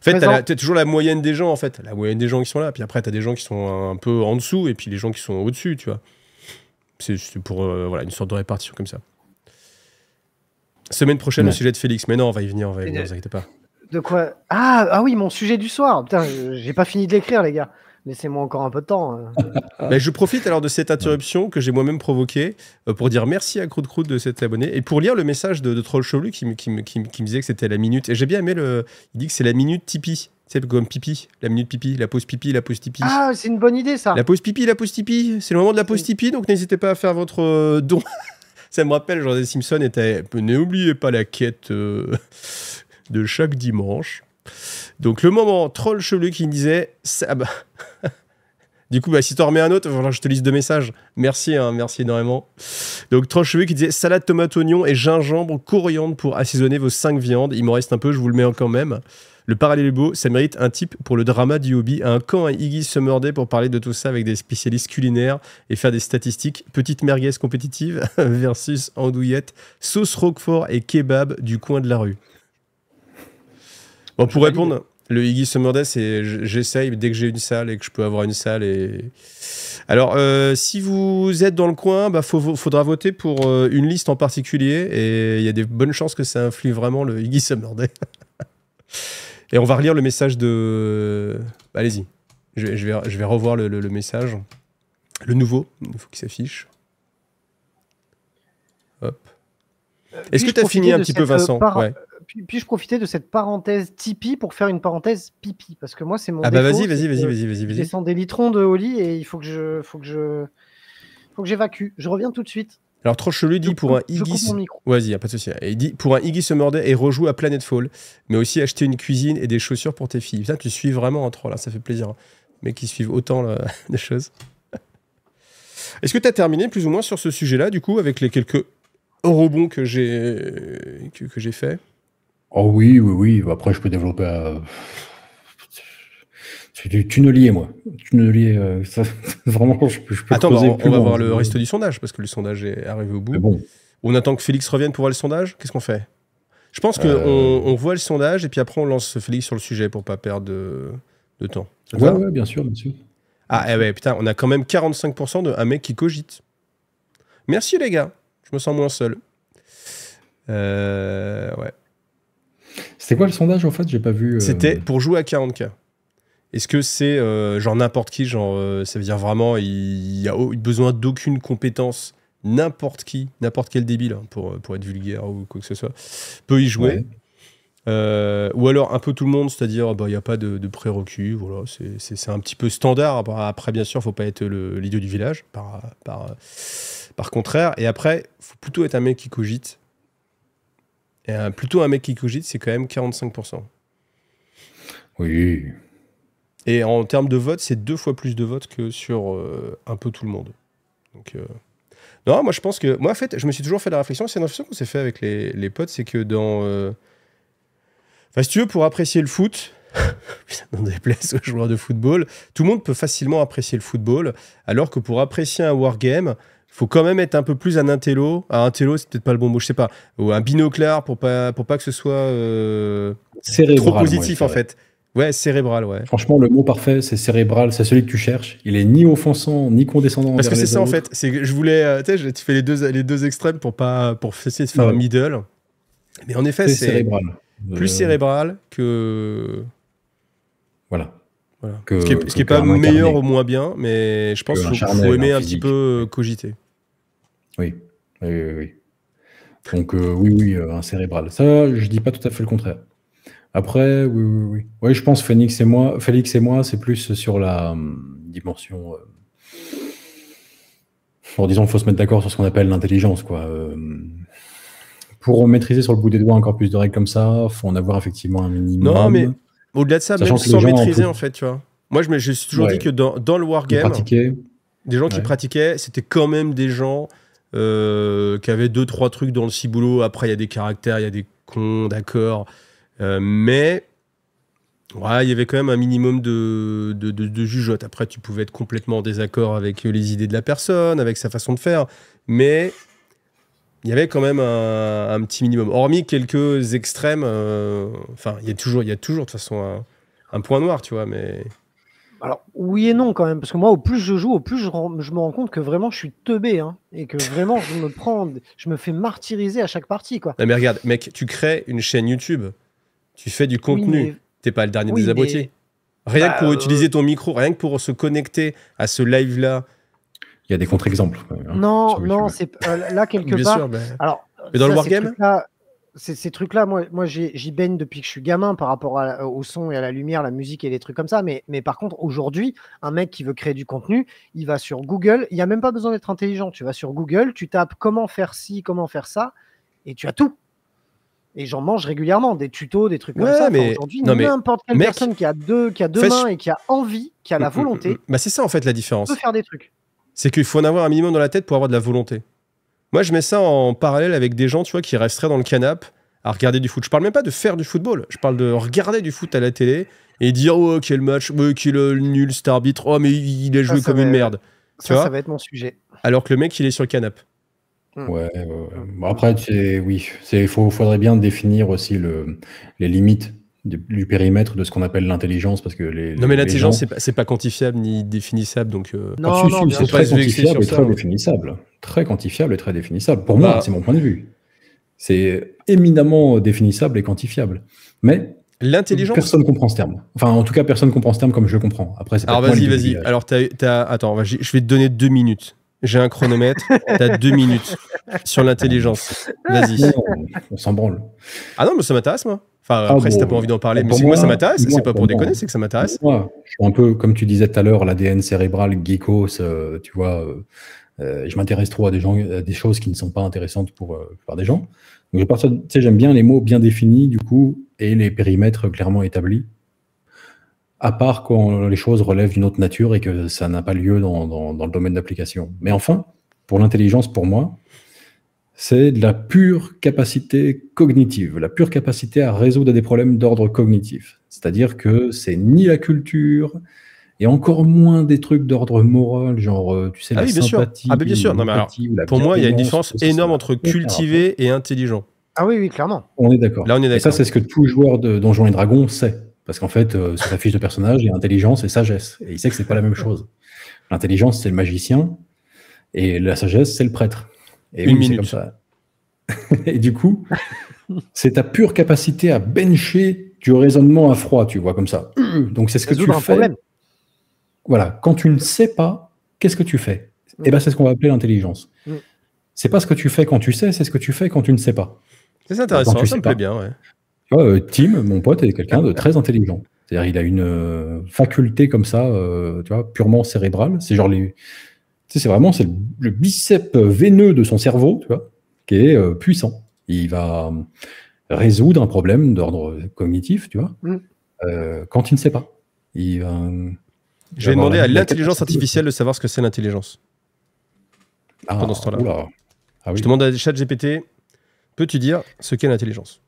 fait, t'as toujours la moyenne des gens, en fait. La moyenne des gens qui sont là. Puis après, t'as des gens qui sont un peu en dessous et puis les gens qui sont au-dessus, tu vois. C'est pour voilà, une sorte de répartition comme ça. Semaine prochaine, le sujet de Félix. Mais non, on va y venir, on va y venir, ne vous inquiétez pas. De quoi? Ah oui, mon sujet du soir. Putain, j'ai pas fini de l'écrire, les gars. Laissez-moi encore un peu de temps. Bah, je profite alors de cette interruption que j'ai moi-même provoquée pour dire merci à Croûte Croûte de s'être abonné et pour lire le message de Troll Chevelu qui me disait que c'était la minute. Et j'ai bien aimé le. Il dit que c'est la minute Tipeee. C'est comme pipi, la minute pipi, la pause pipi, la pause Tipeee. Ah, c'est une bonne idée ça. La pause pipi, la pause Tipeee. C'est le moment de la pause Tipeee, donc n'hésitez pas à faire votre don. Ça me rappelle, genre des Simpsons était. N'oubliez pas la quête de chaque dimanche. Donc le moment Troll Chevelu qui me disait ça, bah, du coup bah, si t'en remets un autre, je te lise 2 messages, merci, hein, merci énormément. Donc Troll Chevelu qui disait salade tomate oignon et gingembre coriandre pour assaisonner vos 5 viandes, il m'en reste un peu, je vous le mets quand même. Le parallèle est beau, ça mérite un type pour le drama du hobby, un camp à Iggy Summer Day pour parler de tout ça avec des spécialistes culinaires et faire des statistiques. Petite merguez compétitive versus andouillette, sauce roquefort et kebab du coin de la rue. Bon, pour répondre, le Iggy Summer Day, c'est j'essaye dès que j'ai une salle et que je peux avoir une salle. Et... Alors, si vous êtes dans le coin, bah, faudra voter pour une liste en particulier et il y a des bonnes chances que ça influe vraiment le Iggy Summer Day. Et on va relire le message de... Allez-y, je vais revoir le message. Le nouveau, il faut qu'il s'affiche. Hop. Est-ce que tu as fini un petit peu, Vincent? Ouais. Puis-je profiter de cette parenthèse Tipeee pour faire une parenthèse pipi? Parce que moi, c'est mon. Ah bah vas-y. Je descends des litrons de Oli et il faut que j'évacue. Je reviens tout de suite. Alors, Troll Chevelu dit pour un Iggy. Vas-y, pas de souci. Il dit pour un Iggy Summer Day et rejoue à Planetfall, mais aussi acheter une cuisine et des chaussures pour tes filles. Putain, tu suis vraiment un troll, hein, ça fait plaisir. Hein. Mais qui suivent autant là, des choses. Est-ce que tu as terminé plus ou moins sur ce sujet-là, du coup, avec les quelques rebonds que j'ai fait? Oh oui. Après, je peux développer. C'est du tunnelier, moi. Tunnelier, ça, vraiment, je peux Attends, on va voir le reste du sondage, parce que le sondage est arrivé au bout. Bon. On attend que Félix revienne pour voir le sondage. Qu'est-ce qu'on fait? Je pense qu'on on voit le sondage, et puis après, on lance Félix sur le sujet pour ne pas perdre de temps. Ouais, bien sûr. Ah, ouais, putain, on a quand même 45% d'un mec qui cogite. Merci, les gars. Je me sens moins seul. Ouais. C'était quoi le sondage en fait? J'ai pas vu. C'était pour jouer à 40K. Est-ce que c'est genre n'importe qui, genre ça veut dire vraiment il a besoin d'aucune compétence, n'importe qui, n'importe quel débile hein, pour être vulgaire ou quoi que ce soit peut y jouer. Ouais. Ou alors un peu tout le monde, c'est-à-dire bah il y a pas de prérequis, voilà, c'est un petit peu standard. Après bien sûr, faut pas être l'idiot du village par contraire. Et après, faut plutôt être un mec qui cogite. Et plutôt un mec qui cogite, c'est quand même 45%. Oui. Et en termes de vote, c'est 2 fois plus de votes que sur un peu tout le monde. Donc, non, moi je pense que... Moi en fait, je me suis toujours fait la réflexion, c'est une réflexion qu'on s'est fait avec les potes, c'est que dans... Enfin si tu veux, pour apprécier le foot, on déplace aux joueurs de football, tout le monde peut facilement apprécier le football, alors que pour apprécier un wargame... faut quand même être un peu plus un intello. Ah, intello, c'est peut-être pas le bon mot, je sais pas. Ou un binoclard pour pas que ce soit trop positif, ouais, en fait. Ouais, cérébral, ouais. Franchement, le mot parfait, c'est cérébral, c'est celui que tu cherches. Il est ni offensant, ni condescendant. Parce que c'est ça, en fait. C'est que je voulais, tu sais, tu fais les deux extrêmes pour essayer de faire un middle. Mais en effet, c'est cérébral. Plus cérébral que... Voilà. Voilà. Ce qui n'est pas meilleur ou moins bien, mais je pense qu'il faut aimer un petit peu cogiter. Oui, oui, oui, oui. Donc oui, un cérébral. Ça, je dis pas tout à fait le contraire. Après, oui, oui, oui. Oui, je pense Félix et moi, c'est plus sur la dimension... Bon, disons, il faut se mettre d'accord sur ce qu'on appelle l'intelligence, quoi. Pour maîtriser sur le bout des doigts encore plus de règles comme ça, faut en avoir effectivement un minimum. Non, mais... Au-delà de ça, sachant même sans maîtriser, en fait, tu vois. Moi, je me suis toujours dit que dans le wargame, des gens qui pratiquaient, c'était quand même des gens qui avaient 2-3 trucs dans le ciboulot. Après, il y a des caractères, il y a des cons, d'accord. Mais il y avait quand même un minimum de jugeote. Après, tu pouvais être complètement en désaccord avec les idées de la personne, avec sa façon de faire. Mais il y avait quand même un petit minimum. Hormis quelques extrêmes, enfin, il y a toujours de toute façon un point noir, tu vois, mais... Alors, oui et non, quand même, parce que moi, au plus je joue, au plus je me rends compte que vraiment, je suis teubé, hein, et que vraiment, je me fais martyriser à chaque partie, quoi. Non, mais regarde, mec, tu crées une chaîne YouTube, tu fais du contenu, mais... t'es pas le dernier des abrutis. Mais... Rien que pour utiliser ton micro, rien que pour se connecter à ce live-là, il y a des contre-exemples. Non, non, c'est là quelque part. Sûr, mais... Alors, mais dans le wargame, ces trucs-là, moi j'y baigne depuis que je suis gamin par rapport au son et à la lumière, la musique et les trucs comme ça. Mais par contre, aujourd'hui, un mec qui veut créer du contenu, il va sur Google. Il n'y a même pas besoin d'être intelligent. Tu vas sur Google, tu tapes comment faire ci, comment faire ça, et tu as tout. Et j'en mange régulièrement, des tutos, des trucs comme ça. Mais... Enfin, aujourd'hui, n'importe quelle personne qui a deux mains et qui a envie, qui a la volonté, bah c'est ça en fait la différence. Peut faire des trucs. C'est qu'il faut en avoir un minimum dans la tête pour avoir de la volonté. Moi, je mets ça en parallèle avec des gens, tu vois, qui resteraient dans le canapé à regarder du foot. Je parle même pas de faire du football. Je parle de regarder du foot à la télé et dire « Oh, quel match, oh, quel nul, cet arbitre, oh, mais il a joué comme une merde. » Tu vois, ça va être mon sujet. Alors que le mec, il est sur le canapé. Ouais, bon, après, oui, il faudrait bien définir aussi les limites du périmètre de ce qu'on appelle l'intelligence, parce que non mais l'intelligence gens... c'est pas quantifiable ni définissable, donc non, c'est très quantifiable et très définissable, très quantifiable et très définissable pour moi, c'est mon point de vue, c'est éminemment définissable et quantifiable, mais l'intelligence, personne comprend ce terme, enfin en tout cas personne comprend ce terme comme je le comprends. Après, alors vas-y, alors attends, je vais te donner 2 minutes. J'ai un chronomètre, t'as 2 minutes sur l'intelligence. Vas-y. On s'en branle. Ah non, mais ça m'intéresse, moi. Enfin, après, si t'as pas envie d'en parler, mais moi, ça m'intéresse. C'est pas pour déconner, c'est que ça m'intéresse. Moi, je suis un peu, comme tu disais tout à l'heure, l'ADN cérébral, geekos, tu vois, je m'intéresse trop à des choses qui ne sont pas intéressantes pour la plupart des gens. Donc, tu sais, j'aime bien les mots bien définis, du coup, et les périmètres clairement établis. À part quand les choses relèvent d'une autre nature et que ça n'a pas lieu dans le domaine d'application. Mais enfin, pour l'intelligence, pour moi, c'est de la pure capacité cognitive, la pure capacité à résoudre des problèmes d'ordre cognitif. C'est-à-dire que c'est ni la culture, et encore moins des trucs d'ordre moral, genre, tu sais, la sympathie. Ah oui, bien sûr. Non, mais alors, pour moi, il y a une différence énorme entre cultivé et intelligent. Ah oui, oui, clairement. On est d'accord. Là, on est d'accord. Et ça, c'est ce que tout joueur de Donjons et Dragons sait. Parce qu'en fait, sur sa fiche de personnage, il y a intelligence et sagesse. Et il sait que c'est pas la même chose. L'intelligence, c'est le magicien. Et la sagesse, c'est le prêtre. Et oui, c'est comme ça. Et du coup, c'est ta pure capacité à bencher du raisonnement à froid, tu vois, comme ça. Donc, c'est ce que tu fais. Problème. Voilà. Quand tu ne sais pas, qu'est-ce que tu fais ? Eh bien, c'est ce qu'on va appeler l'intelligence. C'est pas ce que tu fais quand tu sais, c'est ce que tu fais quand tu ne sais pas. C'est intéressant, ça me plaît bien, ouais. Tim, mon pote, est quelqu'un de très intelligent. C'est-à-dire, il a une faculté comme ça, tu vois, purement cérébrale. C'est genre c'est vraiment le bicep veineux de son cerveau, tu vois, qui est puissant. Il va résoudre un problème d'ordre cognitif, tu vois, quand il ne sait pas. Je vais demander à l'intelligence artificielle de savoir ce que c'est l'intelligence. Pendant ce temps-là, je demande à ChatGPT, peux-tu dire ce qu'est l'intelligence ?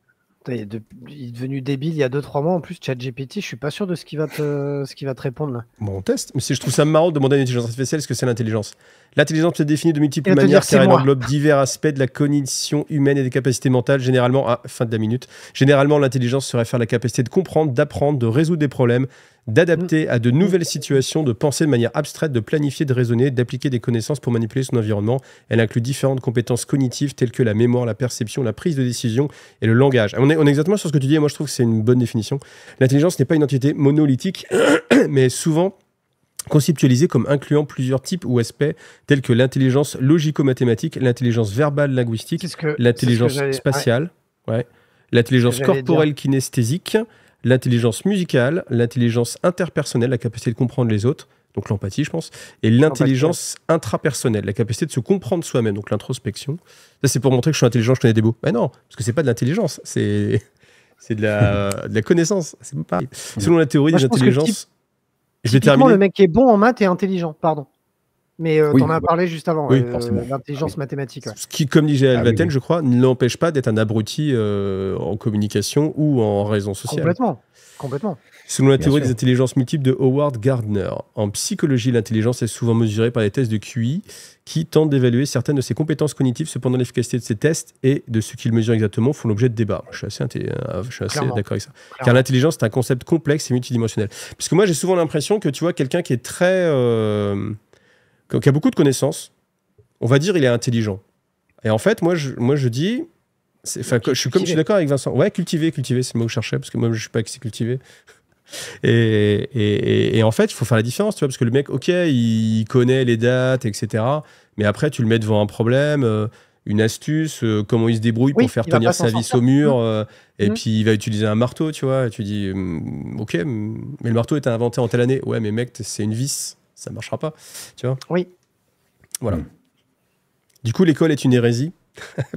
Il est devenu débile il y a 2-3 mois. En plus, ChatGPT, je suis pas sûr de ce qui va te répondre là. Bon, on teste. Mais je trouve ça marrant de demander à une intelligence artificielle ce que c'est l'intelligence. L'intelligence peut être définie de multiples manières car elle englobe divers aspects de la cognition humaine et des capacités mentales. Généralement, à fin de la minute, généralement l'intelligence se réfère à la capacité de comprendre, d'apprendre, de résoudre des problèmes, d'adapter à de nouvelles situations, de penser de manière abstraite, de planifier, de raisonner, d'appliquer des connaissances pour manipuler son environnement. Elle inclut différentes compétences cognitives telles que la mémoire, la perception, la prise de décision et le langage. On est exactement sur ce que tu dis et moi je trouve que c'est une bonne définition. L'intelligence n'est pas une entité monolithique mais souvent conceptualisée comme incluant plusieurs types ou aspects tels que l'intelligence logico-mathématique, l'intelligence verbale linguistique, l'intelligence spatiale, l'intelligence corporelle kinesthésique, l'intelligence musicale, l'intelligence interpersonnelle, la capacité de comprendre les autres, donc l'empathie je pense, et l'intelligence intrapersonnelle, la capacité de se comprendre soi-même, donc l'introspection. Ça c'est pour montrer que je suis intelligent, je connais des mots. Mais non, parce que c'est pas de l'intelligence, c'est de la connaissance. C'est pas pareil. Selon la théorie des intelligences, je vais terminer. Le mec qui est bon en maths est intelligent, pardon. Mais oui, t'en as parlé juste avant, oui, l'intelligence mathématique. Ce qui, comme disait Alvaten, je crois, n'empêche pas d'être un abruti en communication ou en raison sociale. Complètement, complètement. Selon la théorie des intelligences multiples de Howard Gardner, en psychologie, l'intelligence est souvent mesurée par les tests de QI qui tentent d'évaluer certaines de ses compétences cognitives. Cependant, l'efficacité de ces tests et de ce qu'ils mesurent exactement font l'objet de débats. Je suis assez d'accord avec ça. Clairement. Car l'intelligence est un concept complexe et multidimensionnel. Parce que moi, j'ai souvent l'impression que, tu vois, quelqu'un qui est très... qui a beaucoup de connaissances, on va dire il est intelligent. Et en fait, moi je dis... Je suis d'accord avec Vincent. Ouais, cultivé, c'est le mot que je cherchais, parce que moi, je ne suis pas assez cultivé. Et en fait, il faut faire la différence, tu vois, parce que le mec, ok, il connaît les dates, etc. Mais après, tu le mets devant un problème, une astuce, comment il se débrouille pour faire tenir sa vis au mur, et puis il va utiliser un marteau, tu vois. Et tu dis, ok, mais le marteau est inventé en telle année. Ouais, mais mec, c'est une vis. Ça ne marchera pas, tu vois. Oui. Voilà. Du coup, l'école est une hérésie,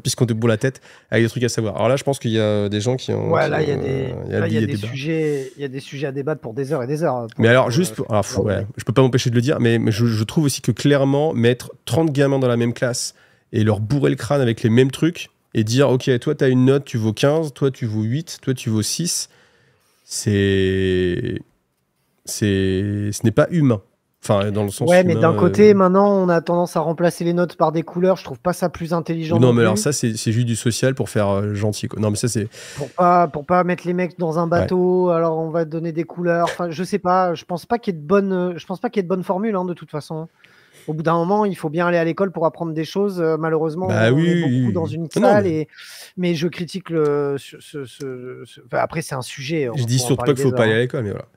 puisqu'on te bourre la tête avec des trucs à savoir. Alors là, je pense qu'il y a des gens qui ont... Ouais, là, il y a des sujets à débattre pour des heures et des heures. Mais alors, juste... je ne peux pas m'empêcher de le dire, mais je trouve aussi que clairement, mettre 30 gamins dans la même classe et leur bourrer le crâne avec les mêmes trucs et dire, OK, toi, tu as une note, tu vaux 15, toi, tu vaux 8, toi, tu vaux 6, ce n'est pas humain. Enfin, dans le sens mais d'un côté, maintenant, on a tendance à remplacer les notes par des couleurs. Je trouve pas ça plus intelligent. Non, mais alors ça, c'est juste du social pour faire gentil, quoi. Non, mais ça, c'est pour pas mettre les mecs dans un bateau. Alors, on va donner des couleurs. Enfin, je sais pas. Je pense pas qu'il y ait de bonne. Je pense pas qu'il y ait de bonne formule, hein, de toute façon. Au bout d'un moment, il faut bien aller à l'école pour apprendre des choses. Malheureusement, on est beaucoup dans une salle. Mais je critique le. Enfin, après, c'est un sujet. Je dis surtout pas qu'il faut pas aller à l'école, mais voilà.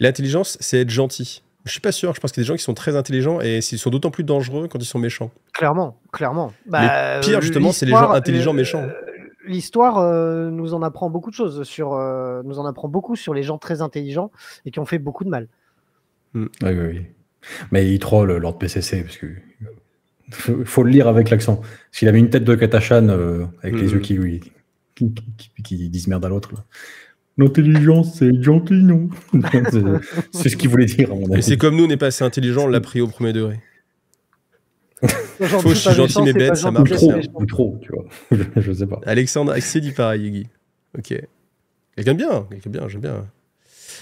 L'intelligence, c'est être gentil. Je suis pas sûr, je pense qu'il y a des gens qui sont très intelligents et ils sont d'autant plus dangereux quand ils sont méchants. Clairement, clairement. Bah, le pire, justement, c'est les gens intelligents méchants. L'histoire nous en apprend beaucoup de choses, nous en apprend beaucoup sur les gens très intelligents et qui ont fait beaucoup de mal. Oui. Mais il troll Lord PCC, parce que faut le lire avec l'accent. S'il avait une tête de Katachan avec les yeux qui disent merde à l'autre, là. L'intelligence, c'est gentil, non? C'est ce qu'il voulait dire. Mais c'est comme nous, on n'est pas assez intelligent, on l'a pris au premier degré. Faut que je suis gentil, mais bête, ça marche. Ou trop, tu vois. Je sais pas. Alexandre Axé dit pareil, Iggy. Ok. Quelqu'un de bien, j'aime bien.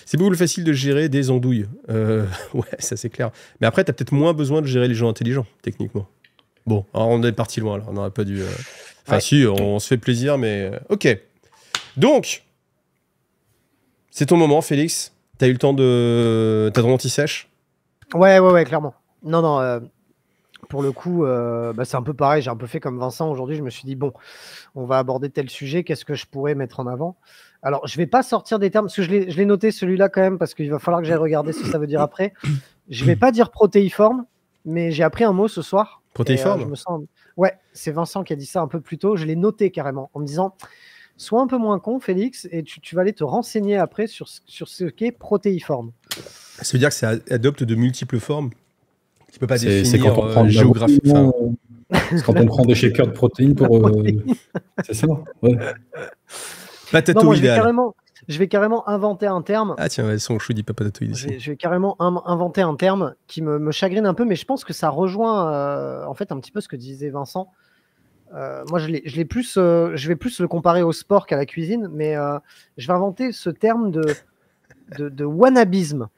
C'est beaucoup plus facile de gérer des andouilles. Ouais, ça c'est clair. Mais après, t'as peut-être moins besoin de gérer les gens intelligents, techniquement. Bon, alors on est parti loin, là. On n'aurait pas dû. Enfin, si, on se fait plaisir, mais. Ok. Donc. C'est ton moment, Félix. T'as eu le temps de... T'as ton anti-sèche? Ouais, clairement. Non, pour le coup, c'est un peu pareil. J'ai un peu fait comme Vincent aujourd'hui. Je me suis dit, bon, on va aborder tel sujet. Qu'est-ce que je pourrais mettre en avant? Alors, je ne vais pas sortir des termes, parce que je l'ai noté celui-là quand même, parce qu'il va falloir que j'aille regarder ce que ça veut dire après. Je ne vais pas dire protéiforme, mais j'ai appris un mot ce soir. Protéiforme? Ouais, c'est Vincent qui a dit ça un peu plus tôt. Je l'ai noté carrément en me disant... Sois un peu moins con, Félix, et tu vas aller te renseigner après sur ce qu'est protéiforme. Ça veut dire que ça adopte de multiples formes. Tu peux pas définir. C'est quand on prend géographie. C'est quand on prend des shakers de protéines pour. C'est ça. Ouais. Patatoïdal. Je vais carrément inventer un terme. Ah tiens, son chou dit pas patatoïde. Je vais carrément inventer un terme qui me chagrine un peu, mais je pense que ça rejoint en fait un petit peu ce que disait Vincent. Moi, je vais plus le comparer au sport qu'à la cuisine, mais je vais inventer ce terme de wannabisme.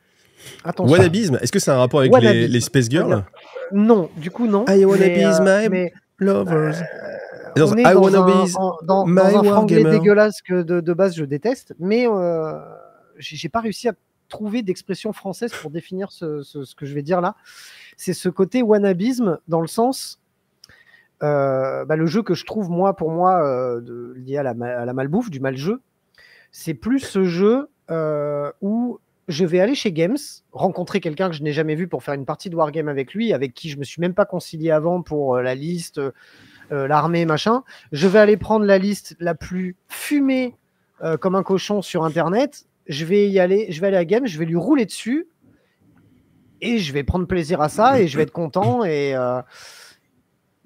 Attention. Wannabisme, est-ce que c'est un rapport avec les Space Girls? Non, du coup, non. I wanna be my lovers. On est dans un franglais dégueulasse que de base je déteste, mais j'ai pas réussi à trouver d'expression française pour définir ce que je vais dire là. C'est ce côté wannabisme dans le sens, le jeu que je trouve moi, pour moi, lié à la malbouffe, du mal-jeu, c'est plus ce jeu où je vais aller chez Games, rencontrer quelqu'un que je n'ai jamais vu pour faire une partie de Wargame avec lui, avec qui je ne me suis même pas concilié avant pour la liste, l'armée, machin. Je vais aller prendre la liste la plus fumée comme un cochon sur Internet. Je vais aller à Games, je vais lui rouler dessus et je vais prendre plaisir à ça et je vais être content. Et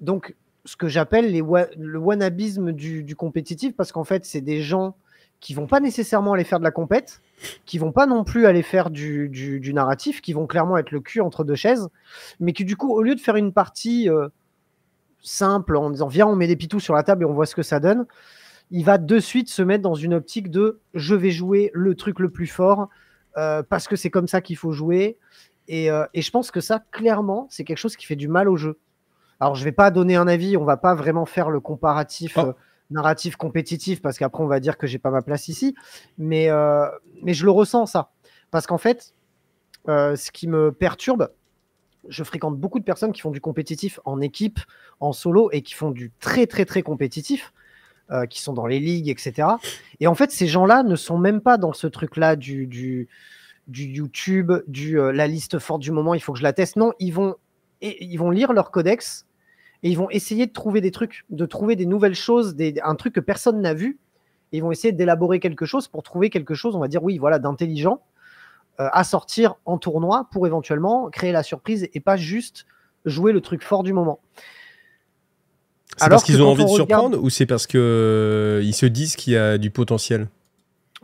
donc, ce que j'appelle le wannabisme du compétitif, parce qu'en fait, c'est des gens qui vont pas nécessairement aller faire de la compète, qui vont pas non plus aller faire du narratif, qui vont clairement être le cul entre deux chaises, mais qui du coup, au lieu de faire une partie simple en disant « Viens, on met des pitous sur la table et on voit ce que ça donne », il va de suite se mettre dans une optique de « Je vais jouer le truc le plus fort parce que c'est comme ça qu'il faut jouer ». Et je pense que ça, clairement, c'est quelque chose qui fait du mal au jeu. Alors, je vais pas donner un avis, on va pas vraiment faire le comparatif narratif compétitif, parce qu'après on va dire que j'ai pas ma place ici, mais je le ressens ça, parce qu'en fait ce qui me perturbe, je fréquente beaucoup de personnes qui font du compétitif en équipe, en solo, et qui font du très très très compétitif, qui sont dans les ligues, etc. Et en fait ces gens-là ne sont même pas dans ce truc-là du YouTube, la liste forte du moment, il faut que je la teste. Non, ils vont lire leur codex et ils vont essayer de trouver des trucs, de trouver des nouvelles choses, un truc que personne n'a vu. Et ils vont essayer d'élaborer quelque chose pour trouver quelque chose, on va dire, oui, voilà, d'intelligent à sortir en tournoi pour éventuellement créer la surprise et pas juste jouer le truc fort du moment. C'est parce qu'ils ont envie de surprendre, ou c'est parce qu'ils se disent qu'il y a du potentiel?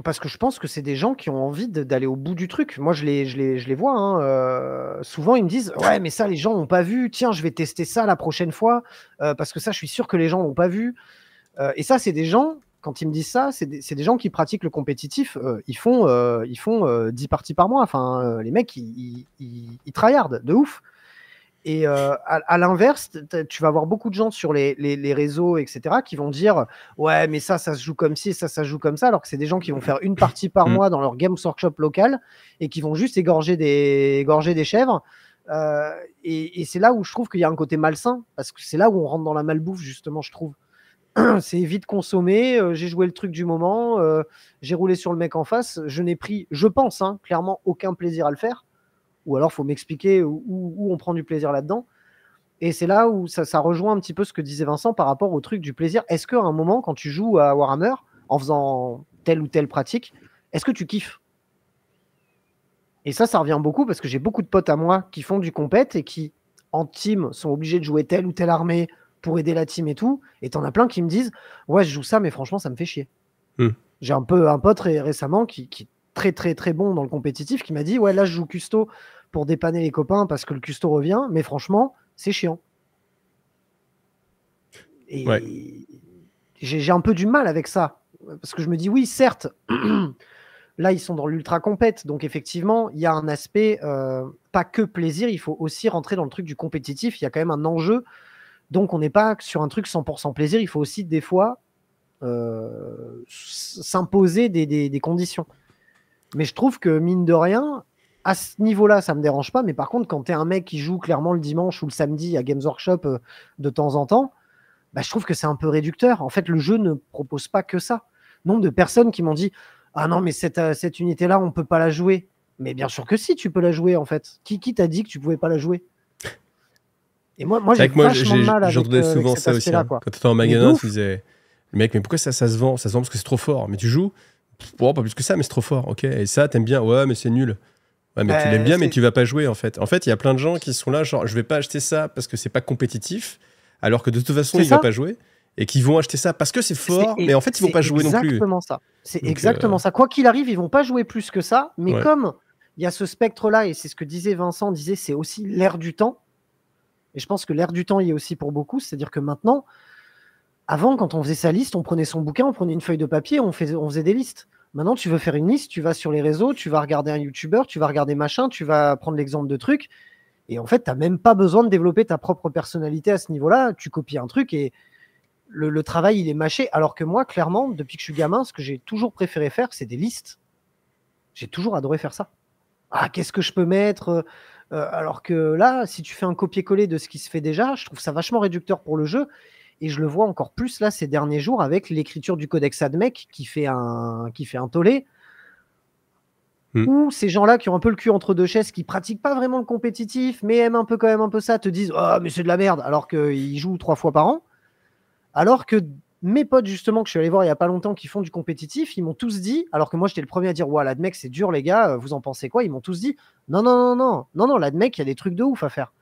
Parce que je pense que c'est des gens qui ont envie d'aller au bout du truc. Moi, je les vois. Hein. Souvent, ils me disent « Ouais, mais ça, les gens n'ont pas vu. Tiens, je vais tester ça la prochaine fois. Parce que ça, je suis sûr que les gens n'ont pas vu. » Et ça, c'est des gens, quand ils me disent ça, c'est des gens qui pratiquent le compétitif. Ils font 10 parties par mois. Enfin, les mecs, ils tryhardent de ouf. Et à l'inverse, tu vas avoir beaucoup de gens sur les réseaux, etc., qui vont dire « Ouais, mais ça se joue comme ci, ça se joue comme ça », alors que c'est des gens qui vont faire une partie par mois dans leur Games Workshop local et qui vont juste égorger des chèvres. Et c'est là où je trouve qu'il y a un côté malsain, parce que c'est là où on rentre dans la malbouffe, justement, je trouve. C'est vite consommé, j'ai joué le truc du moment, j'ai roulé sur le mec en face, je n'ai pris, je pense, hein, clairement, aucun plaisir à le faire. Ou alors, il faut m'expliquer où on prend du plaisir là-dedans. Et c'est là où ça rejoint un petit peu ce que disait Vincent par rapport au truc du plaisir. Est-ce qu'à un moment, quand tu joues à Warhammer, en faisant telle ou telle pratique, est-ce que tu kiffes? Et ça revient beaucoup, parce que j'ai beaucoup de potes à moi qui font du compète et qui, en team, sont obligés de jouer telle ou telle armée pour aider la team et tout. Et t'en as plein qui me disent « Ouais, je joue ça, mais franchement, ça me fait chier. » J'ai un pote récemment qui très très très bon dans le compétitif, qui m'a dit « Ouais, là je joue custo pour dépanner les copains parce que le custo revient, mais franchement c'est chiant. » Et ouais, j'ai un peu du mal avec ça, parce que je me dis oui, certes, là ils sont dans l'ultra compète, donc effectivement il y a un aspect pas que plaisir, il faut aussi rentrer dans le truc du compétitif, il y a quand même un enjeu, donc on n'est pas sur un truc 100% plaisir, il faut aussi des fois s'imposer des conditions. Mais je trouve que, mine de rien, à ce niveau-là, ça ne me dérange pas. Mais par contre, quand tu es un mec qui joue clairement le dimanche ou le samedi à Games Workshop de temps en temps, bah, je trouve que c'est un peu réducteur. En fait, le jeu ne propose pas que ça. Nombre de personnes qui m'ont dit « Ah non, mais cette unité-là, on ne peut pas la jouer. » Mais bien sûr que si, tu peux la jouer, en fait. Qui t'a dit que tu ne pouvais pas la jouer? Et moi j'ai vachement de mal avec souvent ça aussi. Hein. Quand tu étais en magasin, tu disais « Mec, mais pourquoi ça se vend? Ça se vend parce que c'est trop fort. Mais tu joues ? Oh, pas plus que ça, mais c'est trop fort, ok. Et ça, t'aimes bien, ouais, mais c'est nul. Ouais, mais tu l'aimes bien, mais tu vas pas jouer, en fait. En fait, il y a plein de gens qui sont là, genre, je vais pas acheter ça parce que c'est pas compétitif, alors que de toute façon, il va pas jouer, et qui vont acheter ça parce que c'est fort, mais en fait, ils vont pas jouer non plus. C'est exactement ça. C'est exactement ça. Quoi qu'il arrive, ils vont pas jouer plus que ça, mais comme il y a ce spectre-là, et c'est ce que disait Vincent, c'est aussi l'ère du temps, et je pense que l'ère du temps y est aussi pour beaucoup, c'est-à-dire que maintenant, Avant, quand on faisait sa liste, on prenait son bouquin, on prenait une feuille de papier, on faisait des listes. Maintenant, tu veux faire une liste, tu vas sur les réseaux, tu vas regarder un youtubeur, tu vas regarder machin, tu vas prendre l'exemple de trucs. Et en fait, tu n'as même pas besoin de développer ta propre personnalité à ce niveau-là. Tu copies un truc et le travail, il est mâché. Alors que moi, clairement, depuis que je suis gamin, ce que j'ai toujours préféré faire, c'est des listes. J'ai toujours adoré faire ça. Ah, qu'est-ce que je peux mettre ? Alors que là, si tu fais un copier-coller de ce qui se fait déjà, je trouve ça vachement réducteur pour le jeu. Et je le vois encore plus là ces derniers jours avec l'écriture du codex ADMEC qui fait un tollé. Ou ces gens-là qui ont un peu le cul entre deux chaises, qui pratiquent pas vraiment le compétitif, mais aiment un peu quand même un peu ça, te disent « Ah, mais c'est de la merde !» alors qu'ils jouent 3 fois par an. Alors que mes potes, justement, que je suis allé voir il n'y a pas longtemps, qui font du compétitif, ils m'ont tous dit, alors que moi j'étais le premier à dire « Ouah, l'ADMEC, c'est dur les gars, vous en pensez quoi ?» Ils m'ont tous dit « Non, non, non, non, non, non, l'ADMEC, il y a des trucs de ouf à faire.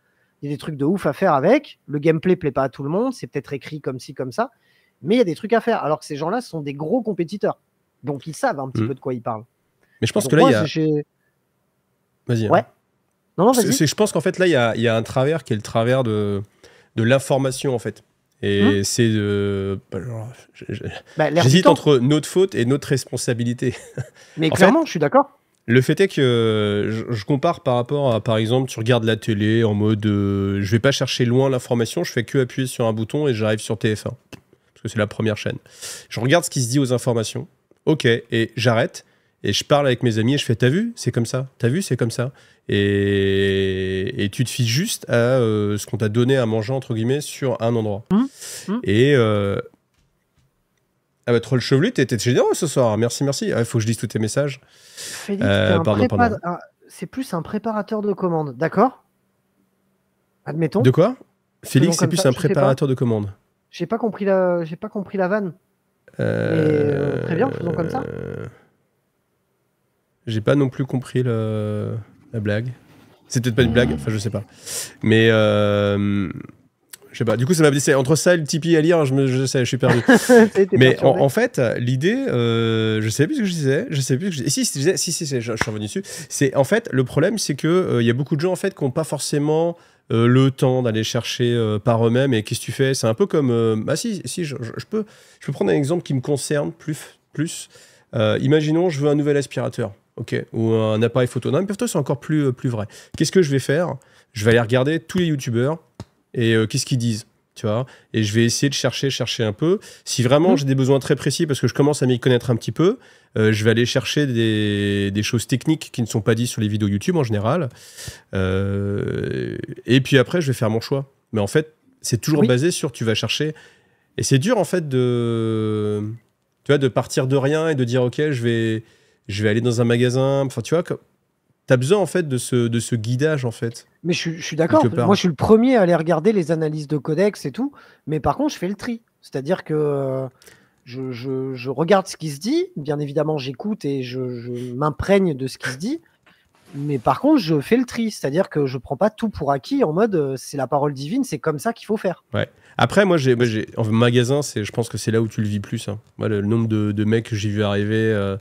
Il y a des trucs de ouf à faire avec. Le gameplay plaît pas à tout le monde, c'est peut-être écrit comme ci, comme ça, mais il y a des trucs à faire. » Alors que ces gens-là sont des gros compétiteurs. Donc ils savent un petit peu de quoi ils parlent. Mais je pense que là, il y a... Vas-y. Ouais. Hein. Non, non, vas-y. Je pense qu'en fait, là, il y a un travers qui est le travers de l'information, en fait. Et c'est de... J'hésite entre notre faute et notre responsabilité. Mais clairement, fait, je suis d'accord. Le fait est que je compare par rapport à, par exemple, tu regardes la télé en mode... je vais pas chercher loin l'information, je fais que appuyer sur un bouton et j'arrive sur TF1. Parce que c'est la première chaîne. Je regarde ce qui se dit aux informations. Ok, et j'arrête. Et je parle avec mes amis et je fais « T'as vu, c'est comme ça. T'as vu, c'est comme ça. » Et tu te fies juste à ce qu'on t'a donné à manger, entre guillemets, sur un endroit. Et... Ah bah, Troll Chevelu, t'étais généreux ce soir. Merci, merci. Il faut que je lise tous tes messages. Félix, c'est plus un préparateur de commandes, d'accord? Admettons. De quoi? Félix, c'est plus un préparateur de commandes. J'ai pas compris la vanne. Très bien, faisons comme ça. J'ai pas non plus compris la blague. C'est peut-être pas une blague, enfin je sais pas. Mais je sais pas. Du coup, ça m'a blessé. Entre ça et le Tipeee à lire, je suis perdu. Mais en fait, l'idée, je sais plus ce que je disais. Si, je suis revenu dessus. C'est en fait le problème, c'est que il y a beaucoup de gens en fait qui n'ont pas forcément le temps d'aller chercher par eux-mêmes. Et qu'est-ce que tu fais? C'est un peu comme bah si je peux prendre un exemple qui me concerne plus. Imaginons, je veux un nouvel aspirateur. Okay. Ou un appareil photo. Non, mais plutôt, c'est encore plus vrai. Qu'est-ce que je vais faire? Je vais aller regarder tous les youtubeurs et qu'est-ce qu'ils disent, tu vois. Et je vais essayer de chercher un peu. Si vraiment j'ai des besoins très précis parce que je commence à m'y connaître un petit peu, je vais aller chercher des choses techniques qui ne sont pas dites sur les vidéos YouTube en général. Et puis après, je vais faire mon choix. Mais en fait, c'est toujours basé sur tu vas chercher. Et c'est dur en fait de... Tu vois, de partir de rien et de dire « Ok, je vais aller dans un magasin. » Enfin, tu vois, tu as besoin, en fait, de ce guidage, en fait. Mais je suis d'accord. Moi, je suis le premier à aller regarder les analyses de codex et tout. Mais par contre, je fais le tri. C'est-à-dire que je regarde ce qui se dit. Bien évidemment, j'écoute et je m'imprègne de ce qui se dit. Mais par contre, je fais le tri. C'est-à-dire que je ne prends pas tout pour acquis en mode « C'est la parole divine, c'est comme ça qu'il faut faire. » Ouais. Après, moi, en magasin, je pense que c'est là où tu le vis plus. Hein. Moi, le nombre de mecs que j'ai vu arriver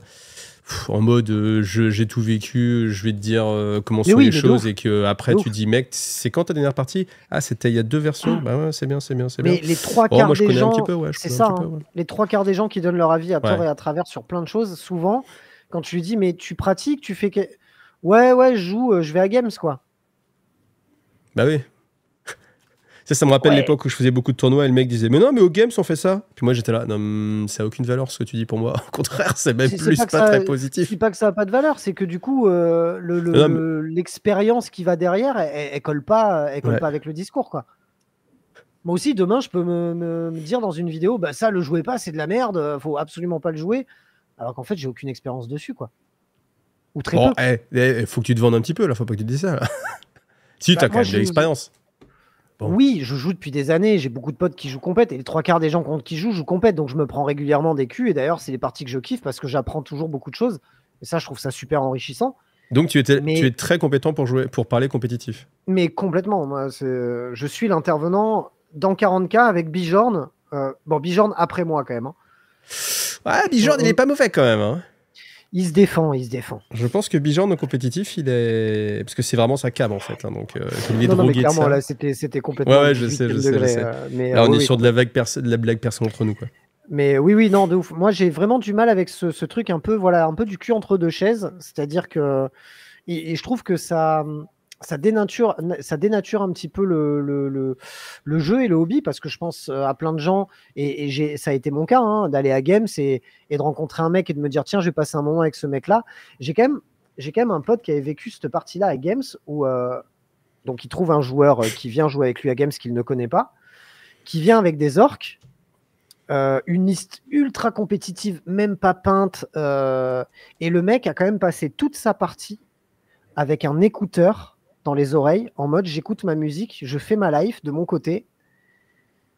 en mode j'ai tout vécu, je vais te dire comment sont les choses, et qu'après tu dis, mec, c'est quand ta dernière partie? Ah, c'était il y a 2 versions. Bah ouais, c'est bien, c'est bien, c'est bien. Mais les 3 quarts des gens, c'est ça, hein, les 3 quarts des gens qui donnent leur avis à tort et à travers sur plein de choses, souvent, quand tu lui dis, mais tu pratiques, tu fais. Ouais, je joue, je vais à Games, quoi. Bah oui. Ça me rappelle l'époque où je faisais beaucoup de tournois et le mec disait « Mais non, mais au Games, on fait ça !» Puis moi, j'étais là « Non, ça n'a aucune valeur ce que tu dis pour moi. Au contraire, c'est même pas très positif. » C'est pas que ça n'a pas de valeur, c'est que du coup, l'expérience qui va derrière, elle colle pas avec le discours, quoi. Moi aussi, demain, je peux me dire dans une vidéo « Bah ça, le jouez pas, c'est de la merde, faut absolument pas le jouer. » Alors qu'en fait, j'ai aucune expérience dessus, quoi. Ou très peu. Faut que tu te vendes un petit peu, là, faut pas que tu te dises ça, là. Si, t'as quand même de l'expérience. Bon. Oui, je joue depuis des années, j'ai beaucoup de potes qui jouent compète, et les 3 quarts des gens qui jouent compète, donc je me prends régulièrement des culs, et d'ailleurs c'est les parties que je kiffe parce que j'apprends toujours beaucoup de choses, et ça je trouve ça super enrichissant. Donc tu es très compétent pour parler compétitif. Mais complètement, moi, je suis l'intervenant dans 40K avec Bijorn, Bijorn après moi quand même. Hein. Ouais, Bijorn il est pas mauvais quand même. Hein. Il se défend, il se défend. Je pense que Bijorn, au compétitif, il est... Parce que c'est vraiment sa cam, en fait. Hein, donc, il est non, drogué, mais clairement, là, c'était complètement... Ouais, je sais. Mais, là, on est sur de la blague perso entre nous, quoi. Mais oui, non, de ouf. Moi, j'ai vraiment du mal avec ce truc un peu, voilà, un peu du cul entre deux chaises. C'est-à-dire que... Et je trouve que ça dénature un petit peu le jeu et le hobby, parce que je pense à plein de gens, et ça a été mon cas, hein, d'aller à Games et de rencontrer un mec et de me dire tiens, je vais passer un moment avec ce mec-là. J'ai quand même un pote qui avait vécu cette partie-là à Games, où donc il trouve un joueur qui vient jouer avec lui à Games qu'il ne connaît pas, qui vient avec des orques, une liste ultra compétitive, même pas peinte, et le mec a quand même passé toute sa partie avec un écouteur dans les oreilles, en mode j'écoute ma musique, je fais ma life de mon côté,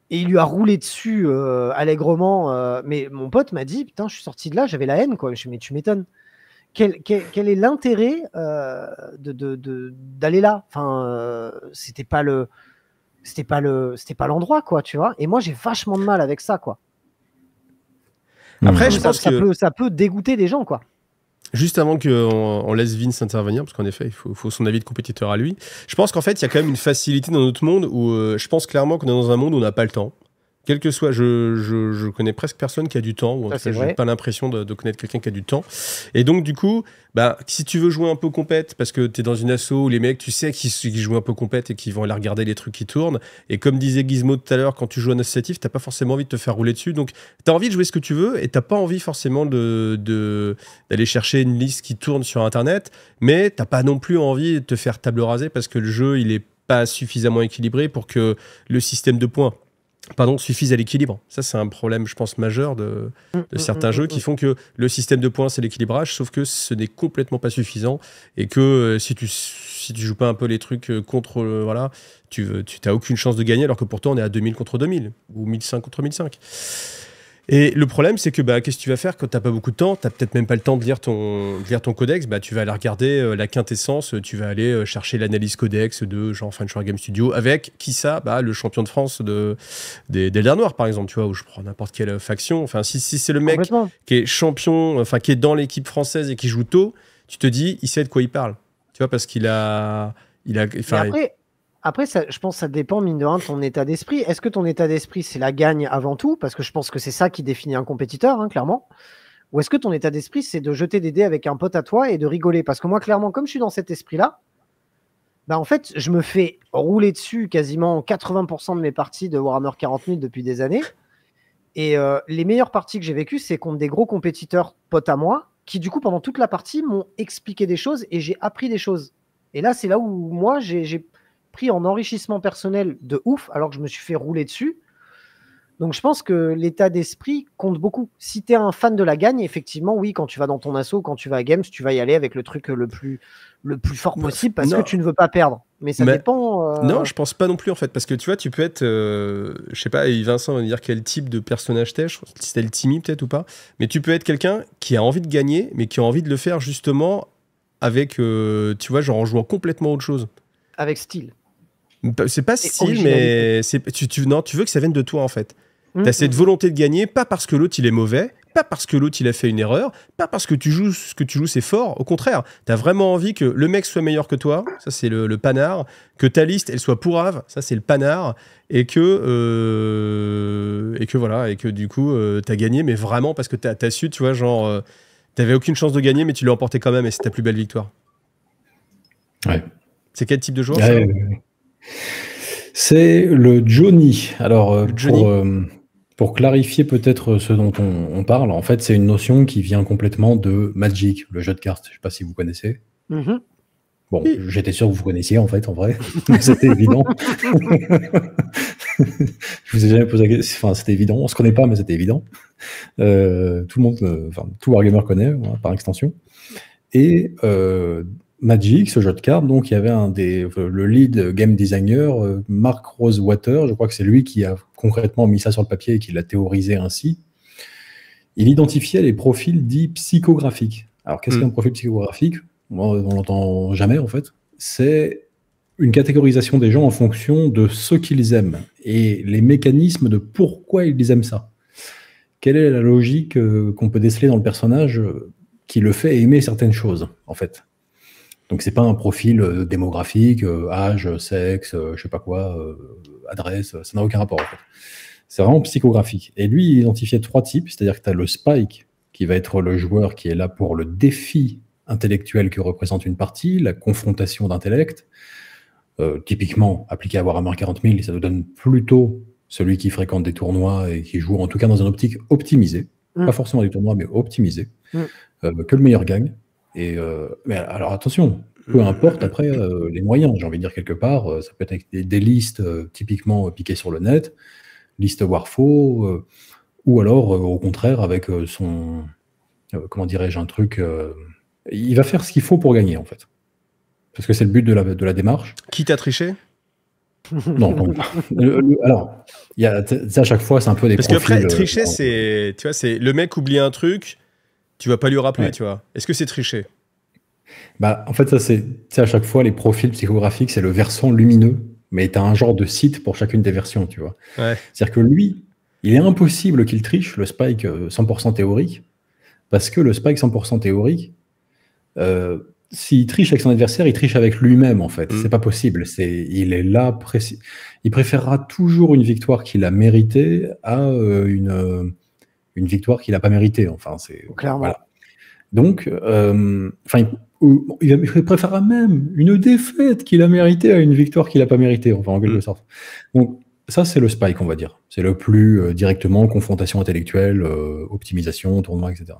et il lui a roulé dessus allègrement, mais mon pote m'a dit putain, je suis sorti de là, j'avais la haine, quoi. Je me suis dit, mais tu m'étonnes, quel est l'intérêt d'aller là, enfin, c'était pas l'endroit, quoi, tu vois. Et moi, j'ai vachement de mal avec ça, quoi. Après, je pense que ça peut dégoûter des gens, quoi. Juste avant qu'on laisse Vince intervenir, parce qu'en effet, il faut son avis de compétiteur à lui, je pense qu'en fait, il y a quand même une facilité dans notre monde où je pense clairement qu'on est dans un monde où on n'a pas le temps. Quel que soit, je connais presque personne qui a du temps, ou en tout cas, je n'ai pas l'impression de connaître quelqu'un qui a du temps. Et donc, du coup, bah, si tu veux jouer un peu compète, parce que tu es dans une asso où les mecs, tu sais, qui jouent un peu compète et qui vont aller regarder les trucs qui tournent. Et comme disait Gizmo tout à l'heure, quand tu joues un associatif, tu n'as pas forcément envie de te faire rouler dessus. Donc, tu as envie de jouer ce que tu veux et tu n'as pas envie forcément d'aller chercher une liste qui tourne sur Internet, mais tu n'as pas non plus envie de te faire table rasée parce que le jeu, il n'est pas suffisamment équilibré pour que le système de points suffisent à l'équilibre. Ça, c'est un problème, je pense, majeur de certains jeux qui font que le système de points, c'est l'équilibrage, sauf que ce n'est complètement pas suffisant et que si tu joues pas un peu les trucs contre... voilà, tu n'as aucune chance de gagner alors que pourtant, on est à 2000 contre 2000 ou 1500 contre 1500. Et le problème, c'est que qu'est-ce que tu vas faire quand tu n'as pas beaucoup de temps? Tu n'as peut-être même pas le temps de lire ton codex. Bah, tu vas aller regarder la quintessence, tu vas aller chercher l'analyse codex de genre French Wargame Studio avec qui ça? Le champion de France des L'Air Noir, par exemple, tu vois, où je prends n'importe quelle faction. Enfin, si c'est le mec qui est champion, enfin, qui est dans l'équipe française et qui joue tôt, tu te dis, il sait de quoi il parle. Tu vois, parce qu'il a. Après, ça, je pense que ça dépend, mine de rien, de ton état d'esprit. Est-ce que ton état d'esprit, c'est la gagne avant tout? Parce que je pense que c'est ça qui définit un compétiteur, hein, clairement. Ou est-ce que ton état d'esprit, c'est de jeter des dés avec un pote à toi et de rigoler? Parce que moi, clairement, comme je suis dans cet esprit-là, bah, en fait, je me fais rouler dessus quasiment 80% de mes parties de Warhammer 40 000 depuis des années. Et les meilleures parties que j'ai vécues, c'est contre des gros compétiteurs potes à moi qui, du coup, pendant toute la partie, m'ont expliqué des choses et j'ai appris des choses. Et là, c'est là où moi, j'ai pris en enrichissement personnel de ouf, alors que je me suis fait rouler dessus. Donc je pense que l'état d'esprit compte beaucoup. Si tu es un fan de la gagne, effectivement, oui, quand tu vas dans ton asso, quand tu vas à Games, tu vas y aller avec le truc le plus fort possible parce que tu ne veux pas perdre. Mais ça dépend... Non, je pense pas non plus, en fait, parce que tu vois, tu peux être... je sais pas, Vincent va me dire quel type de personnage t'es, si t'es le Timmy peut-être ou pas, mais tu peux être quelqu'un qui a envie de gagner, mais qui a envie de le faire justement avec, tu vois, genre en jouant complètement autre chose. Avec style. C'est pas style, mais tu veux que ça vienne de toi, en fait. T'as cette volonté de gagner, pas parce que l'autre il est mauvais, pas parce que l'autre il a fait une erreur, pas parce que ce que tu joues c'est fort, au contraire, t'as vraiment envie que le mec soit meilleur que toi, ça c'est le panard, que ta liste elle soit pourrave, ça c'est le panard, et que voilà, et que du coup t'as gagné, mais vraiment parce que t'as su, tu vois, genre t'avais aucune chance de gagner, mais tu l'as emporté quand même, et c'est ta plus belle victoire. Ouais. C'est quel type de joueur? C'est le Johnny. Alors, pour clarifier peut-être ce dont on parle, en fait, c'est une notion qui vient complètement de Magic, le jeu de cartes. Je ne sais pas si vous connaissez. Bon, oui. J'étais sûr que vous connaissiez, en fait, en vrai. C'était évident. Je vous ai jamais posé la question. Enfin, c'était évident. On ne se connaît pas, mais c'était évident. Tout le monde, tout Wargamer connaît, hein, par extension. Et... Magic, ce jeu de cartes, donc il y avait le lead game designer, Mark Rosewater, je crois que c'est lui qui a concrètement mis ça sur le papier et qui l'a théorisé ainsi. Il identifiait les profils dits psychographiques. Alors qu'est-ce qu'un profil psychographique? Moi, on l'entend jamais en fait. C'est une catégorisation des gens en fonction de ce qu'ils aiment et les mécanismes de pourquoi ils aiment ça. Quelle est la logique qu'on peut déceler dans le personnage qui le fait aimer certaines choses, en fait. Donc, c'est pas un profil démographique, âge, sexe, je sais pas quoi, adresse, ça n'a aucun rapport, en fait. C'est vraiment psychographique. Et lui, il identifiait trois types, c'est-à-dire que tu as le Spike, qui va être le joueur qui est là pour le défi intellectuel que représente une partie, la confrontation d'intellect. Typiquement, appliqué à Warhammer 40 000, ça nous donne plutôt celui qui fréquente des tournois et qui joue en tout cas dans une optique optimisée, pas forcément des tournois, mais optimisée, que le meilleur gagne. Et mais alors attention, peu importe après les moyens, j'ai envie de dire quelque part, ça peut être avec des listes typiquement piquées sur le net, liste Warfo, ou alors au contraire avec son, comment dirais-je, un truc, il va faire ce qu'il faut pour gagner en fait. Parce que c'est le but de la démarche. Qui t'a triché? Non, non. Alors, y a, à chaque fois, c'est un peu des profils... Parce qu'après, tricher, c'est... Tu vois, c'est... Le mec oublie un truc, tu vas pas lui rappeler, ouais. Tu vois. Est-ce que c'est tricher? Bah, en fait, ça, c'est... Tu sais, à chaque fois, les profils psychographiques, c'est le versant lumineux, mais t'as un genre de site pour chacune des versions, tu vois. Ouais. C'est-à-dire que lui, il est impossible qu'il triche le Spike 100% théorique, parce que le Spike 100% théorique... s'il triche avec son adversaire, il triche avec lui-même, en fait. C'est pas possible. Il est là, il préférera toujours une victoire qu'il a méritée à une victoire qu'il n'a pas méritée. Enfin, c'est... Clairement. Voilà. Donc, il préférera même une défaite qu'il a méritée à une victoire qu'il n'a pas méritée, enfin, en quelque sorte. Donc, ça, c'est le Spike, on va dire. C'est le plus directement confrontation intellectuelle, optimisation, tournoi, etc.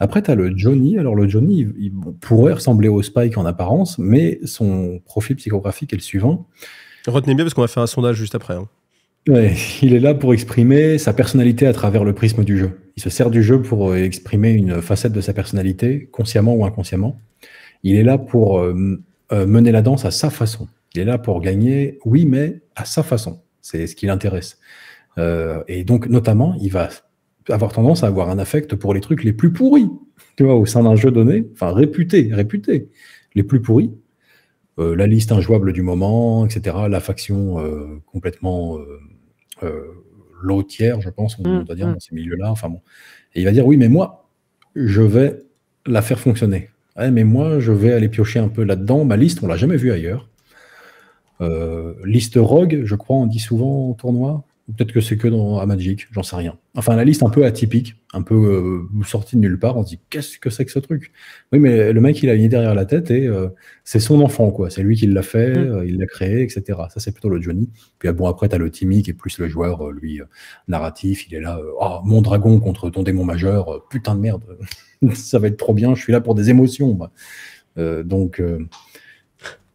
Après, tu as le Johnny. Alors, le Johnny, il pourrait ressembler au Spike en apparence, mais son profil psychographique est le suivant. Retenez bien, parce qu'on va faire un sondage juste après. Hein. Ouais, il est là pour exprimer sa personnalité à travers le prisme du jeu. Il se sert du jeu pour exprimer une facette de sa personnalité, consciemment ou inconsciemment. Il est là pour mener la danse à sa façon. Il est là pour gagner, oui, mais à sa façon. C'est ce qui l'intéresse. Et donc, notamment, il va... avoir tendance à avoir un affect pour les trucs les plus pourris, tu vois, au sein d'un jeu donné, enfin réputé, les plus pourris, la liste injouable du moment, etc., la faction complètement lotière, je pense, on doit dire, dans ces milieux-là, enfin bon. Et il va dire, oui, mais moi, je vais la faire fonctionner. Ouais, mais moi, je vais aller piocher un peu là-dedans, ma liste, on l'a jamais vue ailleurs. Liste rogue, je crois, on dit souvent en tournoi. Peut-être que c'est que à Magic, j'en sais rien. Enfin, la liste un peu atypique, un peu sortie de nulle part, on se dit « qu'est-ce que c'est que ce truc ?» Oui, mais le mec, il a une idée derrière la tête et c'est son enfant, quoi. C'est lui qui l'a fait, il l'a créé, etc. Ça, c'est plutôt le Johnny. Puis bon, après, t'as le Timmy qui est plus le joueur, lui, narratif. Il est là « Ah, oh, mon dragon contre ton démon majeur, putain de merde, ça va être trop bien, je suis là pour des émotions. Bah. » Donc...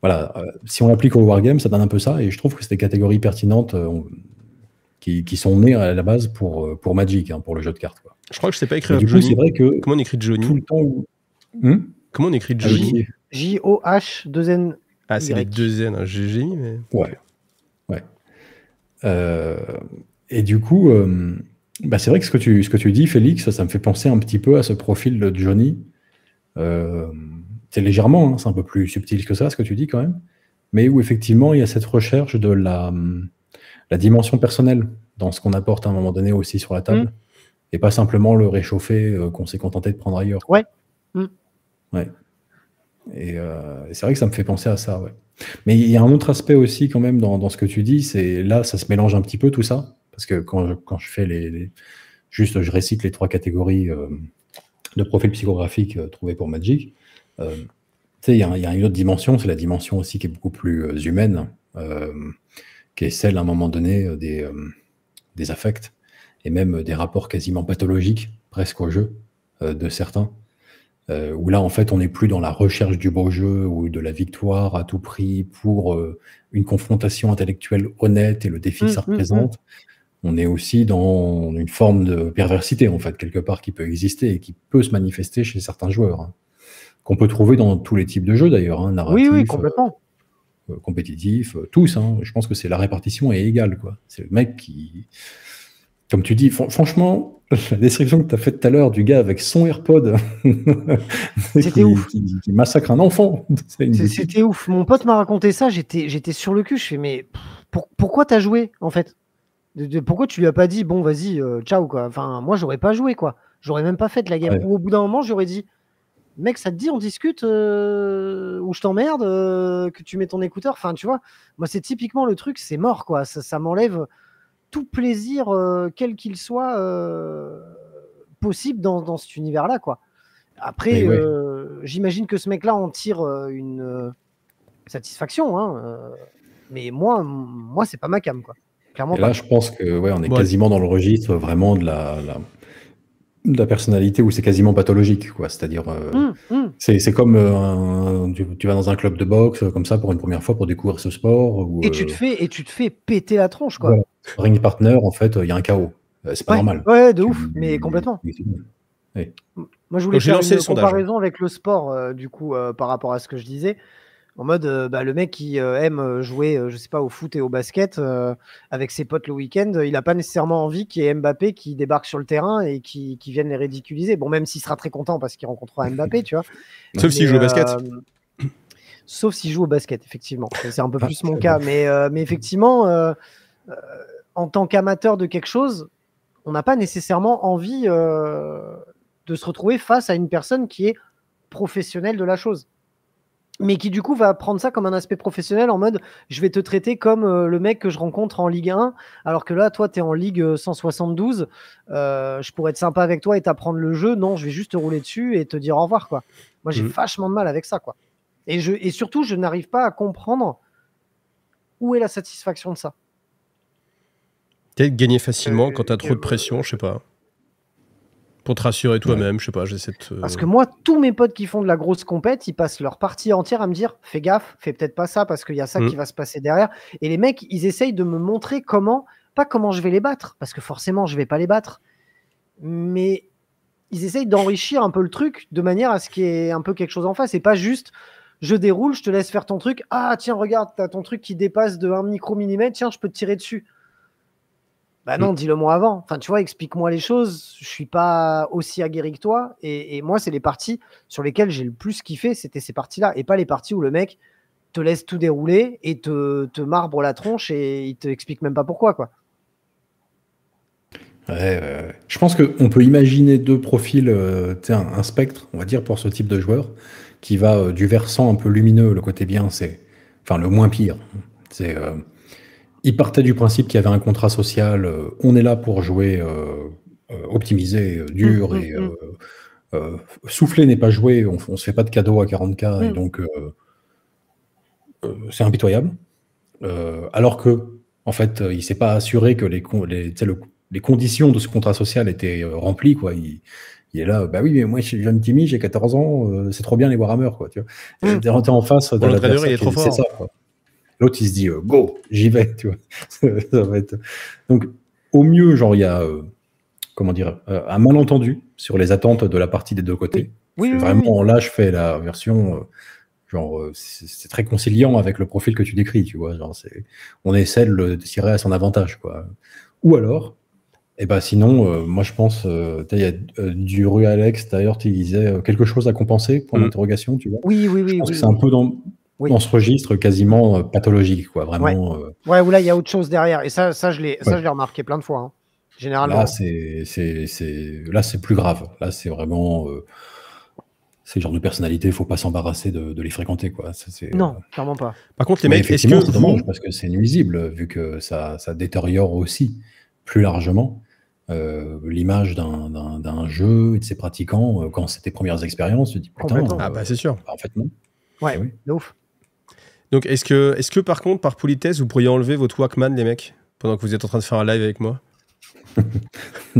voilà, si on l'applique au Wargame, ça donne un peu ça et je trouve que c'est des catégories pertinentes... qui sont nés à la base pour Magic, hein, pour le jeu de cartes. Quoi. Je crois que je ne sais pas écrire Johnny. C'est vrai que comment on écrit Johnny tout le temps comment on écrit Johnny? J-O-H-2-N. Ah, c'est avec 2 N, hein, GG. Mais... Ouais. Ouais. Et du coup, bah c'est vrai que ce que tu dis, Félix, ça me fait penser un petit peu à ce profil de Johnny. C'est légèrement, hein, c'est un peu plus subtil que ça, ce que tu dis quand même. Mais où effectivement, il y a cette recherche de la dimension personnelle dans ce qu'on apporte à un moment donné aussi sur la table, et pas simplement le réchauffer qu'on s'est contenté de prendre ailleurs. Ouais. Ouais. Et c'est vrai que ça me fait penser à ça. Ouais. Mais il y a un autre aspect aussi quand même dans ce que tu dis, c'est là ça se mélange un petit peu tout ça, parce que quand je fais juste je récite les trois catégories de profils psychographiques trouvés pour Magic, tu sais, il y a une autre dimension, c'est la dimension aussi qui est beaucoup plus humaine, qui est celle, à un moment donné, des affects, et même des rapports quasiment pathologiques, presque au jeu, de certains, où là, en fait, on n'est plus dans la recherche du beau jeu ou de la victoire à tout prix pour une confrontation intellectuelle honnête et le défi que ça représente. On est aussi dans une forme de perversité, en fait, quelque part, qui peut exister et qui peut se manifester chez certains joueurs, hein, qu'on peut trouver dans tous les types de jeux, d'ailleurs, hein, narratifs. Oui, complètement. Compétitif, tous, hein. Je pense que c'est la répartition est égale, quoi. C'est le mec qui, comme tu dis, franchement, la description que tu as faite tout à l'heure du gars avec son AirPod qui massacre un enfant, c'était ouf. Mon pote m'a raconté ça, j'étais sur le cul, je fais mais pourquoi t'as joué en fait, pourquoi tu lui as pas dit bon vas-y ciao quoi, enfin moi j'aurais pas joué quoi, j'aurais même pas fait de la game, ouais. Ou au bout d'un moment j'aurais dit mec, ça te dit, on discute, ou je t'emmerde, que tu mets ton écouteur. Enfin, tu vois, moi, c'est typiquement le truc, c'est mort, quoi. Ça m'enlève tout plaisir, quel qu'il soit, possible dans cet univers-là, quoi. Après, ouais. J'imagine que ce mec-là en tire une satisfaction, hein, mais moi, c'est pas ma cam, quoi. Clairement. Et là, je pense que, ouais, on est quasiment dans le registre vraiment de la personnalité où c'est quasiment pathologique, quoi. C'est-à-dire, c'est comme tu vas dans un club de boxe comme ça pour une première fois pour découvrir ce sport. Où, et tu te fais péter la tronche, quoi. Ouais. Ring partner, en fait, il y a un chaos. C'est pas normal. Ouais, de ouf, mais complètement. Ouais. Moi, je voulais faire une comparaison avec le sport, du coup, par rapport à ce que je disais. En mode, le mec qui aime jouer, je sais pas, au foot et au basket avec ses potes le week-end, il n'a pas nécessairement envie qu'il y ait Mbappé qui débarque sur le terrain et qui vienne les ridiculiser. Bon, même s'il sera très content parce qu'il rencontrera Mbappé, tu vois. Sauf s'il joue au basket. Sauf s'il joue au basket, effectivement. C'est un peu plus mon cas. Mais effectivement, en tant qu'amateur de quelque chose, on n'a pas nécessairement envie de se retrouver face à une personne qui est professionnelle de la chose. Mais qui du coup va prendre ça comme un aspect professionnel en mode je vais te traiter comme le mec que je rencontre en Ligue 1 alors que là toi t'es en Ligue 172, je pourrais être sympa avec toi et t'apprendre le jeu, non je vais juste te rouler dessus et te dire au revoir, quoi. Moi j'ai vachement de mal avec ça, quoi. Et surtout je n'arrive pas à comprendre où est la satisfaction de ça. Peut-être gagner facilement quand t'as trop de pression, je sais pas. Pour te rassurer toi-même, je sais pas, j'essaie de... Parce que moi, tous mes potes qui font de la grosse compète, ils passent leur partie entière à me dire « Fais gaffe, fais peut-être pas ça parce qu'il y a ça qui va se passer derrière. » Et les mecs, ils essayent de me montrer comment, pas comment je vais les battre, parce que forcément, je vais pas les battre, mais ils essayent d'enrichir un peu le truc de manière à ce qu'il y ait un peu quelque chose en face et pas juste « Je déroule, je te laisse faire ton truc. Ah, tiens, regarde, t'as ton truc qui dépasse de 1 micro-millimètre, tiens, je peux te tirer dessus. » Bah non, dis-le-moi avant. Enfin, tu vois, explique-moi les choses. Je suis pas aussi aguerri que toi. Et moi, c'est les parties sur lesquelles j'ai le plus kiffé, c'était ces parties-là. Et pas les parties où le mec te laisse tout dérouler et te marbre la tronche et il te explique même pas pourquoi, quoi. Ouais. Je pense qu'on peut imaginer deux profils, un spectre, on va dire, pour ce type de joueur, qui va du versant un peu lumineux, le côté bien, c'est... Enfin, le moins pire, c'est... Il partait du principe qu'il y avait un contrat social, on est là pour jouer optimisé, dur, et souffler n'est pas joué, on ne se fait pas de cadeaux à 40K, et donc c'est impitoyable. Alors que, en fait, il ne s'est pas assuré que les conditions de ce contrat social étaient remplies, quoi. Il est là, bah oui, mais moi je suis jeune Timmy, j'ai 14 ans, c'est trop bien les Warhammer, quoi. Tu vois. T'es rentré en face de la personne, il est trop fort. C'est ça, quoi. L'autre, il se dit go, j'y vais, tu vois. Ça va être... Donc, au mieux, genre, il y a un malentendu sur les attentes de la partie des deux côtés. Oui. Là, je fais la version c'est très conciliant avec le profil que tu décris, tu vois. Genre, on essaie de le tirer à son avantage, quoi. Ou alors, sinon, moi, je pense, il y a du Rue Alex, d'ailleurs, tu disais quelque chose à compenser pour l'interrogation, tu vois. Oui. Je pense que c'est un peu dans. Oui. On se registre quasiment pathologique, quoi, vraiment. Ouais, où là, il y a autre chose derrière. Et ça je l'ai remarqué plein de fois, hein. Généralement. Là, c'est plus grave. Là, c'est vraiment... c'est le genre de personnalité, il ne faut pas s'embarrasser de les fréquenter, quoi. Non, clairement pas. Par contre, les mecs, est-ce que c'est dommage, parce que c'est nuisible, vu que ça détériore aussi, plus largement, l'image d'un jeu et de ses pratiquants. Quand c'est tes premières expériences, tu te dis, putain... c'est sûr. En fait, non. Ouais, de ouf. Donc, est-ce que par contre, par politesse, vous pourriez enlever votre Walkman, les mecs, pendant que vous êtes en train de faire un live avec moi?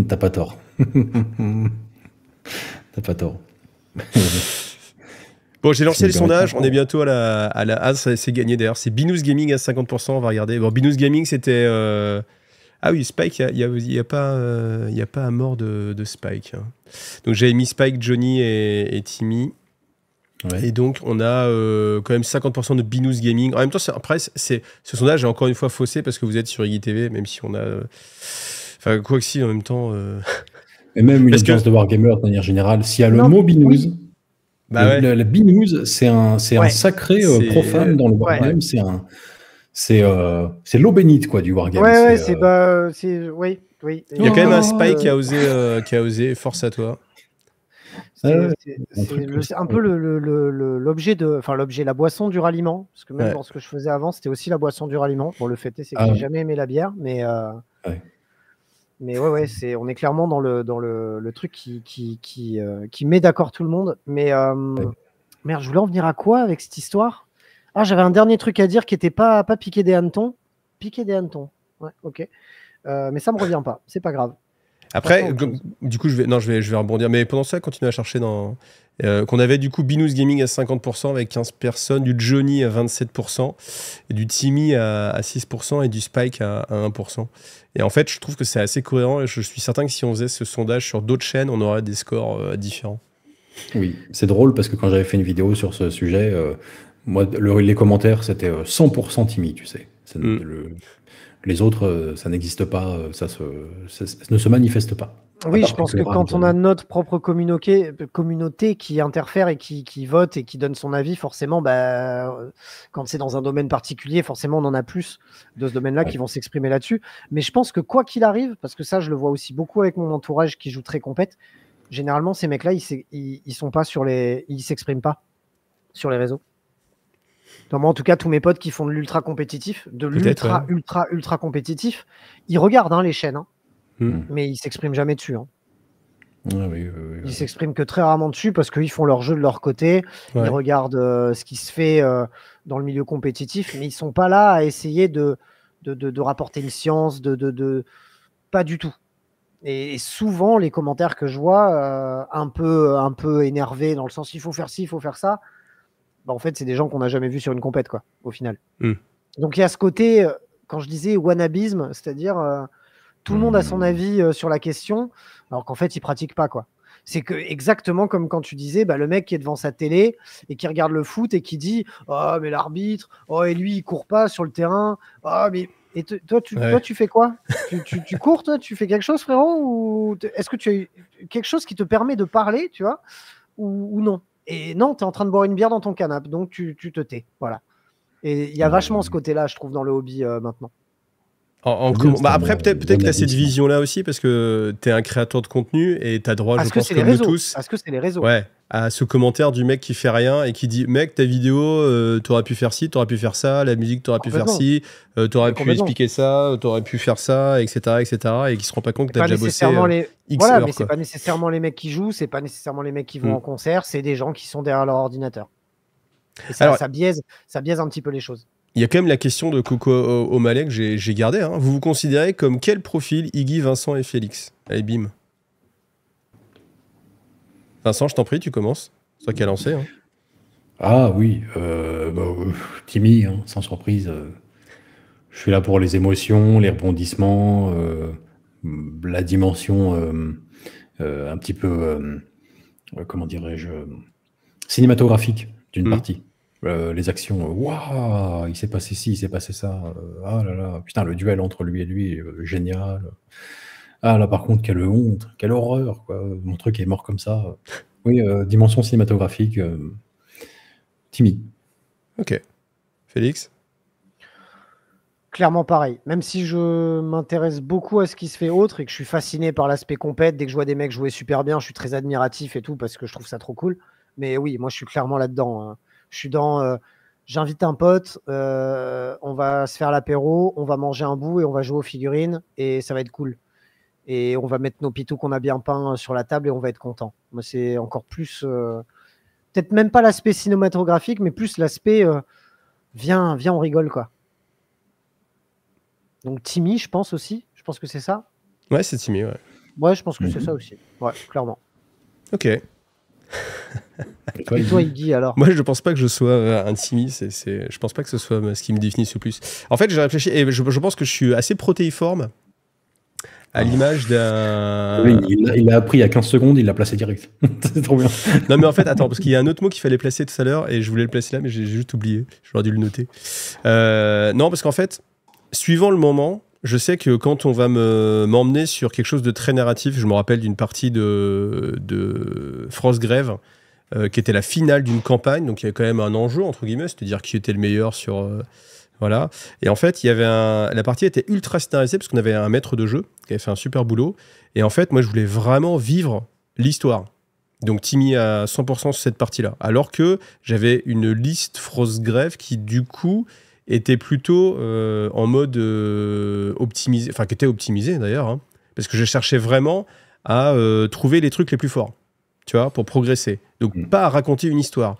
T'as pas tort. T'as pas tort. Bon, j'ai lancé les sondages. On est bientôt à la c'est gagné d'ailleurs. C'est Binous Gaming à 50%. On va regarder. Bon, Binous Gaming, c'était. Ah oui, Spike, il n'y a pas à mort de Spike. Hein. Donc, j'avais mis Spike, Johnny et Timmy. Ouais. Et donc, on a quand même 50% de Binous Gaming. En même temps, après, ce sondage est encore une fois faussé parce que vous êtes sur IGTV, même si on a... Enfin, quoi que si, en même temps... Et même une audience de Wargamer, de manière générale, s'il y a le mot Binous, la Binous, c'est un sacré profane dans le Wargame. Ouais. C'est l'eau bénite, quoi, du Wargame. Ouais, c'est... Oui. Il y a quand même un Spy qui a osé « Force à toi ». C'est un peu l'objet de, enfin l'objet, la boisson du ralliement. Parce que même dans ce que je faisais avant, c'était aussi la boisson du ralliement. Pour le fêter, c'est que j'ai jamais aimé la bière, mais ouais, c'est, on est clairement dans le truc qui met d'accord tout le monde. Mais merde, je voulais en venir à quoi avec cette histoire? Ah, j'avais un dernier truc à dire qui n'était pas piquer des hannetons. Piquer des hannetons. Ouais, ok. Mais ça me revient pas. C'est pas grave. Après, du coup, je vais rebondir. Mais pendant ça, continuez à chercher dans... qu'on avait du coup Binous Gaming à 50% avec 15 personnes, du Johnny à 27%, et du Timmy à 6% et du Spike à 1%. Et en fait, je trouve que c'est assez cohérent et je suis certain que si on faisait ce sondage sur d'autres chaînes, on aurait des scores différents. Oui, c'est drôle parce que quand j'avais fait une vidéo sur ce sujet, moi, les commentaires, c'était 100% Timmy, tu sais. Les autres, ça n'existe pas, ça ne se manifeste pas. Oui, je pense que quand on a notre propre communauté qui interfère et qui vote et qui donne son avis, forcément, bah, quand c'est dans un domaine particulier, forcément, on en a plus de ce domaine-là qui vont s'exprimer là-dessus. Mais je pense que quoi qu'il arrive, parce que ça, je le vois aussi beaucoup avec mon entourage qui joue très compète, généralement, ces mecs-là, ils sont pas sur les, ils s'expriment pas sur les réseaux. Non, moi, en tout cas, tous mes potes qui font de l'ultra compétitif, ultra compétitif, ils regardent les chaînes, mais ils s'expriment jamais dessus. Oui. Ils s'expriment que très rarement dessus parce qu'ils font leur jeu de leur côté, ils regardent ce qui se fait dans le milieu compétitif, mais ils sont pas là à essayer de rapporter une science, pas du tout. Et souvent, les commentaires que je vois, un peu énervés dans le sens il faut faire ci, il faut faire ça. Bah en fait, c'est des gens qu'on n'a jamais vus sur une compète, quoi, au final. Donc, il y a ce côté, quand je disais wannabisme, c'est-à-dire tout le monde a son avis sur la question, alors qu'en fait, il ne pratique pas, quoi. C'est que, exactement comme quand tu disais, bah, le mec qui est devant sa télé et qui regarde le foot et qui dit « Oh, mais l'arbitre, oh, et lui, il ne court pas sur le terrain. Oh, mais... » Et toi, tu fais quoi? tu cours, toi? Tu fais quelque chose, frérot? Ou est-ce que tu as eu quelque chose qui te permet de parler, tu vois, ou non? Et non, tu es en train de boire une bière dans ton canapé, donc tu te tais. Voilà. Et il y a vachement ce côté-là, je trouve, dans le hobby maintenant. Après, peut-être que tu as cette vision-là aussi, parce que tu es un créateur de contenu et tu as droit, je pense, comme nous tous. Parce que c'est les réseaux. Ouais, à ce commentaire du mec qui fait rien et qui dit « Mec, ta vidéo, tu aurais pu faire ci, tu aurais pu faire ça, la musique, tu aurais pu faire ci, tu aurais pu expliquer ça, tu aurais pu faire ça, etc. etc. » et qui ne se rend pas compte que tu as déjà bossé X voilà, heures, mais c'est pas nécessairement les mecs qui jouent, c'est pas nécessairement les mecs qui vont en concert, c'est des gens qui sont derrière leur ordinateur. Et ça, alors, ça biaise un petit peu les choses. Il y a quand même la question de Coco O'Malley que j'ai gardée. Vous vous considérez comme quel profil, Iggy, Vincent et Félix? Allez, bim. Vincent, je t'en prie, tu commences. C'est toi qui as lancé. Ah oui, Timmy, sans surprise. Je suis là pour les émotions, les rebondissements, la dimension un petit peu, comment dirais-je, cinématographique d'une partie. Les actions, waouh, il s'est passé ci, il s'est passé ça, ah là là, putain, le duel entre lui et lui, génial. Ah là, par contre, quelle honte, quelle horreur, quoi. Mon truc est mort comme ça. Oui, dimension cinématographique, Timmy. Ok. Félix? Clairement pareil, même si je m'intéresse beaucoup à ce qui se fait autre et que je suis fasciné par l'aspect compète, dès que je vois des mecs jouer super bien, je suis très admiratif et tout parce que je trouve ça trop cool. Mais oui, moi je suis clairement là-dedans. Je suis dans, j'invite un pote, on va se faire l'apéro, on va manger un bout et on va jouer aux figurines et ça va être cool. Et on va mettre nos pitous qu'on a bien peints sur la table et on va être content. Moi, c'est encore plus, peut-être même pas l'aspect cinématographique, mais plus l'aspect, viens, on rigole, quoi. Donc Timmy, je pense aussi. Je pense que c'est ça. Ouais, c'est Timmy, ouais. Ouais, je pense que c'est ça aussi. Ouais, clairement. Ok. Et toi, Iggy, alors? Moi, je ne pense pas que je sois un Timmy. Je pense pas que ce soit ce qui me définisse le plus. En fait, j'ai réfléchi et je pense que je suis assez protéiforme à l'image d'un... Oui, il a appris il y a 15 secondes, il l'a placé direct. C'est trop bien. Non, mais en fait, attends, parce qu'il y a un autre mot qu'il fallait placer tout à l'heure et je voulais le placer là, mais j'ai juste oublié. J'aurais dû le noter. Non, parce qu'en fait, suivant le moment... Je sais que quand on va m'emmener sur quelque chose de très narratif, je me rappelle d'une partie de Frostgrave qui était la finale d'une campagne, donc il y avait quand même un enjeu, entre guillemets, c'est-à-dire qui était le meilleur sur... voilà. Et en fait, il y avait la partie était ultra scénarisée parce qu'on avait un maître de jeu qui avait fait un super boulot. Et en fait, moi, je voulais vraiment vivre l'histoire. Donc Timmy à 100% sur cette partie-là. Alors que j'avais une liste Frostgrave qui, du coup, était plutôt en mode optimisé, enfin qui était optimisé d'ailleurs, hein, parce que je cherchais vraiment à trouver les trucs les plus forts, tu vois, pour progresser. Donc pas à raconter une histoire.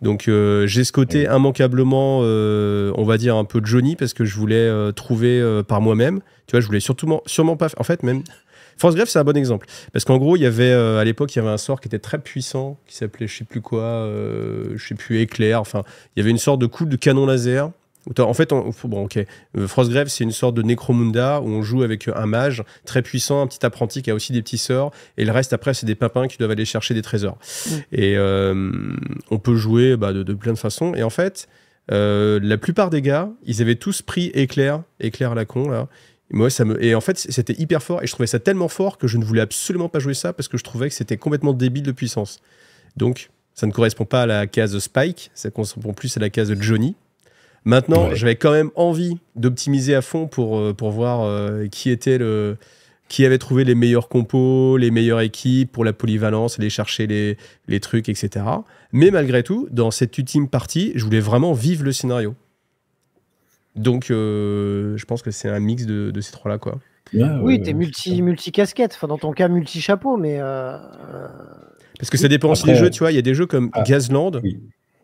Donc j'ai ce côté immanquablement, on va dire un peu Johnny, parce que je voulais trouver par moi-même. Tu vois, je voulais sûrement pas... En fait, même... Frostgrave, c'est un bon exemple. Parce qu'en gros, il y avait, à l'époque, il y avait un sort qui était très puissant, qui s'appelait je sais plus quoi, je sais plus, éclair. Enfin, il y avait une sorte de coup de canon laser. En fait, bon, ok. Frostgrave, c'est une sorte de Necromunda où on joue avec un mage très puissant, un petit apprenti qui a aussi des petits sorts, et le reste, après, c'est des papins qui doivent aller chercher des trésors. Mmh. Et on peut jouer bah, de plein de façons. Et en fait, la plupart des gars, ils avaient tous pris éclair à la con, là. Moi, ça me... Et en fait, c'était hyper fort, et je trouvais ça tellement fort que je ne voulais absolument pas jouer ça parce que je trouvais que c'était complètement débile de puissance. Donc, ça ne correspond pas à la case Spike, ça correspond plus à la case Johnny. Maintenant, j'avais quand même envie d'optimiser à fond pour voir qui avait trouvé les meilleurs compos, les meilleures équipes pour la polyvalence, aller chercher les trucs, etc. Mais malgré tout, dans cette ultime partie, je voulais vraiment vivre le scénario. Donc, je pense que c'est un mix de ces trois-là, quoi. Yeah, oui, t'es multi-casquette, enfin, dans ton cas, multi-chapeau, mais... Parce que ça dépend aussi des jeux, tu vois. Il y a des jeux comme Gazland,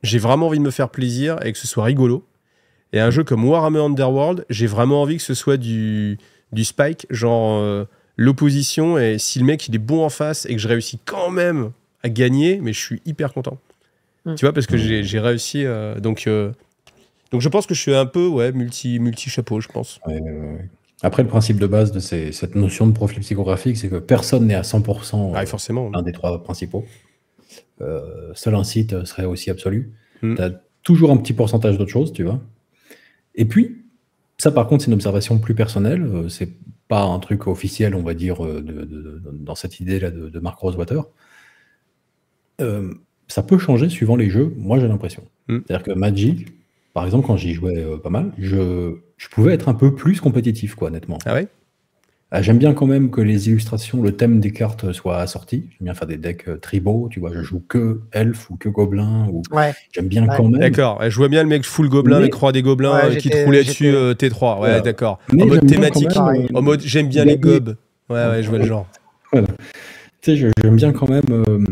j'ai vraiment envie de me faire plaisir et que ce soit rigolo. Et un jeu comme Warhammer Underworld, j'ai vraiment envie que ce soit du spike, genre l'opposition, et si le mec, il est bon en face et que je réussis quand même à gagner, mais je suis hyper content. Mm. Tu vois, parce que j'ai réussi... Donc je pense que je suis un peu multi-chapeau, je pense. Ouais. Après, le principe de base de cette notion de profil psychographique, c'est que personne n'est à 100% forcément, l'un des trois principaux. Seul un site serait aussi absolu. Tu as toujours un petit pourcentage d'autres choses, tu vois. Et puis, ça par contre, c'est une observation plus personnelle. C'est pas un truc officiel, on va dire, dans cette idée-là de Mark Rosewater. Ça peut changer suivant les jeux, moi j'ai l'impression. C'est-à-dire que Magic... Par exemple, quand j'y jouais pas mal, je pouvais être un peu plus compétitif, quoi, nettement. Ah ouais? J'aime bien quand même que les illustrations, le thème des cartes soit assorti. J'aime bien faire des decks tribaux, tu vois, je joue que elf ou que gobelin. Ou... Ouais. J'aime bien quand même. D'accord, je vois bien le mec full gobelin, mais... les croix des gobelins qui te roulaient dessus T3, ouais, d'accord. En mode thématique, en mode j'aime bien les gobes. Ouais, je vois le genre. Voilà. Tu sais, j'aime bien quand même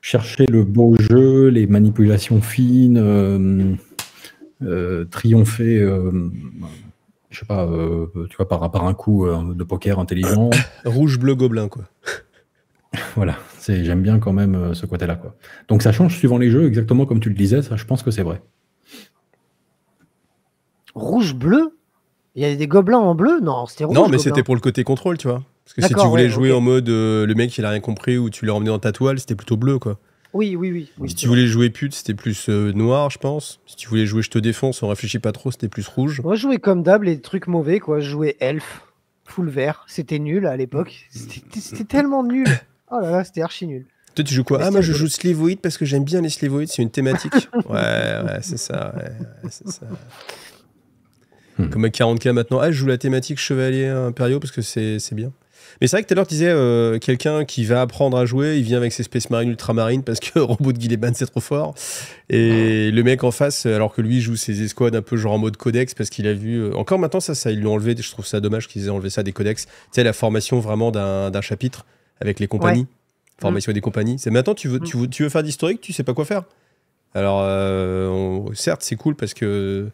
chercher le beau jeu, les manipulations fines... triompher, je sais pas, tu vois, par un coup de poker intelligent. Rouge, bleu, gobelin, quoi. Voilà, j'aime bien quand même ce côté-là, quoi. Donc ça change suivant les jeux, exactement comme tu le disais, ça, je pense que c'est vrai. Rouge, bleu? Il y avait des gobelins en bleu? Non, c'était rouge. Non, mais c'était pour le côté contrôle, tu vois. Parce que si tu voulais jouer en mode le mec il a rien compris ou tu l'as emmené dans ta toile, c'était plutôt bleu, quoi. Oui. Si tu voulais jouer pute, c'était plus noir, je pense. Si tu voulais jouer je te défonce, on réfléchit pas trop, c'était plus rouge. Moi, je jouais comme d'hab, les trucs mauvais, quoi. Je jouais elf, full vert. C'était nul à l'époque. C'était tellement nul. Oh là là, c'était archi nul. Toi, tu joues quoi? Moi, je joue Slévoïde parce que j'aime bien les Slévoïdes, c'est une thématique. ouais, c'est ça. Comme à 40K maintenant. Je joue la thématique chevalier impériaux parce que c'est bien. Mais c'est vrai que tout à l'heure, tu disais, quelqu'un qui va apprendre à jouer, il vient avec ses Space Marines ultramarines parce que Robot de Guilleban, c'est trop fort. Et le mec en face, alors que lui joue ses escouades un peu genre en mode codex parce qu'il a vu... Encore maintenant, ça ils l'ont enlevé. Je trouve ça dommage qu'ils aient enlevé ça des codex. Tu sais, la formation vraiment d'un chapitre avec les compagnies. Ouais. Formation des compagnies. C'est maintenant, tu veux faire d'historique, tu sais pas quoi faire. Alors, certes, c'est cool parce que...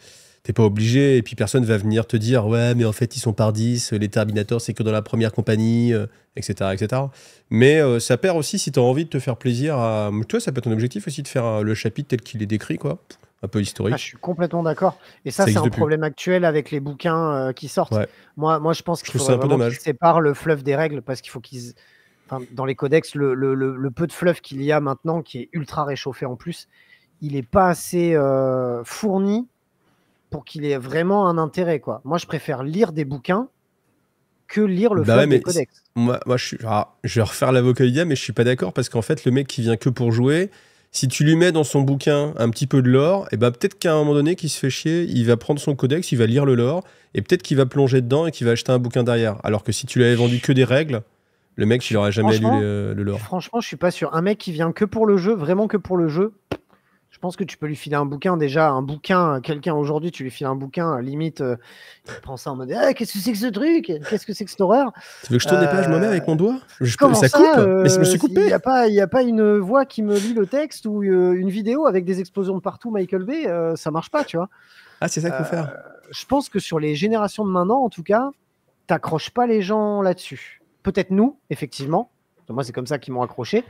T'es pas obligé, et puis personne va venir te dire « Ouais, mais en fait, ils sont par 10, les Terminators, c'est que dans la première compagnie, etc. etc. » Mais ça perd aussi si t'as envie de te faire plaisir à... Toi, ça peut être ton objectif aussi de faire le chapitre tel qu'il est décrit, quoi. Un peu historique. Je suis complètement d'accord. Et ça, c'est un problème actuel avec les bouquins qui sortent. Ouais. Moi, je pense qu'il faudrait vraiment qu'ils séparent le fluff des règles, parce qu'il faut qu'ils... Enfin, dans les codex, le peu de fluff qu'il y a maintenant, qui est ultra réchauffé en plus, il est pas assez fourni pour qu'il ait vraiment un intérêt, quoi. Moi, je préfère lire des bouquins que lire le fluff des codex. Moi, je vais refaire l'avocat du diable, mais je suis pas d'accord parce qu'en fait, le mec qui vient que pour jouer, si tu lui mets dans son bouquin un petit peu de lore, et ben peut-être qu'à un moment donné, qu'il se fait chier, il va prendre son codex, il va lire le lore, et peut-être qu'il va plonger dedans et qu'il va acheter un bouquin derrière. Alors que si tu l'avais vendu que des règles, Le mec, il n'aurait jamais lu le lore. Franchement, je suis pas sûr. Un mec qui vient que pour le jeu, vraiment que pour le jeu, je pense que tu peux lui filer un bouquin. Déjà, un bouquin, quelqu'un aujourd'hui, tu lui files un bouquin, limite, il prend ça en mode ah, qu'est-ce que c'est que ce truc? Qu'est-ce que c'est que cette horreur? Tu veux que je tourne des pages moi-même avec mon doigt? Ça coupe mais je me suis coupé. Il n'y a pas une voix qui me lit le texte ou une vidéo avec des explosions de partout, Michael Bay, ça marche pas, tu vois. Ah, c'est ça qu'il faut faire. Je pense que sur les générations de maintenant, en tout cas, t'accroches pas les gens là-dessus. Peut-être nous, effectivement. Moi, c'est comme ça qu'ils m'ont accroché.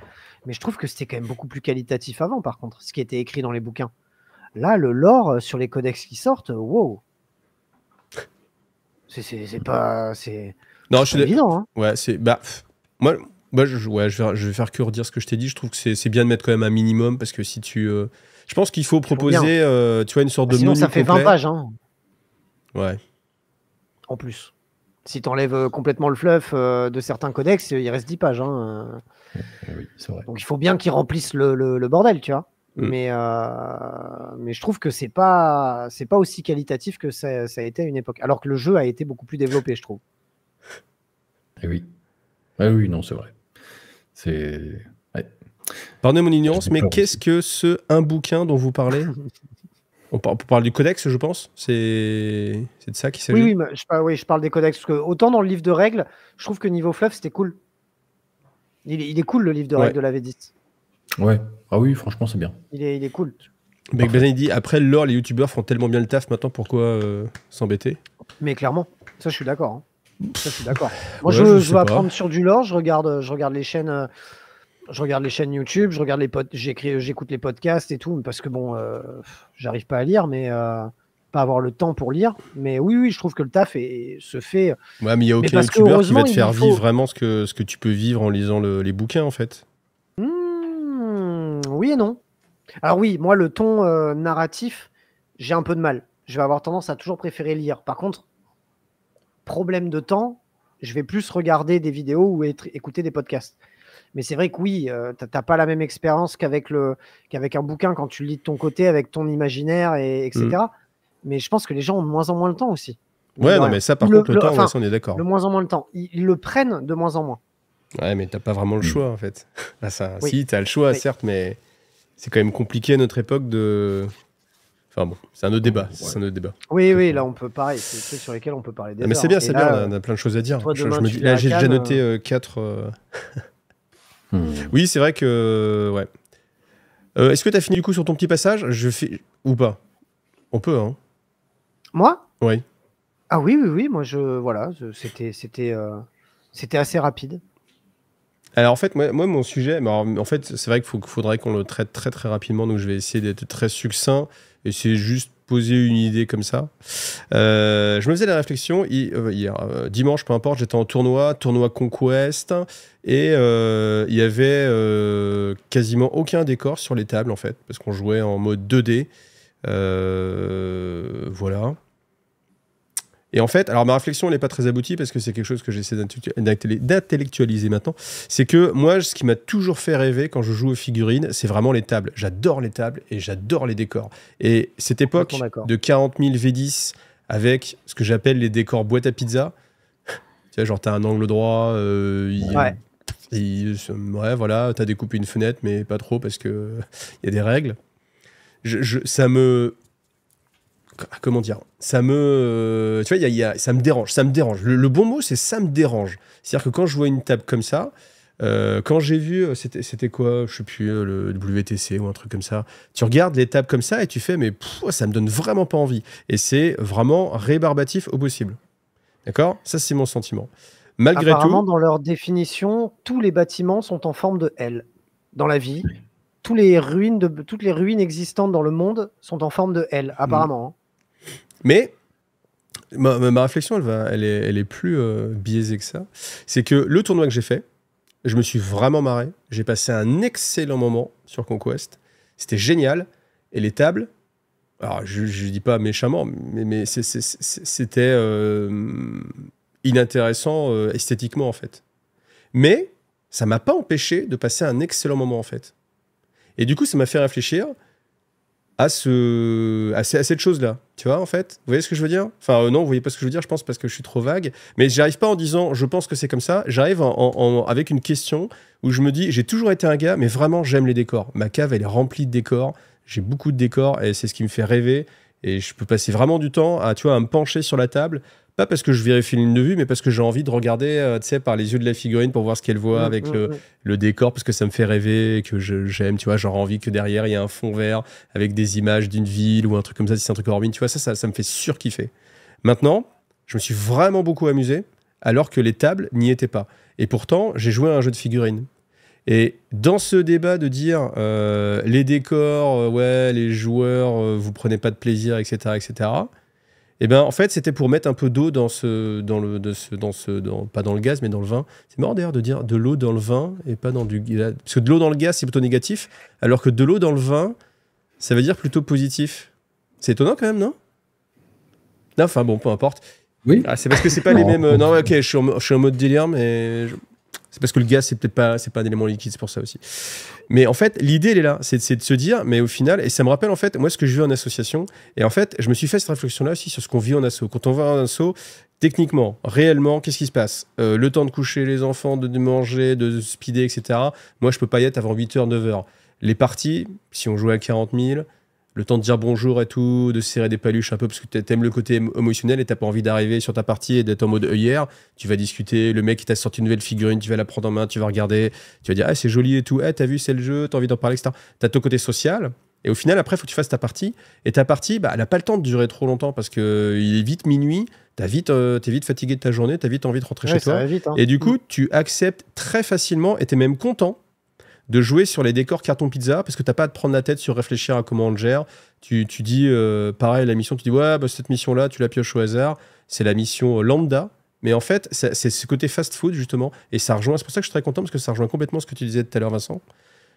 Mais je trouve que c'était quand même beaucoup plus qualitatif avant, par contre, ce qui était écrit dans les bouquins. Là, le lore sur les codex qui sortent, wow. C'est pas... C'est évident. Hein. Ouais, c'est... Bah, moi, je vais faire que redire ce que je t'ai dit. Je trouve que c'est bien de mettre quand même un minimum, parce que si tu... Je pense qu'il faut proposer, tu vois, une sorte de menu complet. Sinon, ça fait 20 pages, hein. Ouais. En plus. Si tu enlèves complètement le fluff de certains codex, il reste 10 pages. Hein. Oui, c'est vrai. Donc il faut bien qu'ils remplissent le bordel, tu vois. Mm. Mais je trouve que c'est pas aussi qualitatif que ça a été à une époque. Alors que le jeu a été beaucoup plus développé, je trouve. Et oui. Ah oui, non, c'est vrai. Ouais. Pardonnez mon ignorance, mais qu'est-ce que ce un bouquin dont vous parlez? On parle du codex, je pense. C'est de ça qu'il s'agit. Oui, je parle des codex. Parce que autant dans le livre de règles, je trouve que niveau fluff, c'était cool. Il est cool, le livre de règles de la V10. Ouais. Ah oui, franchement, c'est bien. Il est cool. Mais Gazland, il dit, après le lore, les youtubeurs font tellement bien le taf, maintenant, pourquoi s'embêter? Mais clairement, ça, je suis d'accord. Hein. Ça, je suis d'accord. Moi, ouais, je veux apprendre sur du lore. Je regarde les chaînes... Je regarde les chaînes YouTube, je regarde les j'écoute les podcasts et tout, parce que bon, j'arrive pas à lire, mais pas avoir le temps pour lire. Mais oui, je trouve que le taf se fait. Ouais, mais il n'y a aucun youtubeur qui va te faire vivre vraiment ce que tu peux vivre en lisant les bouquins, en fait. Oui et non. Alors oui, moi, le ton narratif, j'ai un peu de mal. Je vais avoir tendance à toujours préférer lire. Par contre, problème de temps, je vais plus regarder des vidéos ou écouter des podcasts. Mais c'est vrai que oui, t'as pas la même expérience qu'avec un bouquin quand tu lis de ton côté avec ton imaginaire, etc. Mm. Mais je pense que les gens ont de moins en moins le temps aussi. Ouais, non, mais ça, par contre, le temps, on est d'accord. De moins en moins le temps. Ils le prennent de moins en moins. Ouais, mais t'as pas vraiment le choix, en fait. Là, ça, oui. Si, t'as le choix, certes, mais c'est quand même compliqué à notre époque de... Enfin bon, c'est un autre débat. C'est un autre débat. Oui, là on peut parler, c'est des trucs sur lesquels on peut parler. Mais c'est bien, c'est bien, on a plein de choses à dire. Là, j'ai déjà noté 4... Oui, c'est vrai que... Ouais. Est-ce que tu as fini du coup sur ton petit passage? Ou pas? On peut, hein? Moi? Oui. Ah oui, moi je... Voilà, c'était assez rapide. Alors en fait, moi mon sujet... en fait, c'est vrai qu'il faudrait qu'on le traite très très rapidement, donc je vais essayer d'être très succinct, et c'est juste poser une idée comme ça. Je me faisais la réflexion hier, dimanche, peu importe, j'étais en tournoi Conquest, et il y avait quasiment aucun décor sur les tables en fait, parce qu'on jouait en mode 2D. Voilà. Et en fait, alors ma réflexion n'est pas très aboutie parce que c'est quelque chose que j'essaie d'intellectualiser maintenant. C'est que moi, ce qui m'a toujours fait rêver quand je joue aux figurines, c'est vraiment les tables. J'adore les tables et j'adore les décors. Et cette époque de 40 000 V10 avec ce que j'appelle les décors boîte à pizza, tu vois, genre t'as un angle droit, voilà, t'as découpé une fenêtre, mais pas trop parce que il y a des règles. Ça me... Comment dire? Ça me... Tu vois, ça me dérange. Ça me dérange. Le bon mot, c'est ça me dérange. C'est-à-dire que quand je vois une table comme ça, quand j'ai vu... C'était quoi? Je sais plus, le WTC ou un truc comme ça. Tu regardes les tables comme ça et tu fais, mais ça me donne vraiment pas envie. Et c'est vraiment rébarbatif au possible. D'accord? Ça, c'est mon sentiment. Malgré tout... Apparemment, dans leur définition, tous les bâtiments sont en forme de L. Dans la vie, toutes les ruines existantes dans le monde sont en forme de L, apparemment. Hein. Mais ma réflexion, elle est plus biaisée que ça. C'est que le tournoi que j'ai fait, je me suis vraiment marré. J'ai passé un excellent moment sur Conquest. C'était génial. Et les tables, alors je ne dis pas méchamment, mais c'était inintéressant esthétiquement en fait. Mais ça ne m'a pas empêché de passer un excellent moment en fait. Et du coup, ça m'a fait réfléchir. à cette chose-là. Tu vois, en fait, vous voyez ce que je veux dire? Enfin, non, vous voyez pas ce que je veux dire, je pense, parce que je suis trop vague. Mais j'arrive pas en disant, je pense que c'est comme ça. J'arrive avec une question où je me dis, j'ai toujours été un gars, mais vraiment, j'aime les décors. Ma cave, elle est remplie de décors. J'ai beaucoup de décors et c'est ce qui me fait rêver. Et je peux passer vraiment du temps à, tu vois, à me pencher sur la table. Pas parce que je vérifie une ligne de vue, mais parce que j'ai envie de regarder, tu sais, par les yeux de la figurine pour voir ce qu'elle voit avec le décor, parce que ça me fait rêver, et que j'aime, tu vois, genre envie que derrière, il y a un fond vert avec des images d'une ville ou un truc comme ça, si c'est un truc Ormin, tu vois, ça me fait surkiffer. Maintenant, je me suis vraiment beaucoup amusé, alors que les tables n'y étaient pas. Et pourtant, j'ai joué à un jeu de figurines. Et dans ce débat de dire les décors, ouais, les joueurs, vous prenez pas de plaisir, etc., etc., et eh ben en fait c'était pour mettre un peu d'eau pas dans le gaz mais dans le vin. C'est marrant d'ailleurs de dire de l'eau dans le vin et pas dans du gaz, parce que de l'eau dans le gaz c'est plutôt négatif, alors que de l'eau dans le vin ça veut dire plutôt positif. C'est étonnant quand même, non? Enfin bon, peu importe. Oui. Ah, c'est parce que c'est pas les mêmes. Non, ok, je suis en mode délire, mais c'est parce que le gaz c'est peut-être pas, c'est pas un élément liquide, c'est pour ça aussi. Mais en fait, l'idée, elle est là. C'est de se dire, mais au final, et ça me rappelle en fait, moi, ce que je vis en association. Et en fait, je me suis fait cette réflexion-là aussi sur ce qu'on vit en asso. Quand on va en asso, techniquement, réellement, qu'est-ce qui se passe? Le temps de coucher les enfants, de manger, de speeder, etc. Moi, je peux pas y être avant 8h, 9h. Les parties, si on jouait à 40 000, le temps de dire bonjour et tout, de serrer des paluches un peu, parce que t'aimes le côté émotionnel et t'as pas envie d'arriver sur ta partie et d'être en mode œillère. Tu vas discuter, le mec il t'a sorti une nouvelle figurine, tu vas la prendre en main, tu vas regarder, tu vas dire ah c'est joli et tout, ah, t'as vu c'est le jeu, t'as envie d'en parler, etc. T'as ton côté social, et au final après faut que tu fasses ta partie, et ta partie bah, elle a pas le temps de durer trop longtemps, parce que il est vite minuit, t'es vite fatigué de ta journée, t'as vite envie de rentrer chez toi, vite, hein. Et du coup tu acceptes très facilement, et t'es même content de jouer sur les décors carton pizza, parce que t'as pas à te prendre la tête sur réfléchir à comment on le gère. Tu dis, pareil, la mission, tu dis, ouais, bah, cette mission-là, tu la pioches au hasard, c'est la mission lambda. Mais en fait, c'est ce côté fast-food, justement, et ça rejoint, c'est pour ça que je suis très content, parce que ça rejoint complètement ce que tu disais tout à l'heure, Vincent.